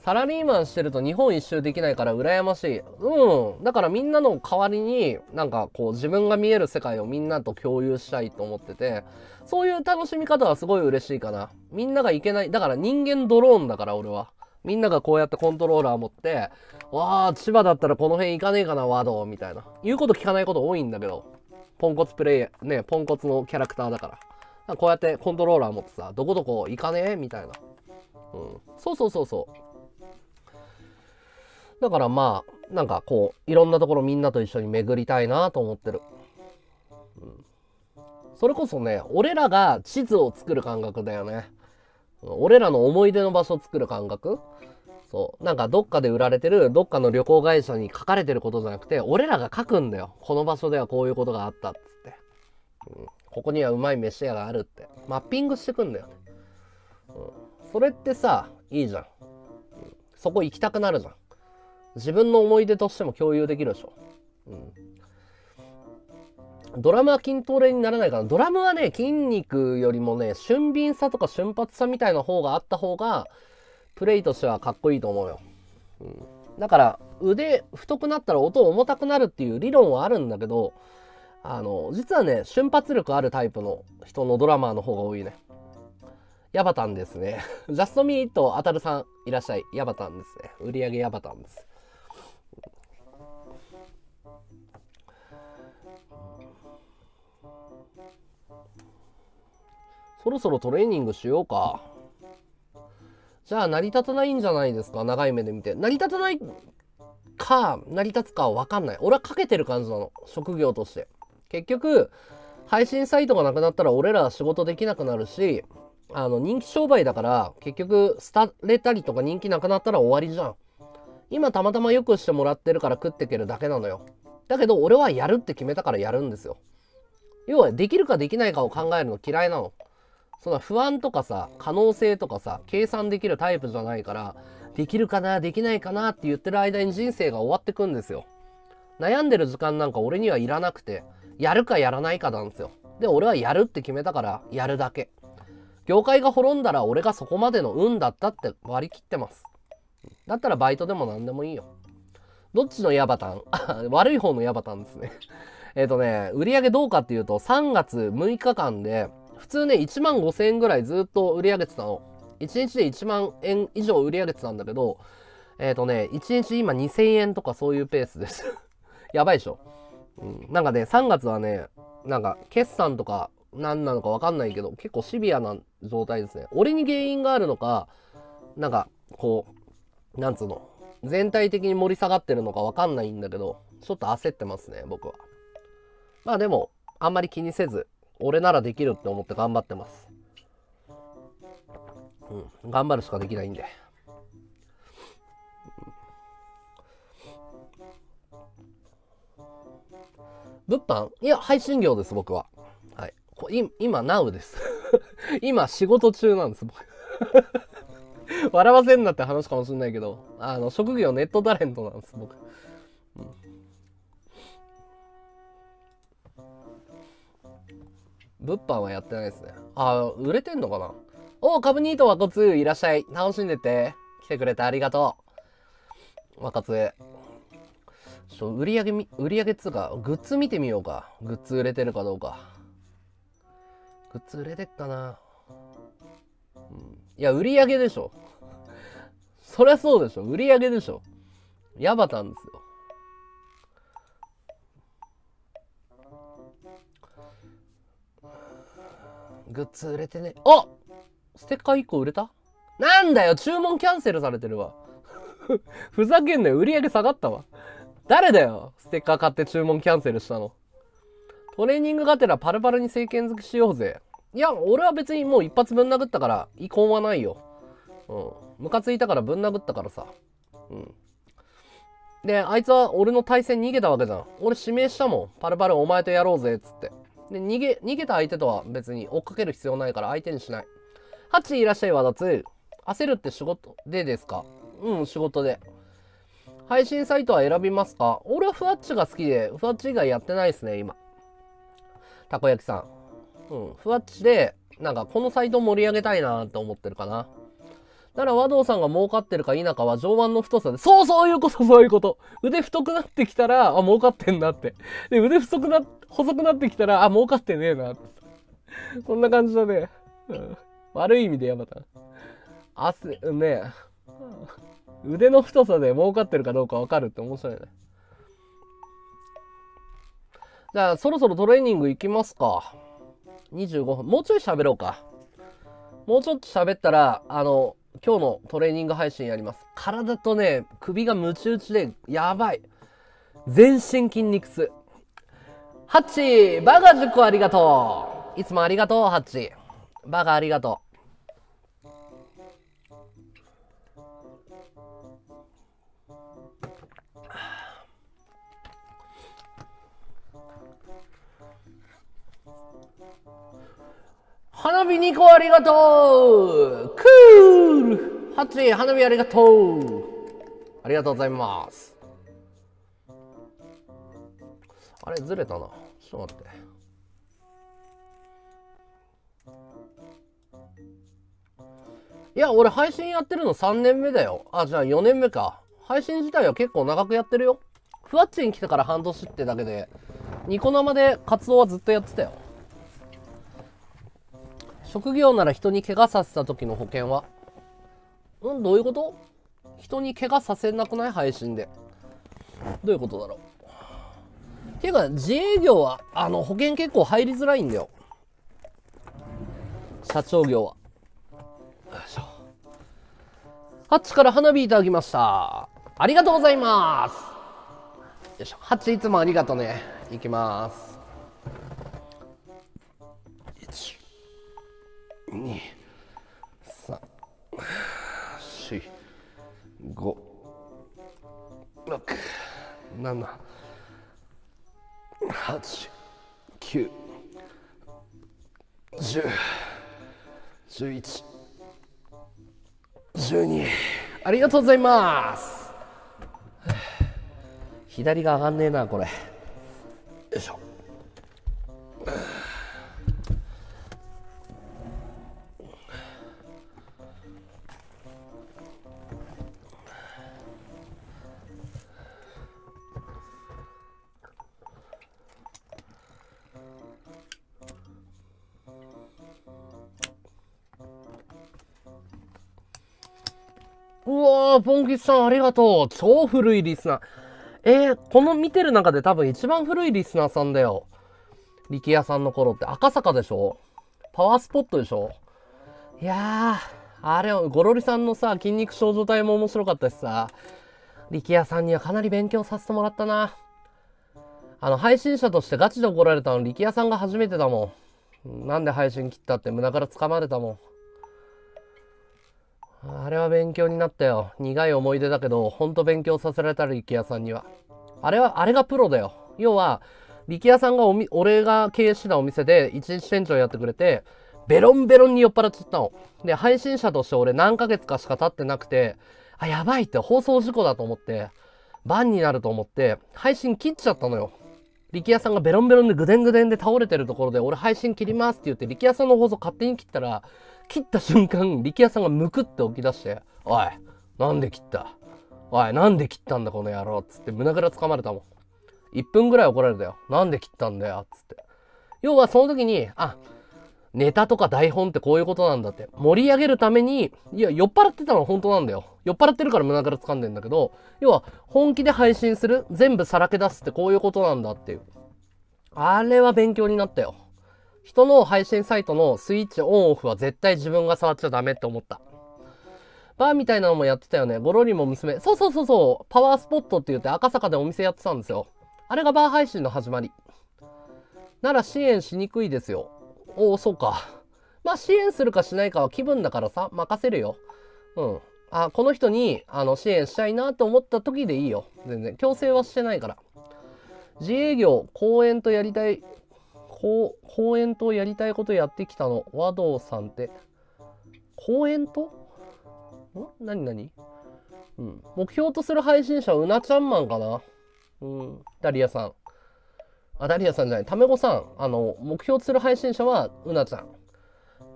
サラリーマンしてると日本一周できないから羨ましい。うん、だからみんなの代わりになんかこう自分が見える世界をみんなと共有したいと思ってて、そういう楽しみ方はすごい嬉しいかな。みんながいけない、だから人間ドローンだから俺は。みんながこうやってコントローラー持って「わあ千葉だったらこの辺行かねえかなワード」みたいな言うこと聞かないこと多いんだけど、ポンコツプレイヤー、ね、ポンコツのキャラクターだから。だからこうやってコントローラー持ってさ、どこどこ行かねえみたいな。うん。そうそうそうそう。だからまあ、なんかこう、いろんなところみんなと一緒に巡りたいなと思ってる。うん。それこそね、俺らが地図を作る感覚だよね。俺らの思い出の場所を作る感覚?そう。なんかどっかで売られてるどっかの旅行会社に書かれてることじゃなくて、俺らが書くんだよ。この場所ではこういうことがあったっつって、うん、ここにはうまい飯屋があるってマッピングしてくんだよね、うん、それってさいいじゃん、うん、そこ行きたくなるじゃん。自分の思い出としても共有できるでしょ、うん、ドラムは筋トレにならないかな。ドラムはね筋肉よりもね俊敏さとか瞬発さみたいな方があった方がプレイとしてはかっこいいと思うよ、うん、だから腕太くなったら音重たくなるっていう理論はあるんだけど、あの実はね瞬発力あるタイプの人のドラマーの方が多いね。ヤバタンですねジャストミーとアタルさんいらっしゃい。ヤバタンですね。売り上げヤバタンです。そろそろトレーニングしようか。じゃあ成り立たないんじゃないですか、長い目で見て。成り立たないか成り立つかは分かんない。俺はかけてる感じなの、職業として。結局配信サイトがなくなったら俺ら仕事できなくなるし、あの人気商売だから結局廃れたりとか人気なくなったら終わりじゃん。今たまたまよくしてもらってるから食ってけるだけなのよ。だけど俺はやるって決めたからやるんですよ。要はできるかできないかを考えるの嫌いなの。そんな不安とかさ、可能性とかさ、計算できるタイプじゃないから、できるかなできないかなって言ってる間に人生が終わってくんですよ。悩んでる時間なんか俺にはいらなくて、やるかやらないかなんですよ。で俺はやるって決めたからやるだけ。業界が滅んだら俺がそこまでの運だったって割り切ってます。だったらバイトでも何でもいいよ。どっちのヤバタン悪い方のヤバタンですねえっとね、売り上げどうかっていうと、さんがつむいかかんで普通ねいちまんごせんえんぐらいずっと売り上げてたの。いちにちでいちまんえん以上売り上げてたんだけど、えっとねいちにち今にせんえんとかそういうペースですやばいでしょ、うん、なんかねさんがつはね、なんか決算とか何なのか分かんないけど結構シビアな状態ですね。俺に原因があるのか、なんかこうなんつうの、全体的に盛り下がってるのか分かんないんだけど、ちょっと焦ってますね僕は。まあでもあんまり気にせず、俺ならできるって思って頑張ってます、うん、頑張るしかできないんで。物販、いや配信業です僕は。はい、こい今ナウです今仕事中なんです僕笑わせんなって話かもしれないけど、あの職業ネットタレントなんです僕、うん、物販はやってないですね。ああ売れてんのかな。おう株ニートワコツーいらっしゃい、楽しんでて、来てくれてありがとうワカツー。ちょ売り上げみ売り上げっつうかグッズ見てみようか。グッズ売れてるかどうか。グッズ売れてっかな、うん、いや売り上げでしょそりゃそうでしょ、売り上げでしょ。ヤバたんですよ。グッズ売れてね。あっステッカーいっこ売れた。なんだよ注文キャンセルされてるわふざけんなよ、売り上げ下がったわ。誰だよステッカー買って注文キャンセルしたの。トレーニングがてらパルパルに政権好きしようぜ。いや俺は別にもう一発ぶん殴ったから遺恨はないよ。うん、ムカついたからぶん殴ったからさ。うんであいつは俺の対戦逃げたわけじゃん。俺指名したもん、パルパルお前とやろうぜっつって。で逃げ逃げた相手とは別に追っかける必要ないから相手にしない。ハッチいらっしゃいわだつ。焦るって仕事でですか。うん仕事で。配信サイトは選びますか。俺はふわっちが好きで、ふわっち以外やってないですね今。たこ焼きさん、うん、ふわっちでなんかこのサイト盛り上げたいなーって思ってるかな。だから和道さんが儲かってるか否かは上腕の太さで、そうそういうことそういうこと。腕太くなってきたらあ儲かってんなって、で腕太くな細くなってきたらあ儲かってねえなってそんな感じだね、うん、悪い意味でやばた汗ねえ腕の太さで儲かってるかどうか分かるって面白いね。じゃあそろそろトレーニング行きますか。にじゅうごふんもうちょい喋ろうか。もうちょっと喋ったらあの今日のトレーニング配信やります。体とね首がムチ打ちでやばい、全身筋肉痛。ハッチバカじゅっこありがとう、いつもありがとうハッチバカありがとう。花火にこありがとう、クールハッチ花火ありがとう、ありがとうございます。あれずれたな、ちょっと待って。いや俺配信やってるのさんねんめだよ。あじゃあよねんめか。配信自体は結構長くやってるよ。ふわっちに来てから半年ってだけで、ニコ生で活動はずっとやってたよ。職業なら人に怪我させた時の保険は、うんどういうこと。人に怪我させなくない配信で。どういうことだろう。ていうか自営業はあの保険結構入りづらいんだよ、社長業は。よいしょ。ハッチから花火いただきました、ありがとうございます。よいしょハッチいつもありがとね。いきます。にさんしごろくななはちきゅうじゅうじゅういちじゅうに。ありがとうございます。左が上がんねえなこれ。よいしょ。うわー、ポンキチさんありがとう。超古いリスナー。えー、この見てる中で多分一番古いリスナーさんだよ。力也さんの頃って赤坂でしょ、パワースポットでしょ。いやー、あれをゴロリさんのさ、筋肉少女隊も面白かったしさ、力也さんにはかなり勉強させてもらったな。あの配信者としてガチで怒られたの力也さんが初めてだもん。なんで配信切ったって胸から掴まれたもん。あれは勉強になったよ。苦い思い出だけど、ほんと勉強させられたら力也さんには。あれは、あれがプロだよ。要は、力也さんがおみ、俺が経営してたお店で一日店長やってくれて、ベロンベロンに酔っ払っちゃったの。で、配信者として俺何ヶ月かしか経ってなくて、あ、やばいって放送事故だと思って、バンになると思って、配信切っちゃったのよ。力也さんがベロンベロンでぐでんぐでんで倒れてるところで、俺配信切りますって言って、力也さんの放送勝手に切ったら、切った瞬間、力也さんがむくって起き出して、おい、なんで切ったおい、なんで切ったんだこの野郎っつって胸ぐらつかまれたもん。いっぷんぐらい怒られたよ。なんで切ったんだよっつって。要はその時に、あ、ネタとか台本ってこういうことなんだって。盛り上げるために、いや、酔っ払ってたのは本当なんだよ。酔っ払ってるから胸ぐらつかんでんだけど、要は本気で配信する、全部さらけ出すってこういうことなんだっていう。あれは勉強になったよ。人の配信サイトのスイッチオンオフは絶対自分が触っちゃダメって思った。バーみたいなのもやってたよね。ゴロリも娘。そうそうそうそう。パワースポットって言って赤坂でお店やってたんですよ。あれがバー配信の始まり。なら支援しにくいですよ。おお、そうか。まあ支援するかしないかは気分だからさ、任せるよ。うん。あ、この人にあの支援したいなと思った時でいいよ。全然。強制はしてないから。自営業、公演とやりたい。こう公園とやりたいことやってきたの和道さんって。公園とん何何、うん、目標とする配信者はうなちゃんマンかな。うん、ダリアさん、あ、ダリアさんじゃない、タメゴさん。あの目標とする配信者はうなちゃん。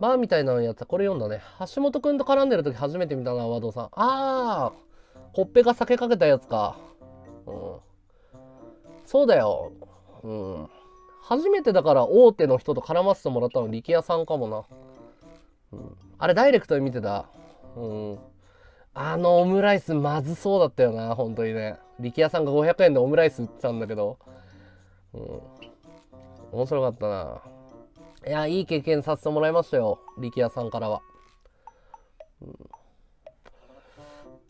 バーみたいなのやったこれ読んだね。橋本くんと絡んでる時初めて見たな、和道さん。あー、コッペが酒かけたやつか。うん、そうだよ。うん、初めてだから大手の人と絡ませてもらったの力也さんかもな、うん、あれダイレクトで見てた、うん、あのオムライスまずそうだったよな本当にね。力也さんがごひゃくえんでオムライス売ってたんだけど、うん、面白かったな。いや、いい経験させてもらいましたよ、力也さんからは、うん、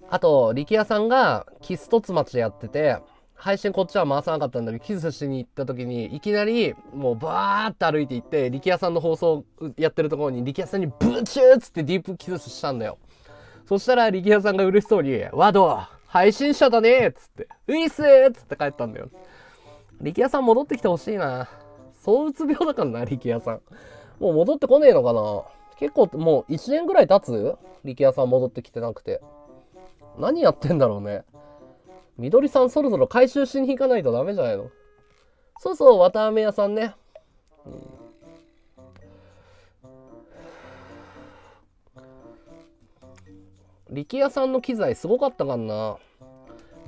あと力也さんがキス凸町やってて配信こっちは回さなかったんだけど、キスしに行った時にいきなりもうバーって歩いて行って、力也さんの放送やってるところに力也さんにブチューっつってディープキスしたんだよ。そしたら力也さんが嬉しそうに「ワード配信者だね」っつって「ウィス!」っつって帰ったんだよ。力也さん戻ってきてほしいな。躁うつ病だからな力也さん。もう戻ってこねえのかな。結構もういちねんぐらい経つ力也さん戻ってきてなくて。何やってんだろうね。みどりさんそろそろ回収しに行かないとダメじゃないの。そうそう、わたあめ屋さんね、うん、力也さんの機材すごかったかんな。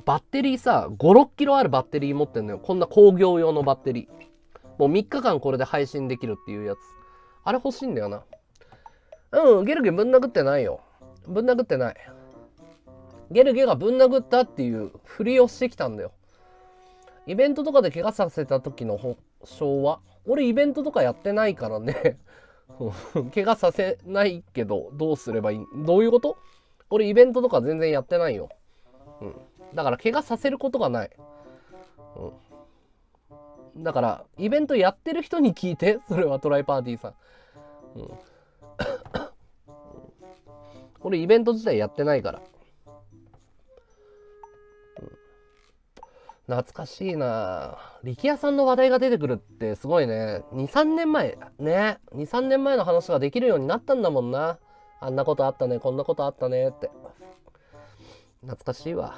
バッテリーさごろっキロあるバッテリー持ってんのよ。こんな工業用のバッテリーもうみっかかんこれで配信できるっていうやつ。あれ欲しいんだよな。うん、ゲルゲぶん殴ってないよ。ぶん殴ってない。ゲルゲがぶん殴ったっていうふりをしてきたんだよ。イベントとかで怪我させた時の保証は、俺イベントとかやってないからね怪我させないけどどうすればいい、どういうこと。俺イベントとか全然やってないよ、うん、だから怪我させることがない、うん、だからイベントやってる人に聞いて、それはトライパーティーさん、うん俺イベント自体やってないから。懐かしいな。力也さんの話題が出てくるってすごいね。にさんねんまえね、にさんねんまえの話ができるようになったんだもんな。あんなことあったね、こんなことあったねって。懐かしいわ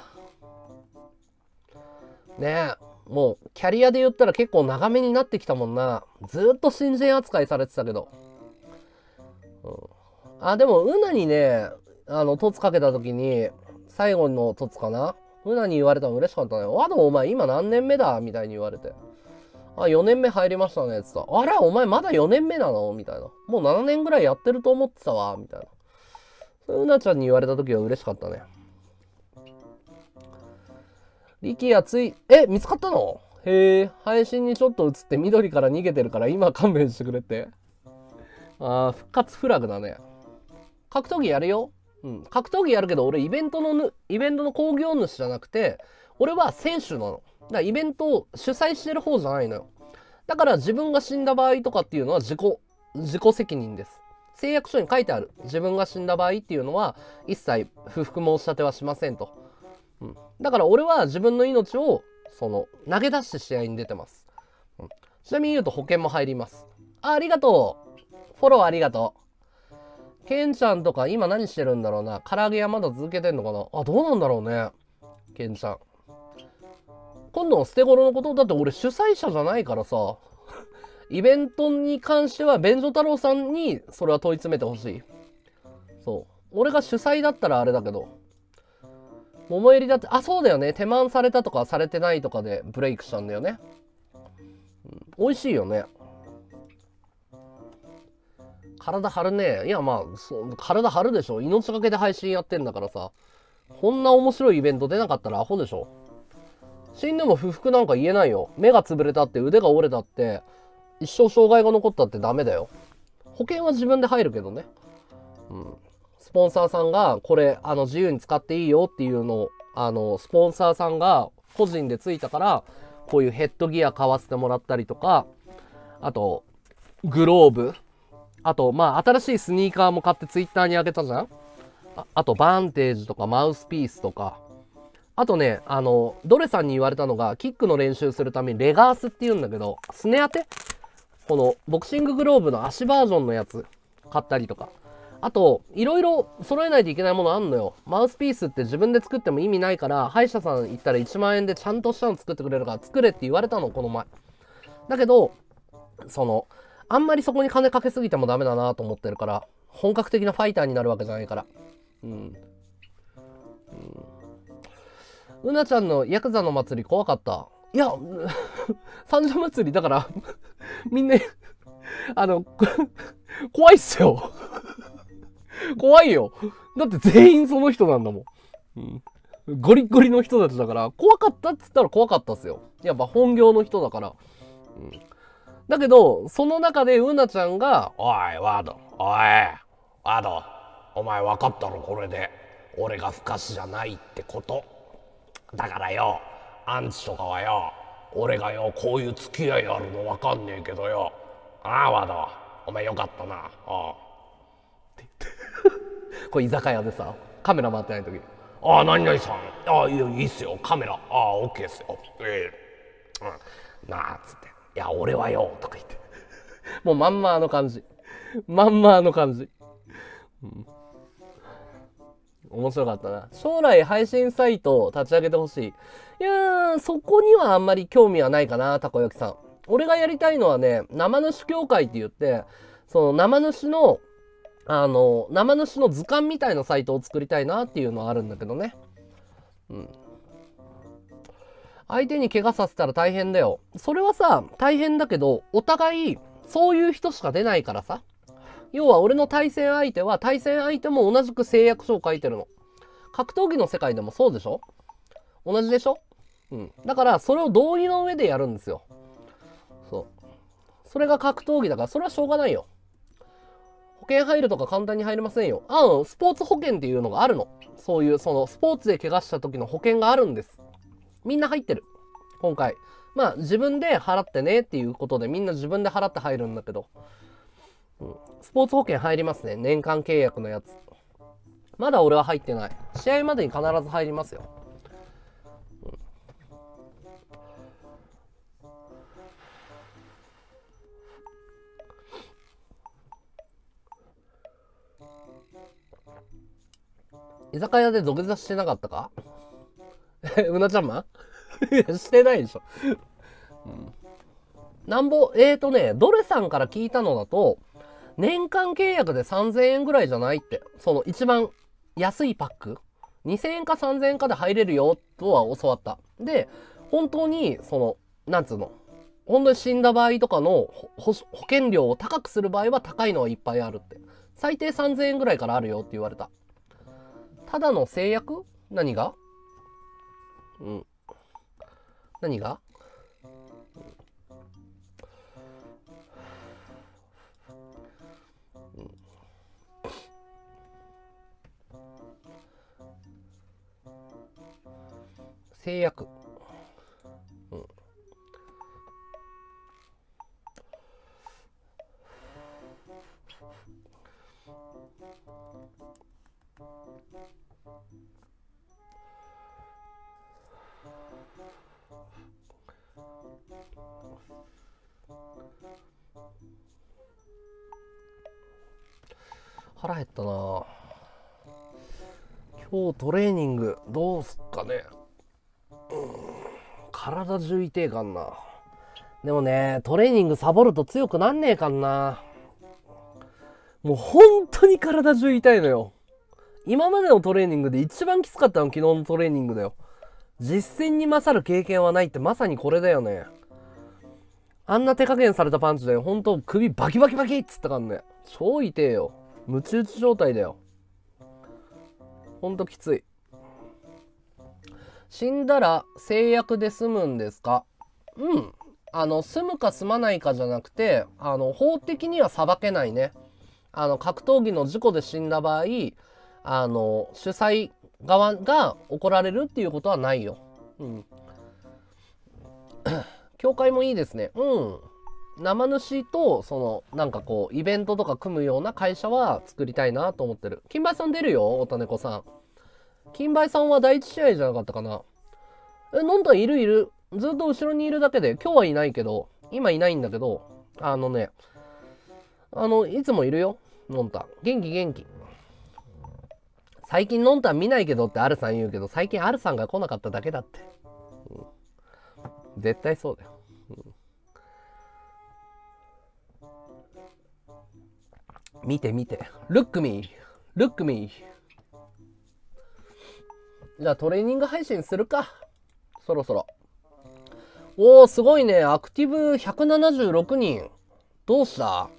ね。もうキャリアで言ったら結構長めになってきたもんな。ずっと新人扱いされてたけど、うん、あでもうなにね、あの凸かけた時に最後の凸かな、うなに言われたの嬉しかったね。あでもお前今何年目だみたいに言われて、あよねんめ入りましたねっつった。あらお前まだよねんめなのみたいな。もうななねんぐらいやってると思ってたわみたいな。うなちゃんに言われた時は嬉しかったね。力也ついえ見つかったの。へえ、配信にちょっと映って緑から逃げてるから今勘弁してくれって。あ復活フラグだね。格闘技やるよ、うん、格闘技やるけど俺イベントのイベントの興行主じゃなくて俺は選手なの。だからイベントを主催してる方じゃないのよ。だから自分が死んだ場合とかっていうのは自己自己責任です。誓約書に書いてある。自分が死んだ場合っていうのは一切不服申し立てはしませんと。うん、だから俺は自分の命をその投げ出して試合に出てます、うん、ちなみに言うと保険も入ります。 あ, ありがとうフォローありがとう。ケンちゃんとか今何してるんだろうな。唐揚げ屋まだ続けてんのかな。あどうなんだろうね。ケンちゃん今度の捨て頃のことだって俺主催者じゃないからさイベントに関しては便所太郎さんにそれは問い詰めてほしい。そう俺が主催だったらあれだけど、桃襟だってあそうだよね。手満されたとかされてないとかでブレイクしたんだよね、うん、美味しいよね。体張るね。いやまあそう体張るでしょ。命がけで配信やってんだからさ。こんな面白いイベント出なかったらアホでしょ。死んでも不服なんか言えないよ。目が潰れたって腕が折れたって一生障害が残ったってダメだよ。保険は自分で入るけどね、うんスポンサーさんがこれあの自由に使っていいよっていうのをあのスポンサーさんが個人でついたからこういうヘッドギア買わせてもらったりとか、あとグローブ、あとまあ新しいスニーカーも買ってツイッターにあげたじゃん。 あ, あとバンテージとかマウスピースとか、あとねあのドレさんに言われたのがキックの練習するためにレガースっていうんだけどすね当てこのボクシンググローブの足バージョンのやつ買ったりとか。あといろいろ揃えないといけないものあんのよ。マウスピースって自分で作っても意味ないから歯医者さん行ったらいちまんえんでちゃんとしたの作ってくれるから作れって言われたのこの前。だけどそのあんまりそこに金かけすぎてもダメだなと思ってるから。本格的なファイターになるわけじゃないから。うん、うん、うなちゃんのヤクザの祭り怖かった。いや三社祭りだからみんなあの怖いっすよ怖いよ。だって全員その人なんだもん、うん、ゴリゴリの人たちだから怖かったっつったら怖かったっすよ。やっぱ本業の人だから、うん、だけどその中でうなちゃんが「おいワードおいワードお前分かったろこれで俺が不可視じゃないってことだからよアンチとかはよ俺がよこういう付き合いあるの分かんねえけどよああワードお前よかったなああ」って言って。これ居酒屋でさカメラ回ってない時「ああ何々さんああいいっすよカメラああオッケーっすよええーうん、なあ」っつって「いや俺はよ」とか言ってもうまんまあの感じまんまあの感じ、うん、面白かったな。将来配信サイトを立ち上げてほしい。いやそこにはあんまり興味はないかなたこ焼きさん。俺がやりたいのはね生主協会って言ってその生主のあの生主の図鑑みたいなサイトを作りたいなっていうのはあるんだけどね、うん、相手に怪我させたら大変だよ。それはさ大変だけどお互いそういう人しか出ないからさ。要は俺の対戦相手は対戦相手も同じく誓約書を書いてるの。格闘技の世界でもそうでしょ。同じでしょ、うん、だからそれを同意の上でやるんですよ。そうそれが格闘技だからそれはしょうがないよ。保険入るとか簡単に入れませんよ。あのスポーツ保険っていうのがあるの。そういうそのスポーツで怪我した時の保険があるんです。みんな入ってる今回。まあ自分で払ってねっていうことでみんな自分で払って入るんだけど、うん、スポーツ保険入りますね。年間契約のやつ。まだ俺は入ってない。試合までに必ず入りますよ。居酒屋で土下座してなかったか？え、うなちゃんまん？いや、してないでしょ。うん、なんぼ、えーとね、ドルさんから聞いたのだと、年間契約でさんぜんえんぐらいじゃないって、その一番安いパック、にせんえんかさんぜんえんかで入れるよとは教わった。で、本当に、その、なんつうの、本当に死んだ場合とかの保険料を高くする場合は高いのはいっぱいあるって。最低さんぜんえんぐらいからあるよって言われた。ただの制約？何が？うん。何が？うん、制約。うん。腹減ったな。今日トレーニングどうすっかね、うん、体中痛えかんな。でもね、トレーニングサボると強くなんねえかんな。もう本当に体中痛いのよ。今までのトレーニングで一番きつかったの昨日のトレーニングだよ。実践に勝る経験はないってまさにこれだよね。あんな手加減されたパンチで本当首バキバキバキっつったかんね。超痛えよ。ムチ打ち状態だよ。ほんときつい。死んだら制約で済むんですか？うん。あの、済むか済まないかじゃなくて、あの、法的には裁けないね。あの、格闘技の事故で死んだ場合、あの、主催側が怒られるっていうことはないよ。うん。教会もいいですね。うん。生主と、その、なんかこう、イベントとか組むような会社は作りたいなと思ってる。金梅さん出るよ、おたねこさん。金梅さんは第一試合じゃなかったかな。え、のんたんいるいる。ずっと後ろにいるだけで、今日はいないけど、今いないんだけど、あのね、あの、いつもいるよ、のんたん。元気元気。最近のんたん見ないけどってアルさん言うけど、最近アルさんが来なかっただけだって。うん、絶対そうだよ。うん見て見て。Look me! Look me! じゃあトレーニング配信するか。そろそろ。おー、すごいね。アクティブひゃくななじゅうろくにん。どうした？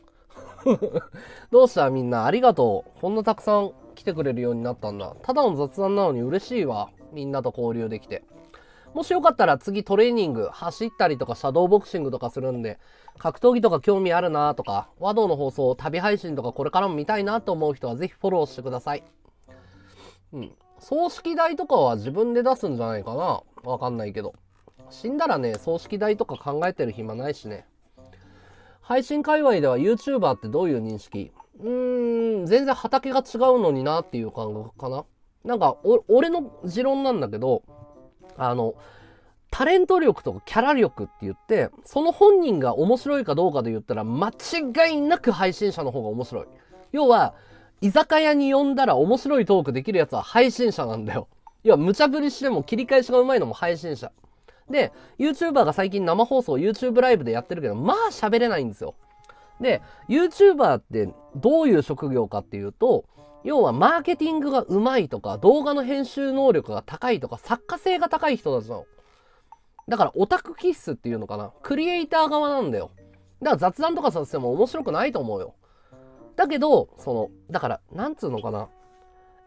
どうしたみんな。ありがとう。こんなたくさん来てくれるようになったんだ。ただの雑談なのに嬉しいわ。みんなと交流できて。もしよかったら次トレーニング、走ったりとかシャドーボクシングとかするんで、格闘技とか興味あるなとか、和道の放送、旅配信とかこれからも見たいなと思う人はぜひフォローしてください。うん。葬式代とかは自分で出すんじゃないかな？わかんないけど。死んだらね、葬式代とか考えてる暇ないしね。配信界隈では YouTuber ってどういう認識？うーん、全然畑が違うのになっていう感覚かな。なんか、お、俺の持論なんだけど、あのタレント力とかキャラ力って言って、その本人が面白いかどうかで言ったら間違いなく配信者の方が面白い。要は居酒屋に呼んだら面白いトークできるやつは配信者なんだよ。要は無茶ぶりしても切り返しがうまいのも配信者で、 YouTuber が最近生放送 YouTube ライブでやってるけど、まあ喋れないんですよ。で YouTuber ってどういう職業かっていうと、要はマーケティングがうまいとか、動画の編集能力が高いとか、作家性が高い人たちなの。だからオタク気質っていうのかな。クリエイター側なんだよ。だから雑談とかさせても面白くないと思うよ。だけど、その、だから、なんつうのかな。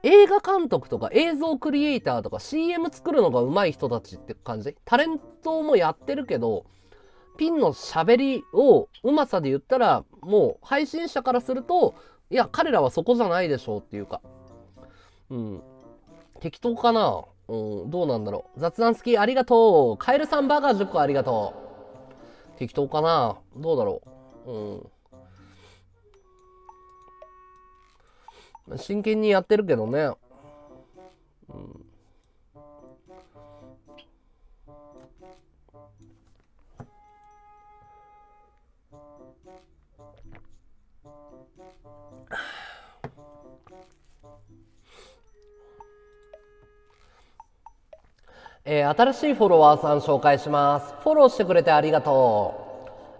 映画監督とか映像クリエイターとか シーエム 作るのがうまい人たちって感じ。タレントもやってるけど、ピンの喋りをうまさで言ったら、もう配信者からすると、いや、彼らはそこじゃないでしょうっていうか。うん。適当かな？うん、どうなんだろう。雑談好き、ありがとう。カエルさんバーガーじゅっこありがとう。適当かな？どうだろう。うん。真剣にやってるけどね。うん、えー、新しいフォロワーさん紹介します。フォローしてくれてありがと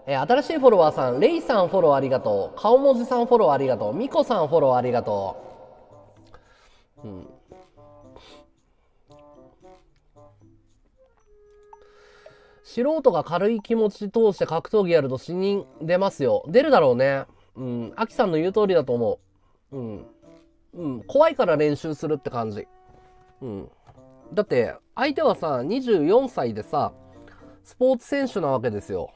う。えー、新しいフォロワーさん、レイさんフォローありがとう。顔文字さんフォローありがとう。ミコさんフォローありがとう。うん、素人が軽い気持ち通して格闘技やると死人出ますよ。出るだろうね。うん、アキさんの言う通りだと思う。うん、うん、怖いから練習するって感じ。うん、だって相手はさ、にじゅうよんさいでさ、スポーツ選手なわけですよ。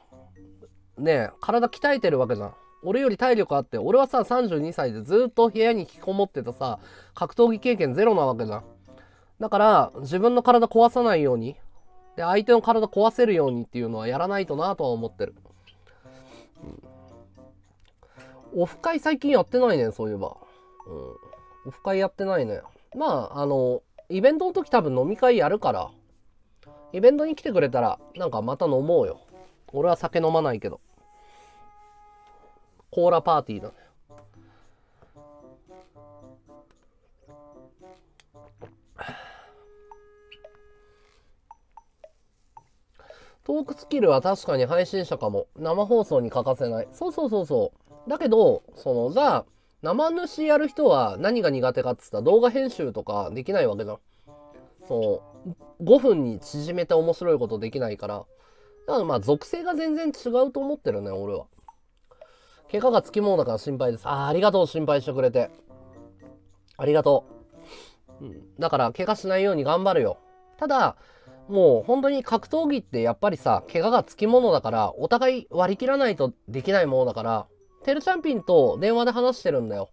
ねえ、体鍛えてるわけじゃん。俺より体力あって、俺はささんじゅうにさいでずっと部屋に引きこもってたさ、格闘技経験ゼロなわけじゃん。だから自分の体壊さないようにで、相手の体壊せるようにっていうのはやらないとなとは思ってる。うん、オフ会最近やってないね、そういえば。うん、オフ会やってないね。まああのイベントの時多分飲み会やるから、イベントに来てくれたらなんかまた飲もうよ。俺は酒飲まないけど。コーラパーティーだね。トークスキルは確かに配信者かも。生放送に欠かせない。そうそうそうそう。だけど、その、じゃあ、生主やる人は何が苦手かっつったら動画編集とかできないわけじゃん。そう、ごふんに縮めて面白いことできないから。だからまあ属性が全然違うと思ってるね、俺は。怪我がつきものだから心配です。ああ、ありがとう、心配してくれてありがとう。うん、だから怪我しないように頑張るよ。ただもう本当に格闘技ってやっぱりさ、怪我がつきものだから、お互い割り切らないとできないものだから、てるちゃんぴんと電話で話してるんだよ、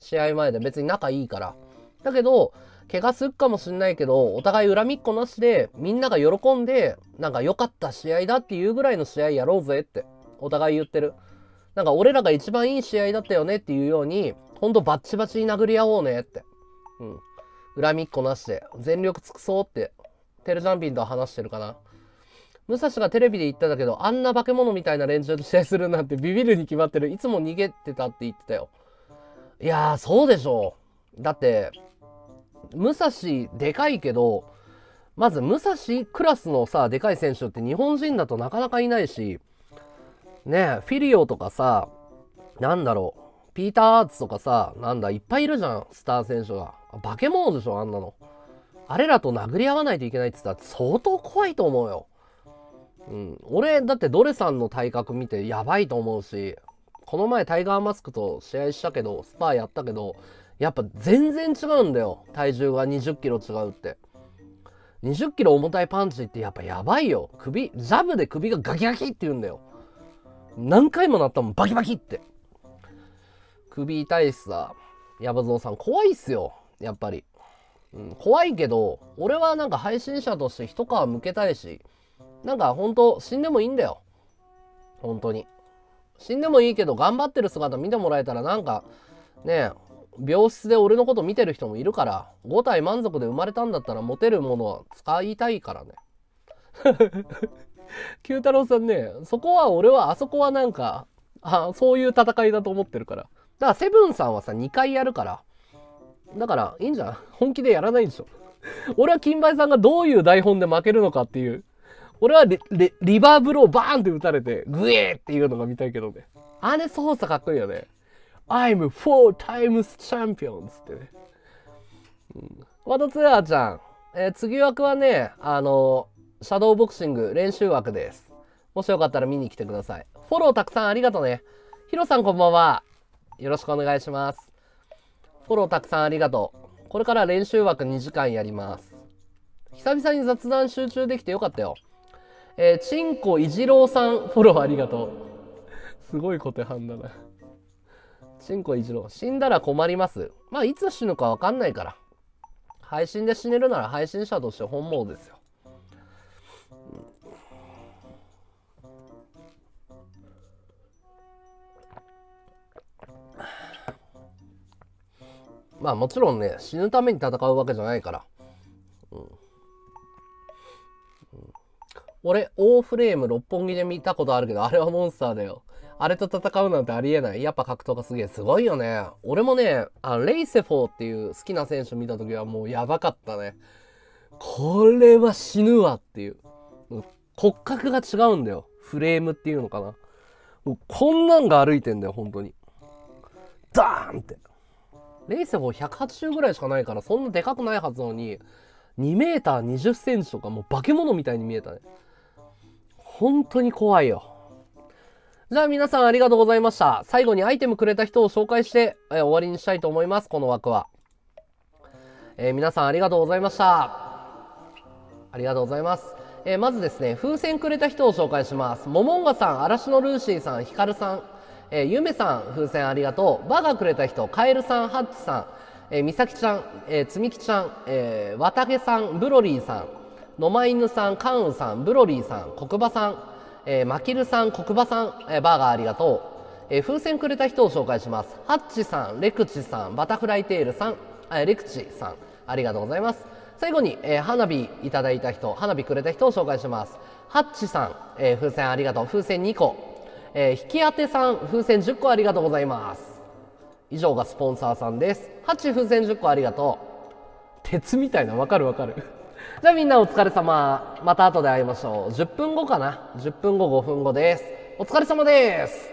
試合前で。別に仲いいから。だけど怪我すっかもしんないけど、お互い恨みっこなしで、みんなが喜んで、なんか良かった試合だっていうぐらいの試合やろうぜって、お互い言ってる。なんか俺らが一番いい試合だったよねっていうように、ほんとバッチバチに殴り合おうねって。うん。恨みっこなしで、全力尽くそうって、てるちゃんぴんとは話してるかな。武蔵がテレビで言ってたけど、あんな化け物みたいな連中と試合するなんてビビるに決まってる。いつも逃げてたって言ってたよ。いやー、そうでしょう。だって、武蔵でかいけど、まず武蔵クラスのさでかい選手って日本人だとなかなかいないしね。えフィリオとかさ、なんだろう、ピーター・アーツとかさ、なんだいっぱいいるじゃん、スター選手が。化け物でしょ、あんなの。あれらと殴り合わないといけないって言ったら相当怖いと思うよ。うん、俺だってドレさんの体格見てやばいと思うし、この前タイガーマスクと試合したけど、スパーやったけど、やっぱ全然違うんだよ、体重がにじゅっキロ違うって。にじゅっキロ重たいパンチってやっぱやばいよ。首ジャブで首がガキガキって言うんだよ。何回もなったもん、バキバキって。首痛いしさ、ヤバゾウさん怖いっすよやっぱり。うん、怖いけど俺はなんか配信者として一皮むけたいし、なんかほんと死んでもいいんだよ。本当に死んでもいいけど、頑張ってる姿見てもらえたら、なんかねえ、病室で俺のこと見てる人もいるから、ごたい満足で生まれたんだったら持てるものは使いたいからね。九太郎さんね、そこは俺はあそこはなんか、あ、そういう戦いだと思ってるから。だからセブンさんはさにかいやるから、だからいいんじゃん、本気でやらないんでしょ。俺は金梅さんがどういう台本で負けるのかっていう、俺は リ, リ, リバーブローバーンって打たれてグエーっていうのが見たいけどね。あれ操作かっこいいよね。I'm four times champions ってね。うん、ワトツアーちゃん、えー、次枠はね、あのー、シャドーボクシング練習枠です。もしよかったら見に来てください。フォローたくさんありがとね。ヒロさんこんばんは。よろしくお願いします。フォローたくさんありがとう。これから練習枠にじかんやります。久々に雑談集中できてよかったよ。えー、チンコイジローさん、フォローありがとう。すごい小手半だな。チンコ一郎、死んだら困ります。まあいつ死ぬか分かんないから、配信で死ねるなら配信者として本望ですよ。まあもちろんね、死ぬために戦うわけじゃないから、俺、Oフレーム六本木で見たことあるけど、あれはモンスターだよ。あれと戦うなんてありえない。やっぱ格闘家すげえ。すごいよね。俺もね、あのレイセフォーっていう好きな選手見た時はもうやばかったね。これは死ぬわっていう。骨格が違うんだよ。フレームっていうのかな。もうこんなんが歩いてんだよ、本当に。ダーンって。レイセフォーひゃくはちじゅうぐらいしかないから、そんなでかくないはずなのに、にメーターにじゅっセンチとかもう化け物みたいに見えたね。本当に怖いよ。じゃあ皆さんありがとうございました。最後にアイテムくれた人を紹介して、えー、終わりにしたいと思います、この枠は。えー、皆さんありがとうございました。ありがとうございます。えー、まずですね、風船くれた人を紹介します。モモンガさん、嵐のルーシーさん、ヒカルさん、えー、ゆめさん、風船ありがとう。バガくれた人、カエルさん、ハッチさん、えー、みさきちゃん、えー、つみきちゃん、えー、わたげさん、ブロリーさん、のまいぬさん、カンウさん、ブロリーさん、コクバさん、えー、マキルさん、コクバさん、えー、バーガーありがとう、えー、風船くれた人を紹介します。ハッチさん、レクチさん、バタフライテールさん、えー、レクチさん、ありがとうございます。最後に、えー、花火いただいた人、花火くれた人を紹介します。ハッチさん、えー、風船ありがとう、風船にこ、えー、引き当てさん、風船じゅっこありがとうございます。以上がスポンサーさんです。ハッチ、風船じゅっこありがとう。鉄みたいな、わかるわかる。じゃあみんなお疲れ様。また後で会いましょう。じゅっぷんごかな。じゅっぷんご、ごふんごです。お疲れ様です。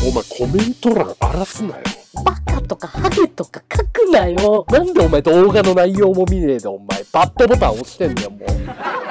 お前コメント欄荒らすなよ。バカとかハゲとか書くなよ。なんでお前動画の内容も見ねえでお前バッドボタン押してんだよもう。